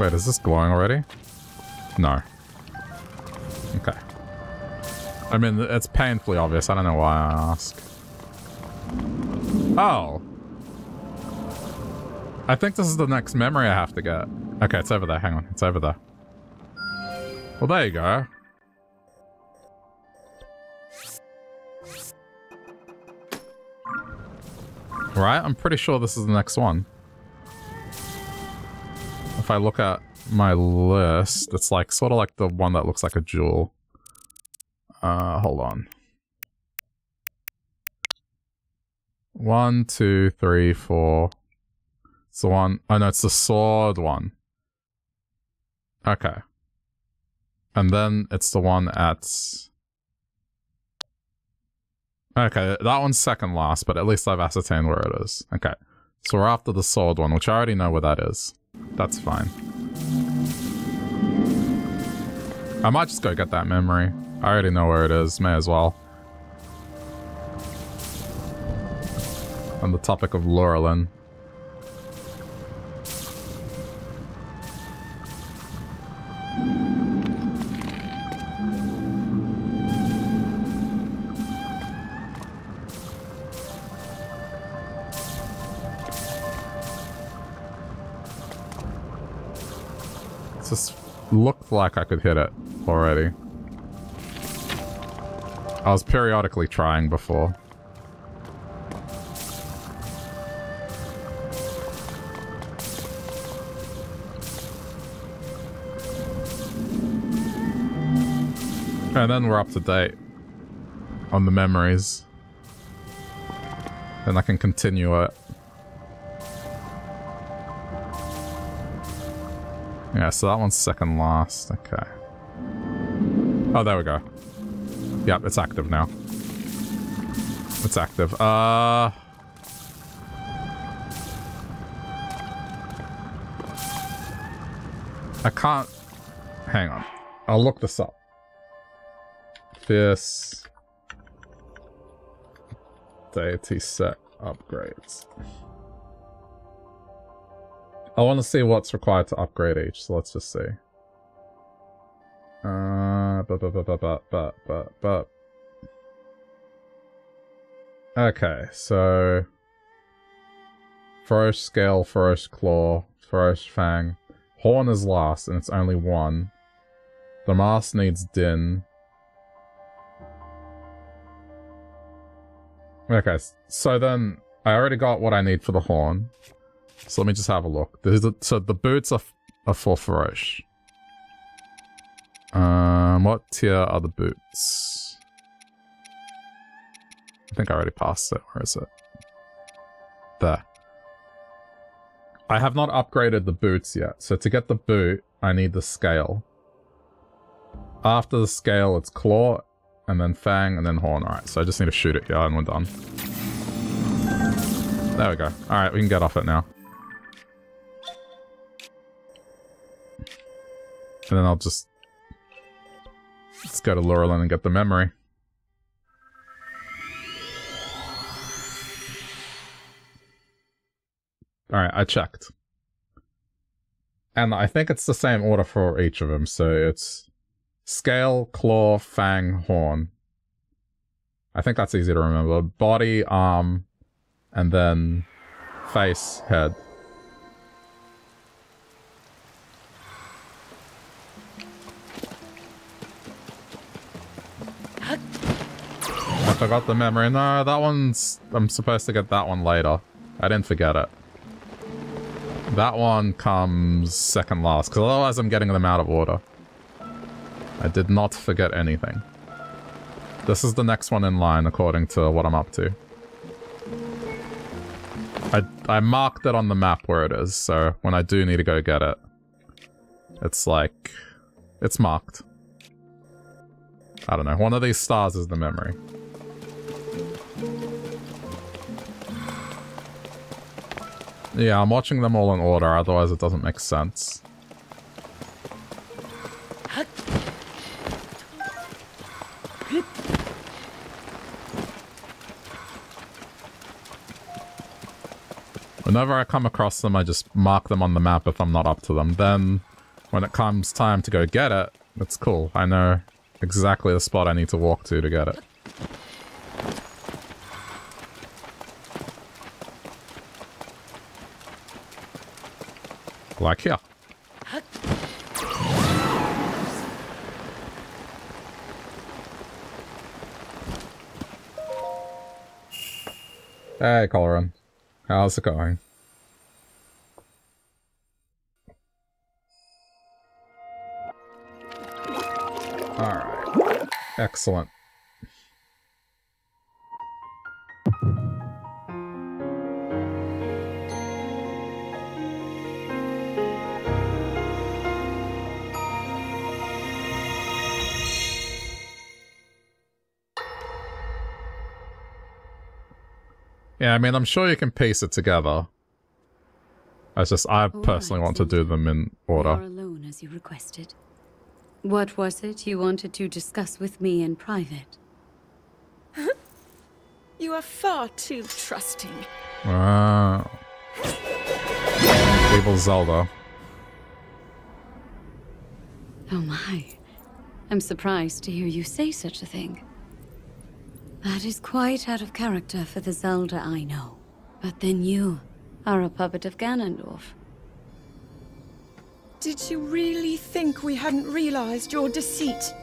Wait, is this glowing already? No. Okay. I mean, it's painfully obvious. I don't know why I ask. Oh. I think this is the next memory I have to get. Okay, it's over there. Hang on. It's over there. Well, there you go. Right? I'm pretty sure this is the next one. If I look at my list, it's like sort of like the one that looks like a jewel. Hold on. 1, 2, 3, 4. It's the one. Oh no, it's the sword one. Okay. And then it's the one at. Okay, that one's second last, but at least I've ascertained where it is. Okay. So we're after the sword one, which I already know where that is. That's fine. I might just go get that memory. I already know where it is. May as well. On the topic of Lurelin. Just looked like I could hit it already. I was periodically trying before. And then we're up to date on the memories. Then I can continue it. Yeah, so that one's second last. Okay. Oh, there we go. Yep, it's active now. It's active. I can't... Hang on. I'll look this up. Fierce... Deity set upgrades. I want to see what's required to upgrade each, so let's just see. Okay, so... Farosh Scale, Farosh Claw, Farosh Fang. Horn is last, and it's only one. The Mask needs Din. Okay, so then I already got what I need for the horn. So let me just have a look. So the boots are for Farosh. What tier are the boots? I think I already passed it. Where is it? There. I have not upgraded the boots yet. So to get the boot, I need the scale. After the scale, it's claw, and then fang, and then horn. Alright, so I just need to shoot it here and we're done. There we go. Alright, we can get off it now. And then I'll just... Let's go to Lurelin and get the memory. Alright, I checked. And I think it's the same order for each of them, so it's... Scale, claw, fang, horn. I think that's easy to remember. Body, arm, and then... Face, head. I forgot the memory. No, that one's... I'm supposed to get that one later. I didn't forget it. That one comes second last, because otherwise I'm getting them out of order. I did not forget anything. This is the next one in line, according to what I'm up to. I marked it on the map where it is, so when I do need to go get it, it's like... It's marked. I don't know. One of these stars is the memory. Yeah, I'm watching them all in order, otherwise it doesn't make sense. Whenever I come across them, I just mark them on the map if I'm not up to them. Then, when it comes time to go get it, it's cool. I know exactly the spot I need to walk to get it. Like here. Hey, Colrin. How's it going? Alright. Excellent. Yeah, I mean, I'm sure you can piece it together. It's just, I personally want to do them in order. You're alone as you requested. What was it you wanted to discuss with me in private? You are far too trusting. Wow. Evil Zelda. Oh my. I'm surprised to hear you say such a thing. That is quite out of character for the Zelda I know. But then you are a puppet of Ganondorf. Did you really think we hadn't realized your deceit?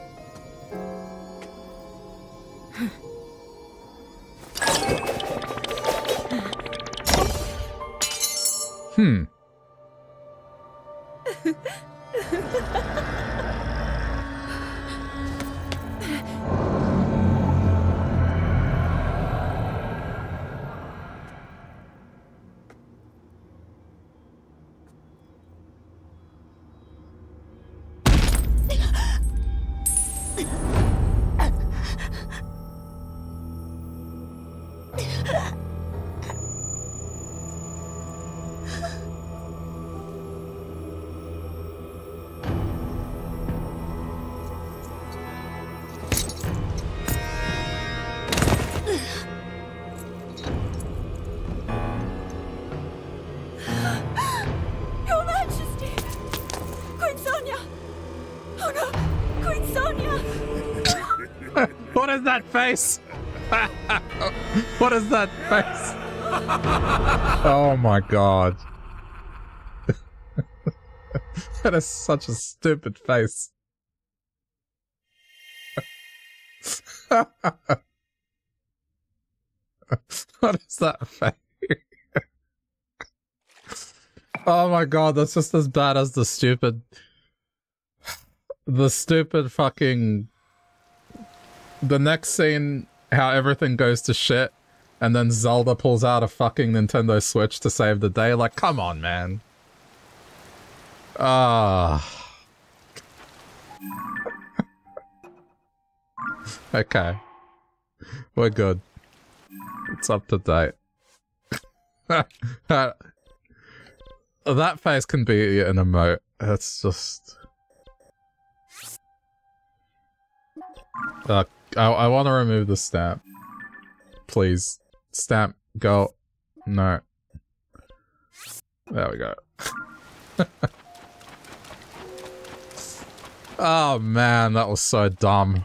That face. What is that face? Oh my god. That is such a stupid face. What is that face? Oh my god, that's just as bad as the stupid fucking... The next scene, how everything goes to shit, and then Zelda pulls out a fucking Nintendo Switch to save the day. Like, come on, man. Okay. We're good. It's up to date. That face can be an emote. It's just... I want to remove the stamp. Please. Stamp. Go. No. There we go. Oh man, that was so dumb.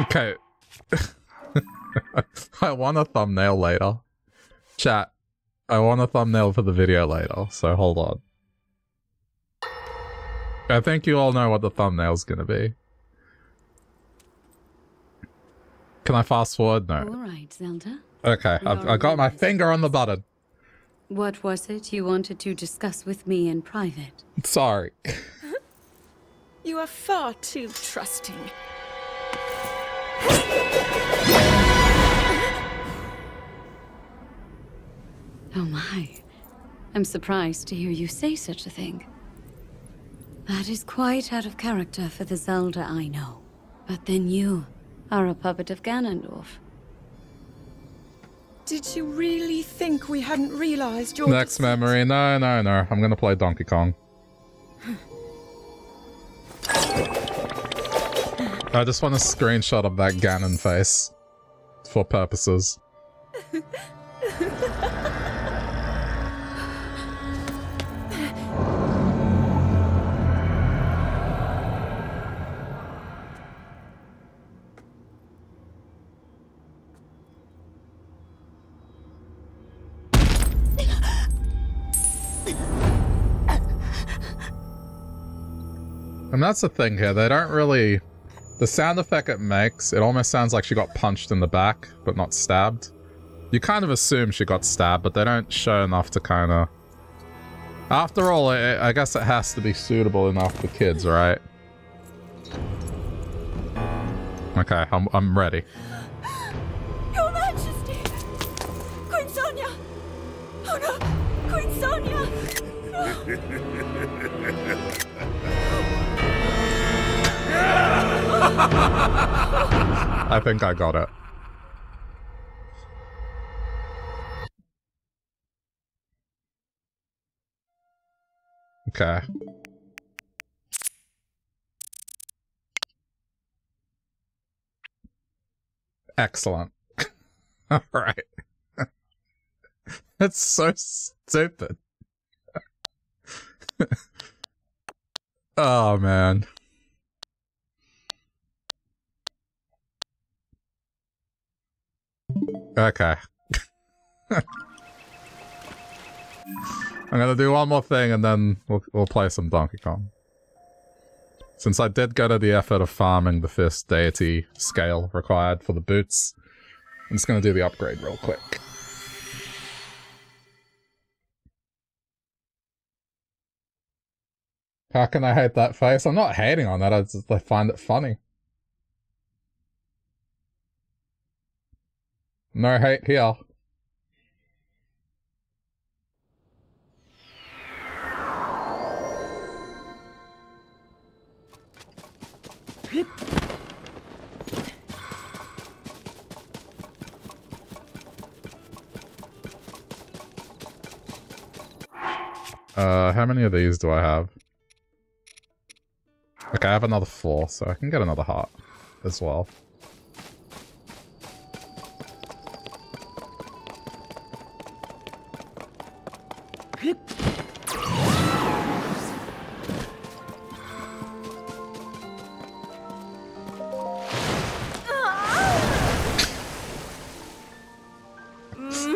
Okay. I want a thumbnail later. Chat. I want a thumbnail for the video later, so hold on. I think you all know what the thumbnail's gonna be. Can I fast forward? No. Alright, Zelda. Okay, I got my finger on the button. What was it you wanted to discuss with me in private? Sorry. You are far too trusting. Oh my. I'm surprised to hear you say such a thing. That is quite out of character for the Zelda I know. But then you are a puppet of Ganondorf. Did you really think we hadn't realized your... Next memory. No, no, no. I'm gonna play Donkey Kong. I just want a screenshot of that Ganon face. For purposes. And that's the thing here, they don't really... The sound effect it makes, it almost sounds like she got punched in the back, but not stabbed. You kind of assume she got stabbed, but they don't show enough to kind of... After all, I guess it has to be suitable enough for kids, right? Okay, I'm ready. Your Majesty! Queen Sonia! Oh no! Queen Sonia! No. I think I got it. Okay. Excellent. All right. That's so stupid. Oh, man. Okay. I'm gonna do one more thing and then we'll play some Donkey Kong. Since I did go to the effort of farming the Fierce Deity scale required for the boots, I'm just gonna do the upgrade real quick. How can I hate that face? I'm not hating on that, I find it funny. No hate here. How many of these do I have? Okay, I have another 4, so I can get another heart as well.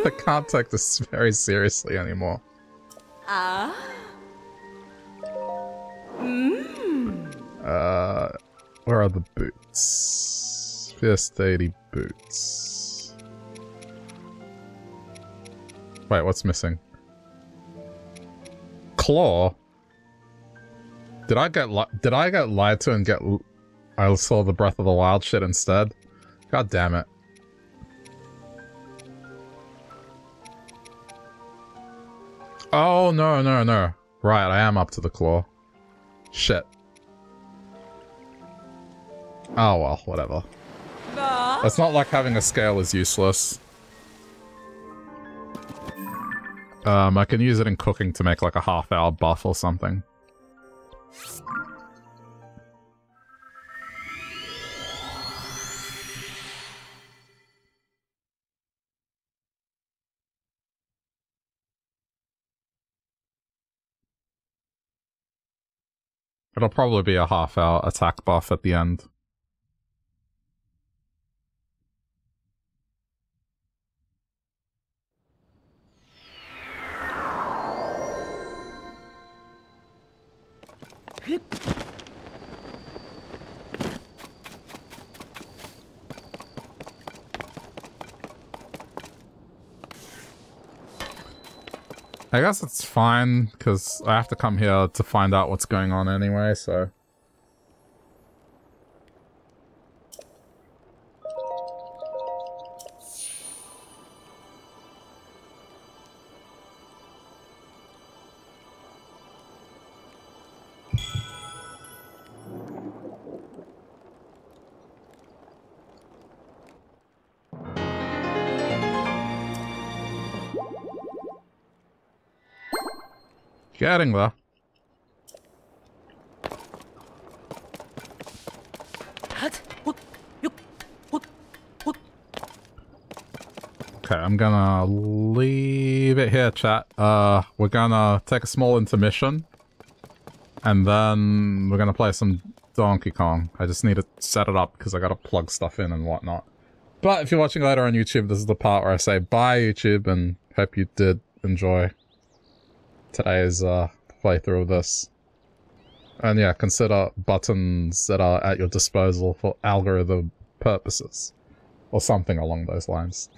I can't take this very seriously anymore. Where are the boots? Fierce Deity boots. Wait, what's missing? Claw? Did I get lied to and get... I saw the Breath of the Wild shit instead? God damn it. Oh, no, no, no. Right, I am up to the claw. Shit. Oh, well, whatever. Bah. It's not like having a scale is useless. I can use it in cooking to make like a half-hour buff or something. It'll probably be a half-hour attack buff at the end. I guess it's fine, because I have to come here to find out what's going on anyway, so... Getting there. What? Okay, I'm gonna leave it here, chat. We're gonna take a small intermission. And then we're gonna play some Donkey Kong. I just need to set it up because I gotta plug stuff in and whatnot. But if you're watching later on YouTube, this is the part where I say bye, YouTube, and hope you did enjoy today's playthrough of this. And yeah, consider buttons that are at your disposal for algorithm purposes. Or something along those lines.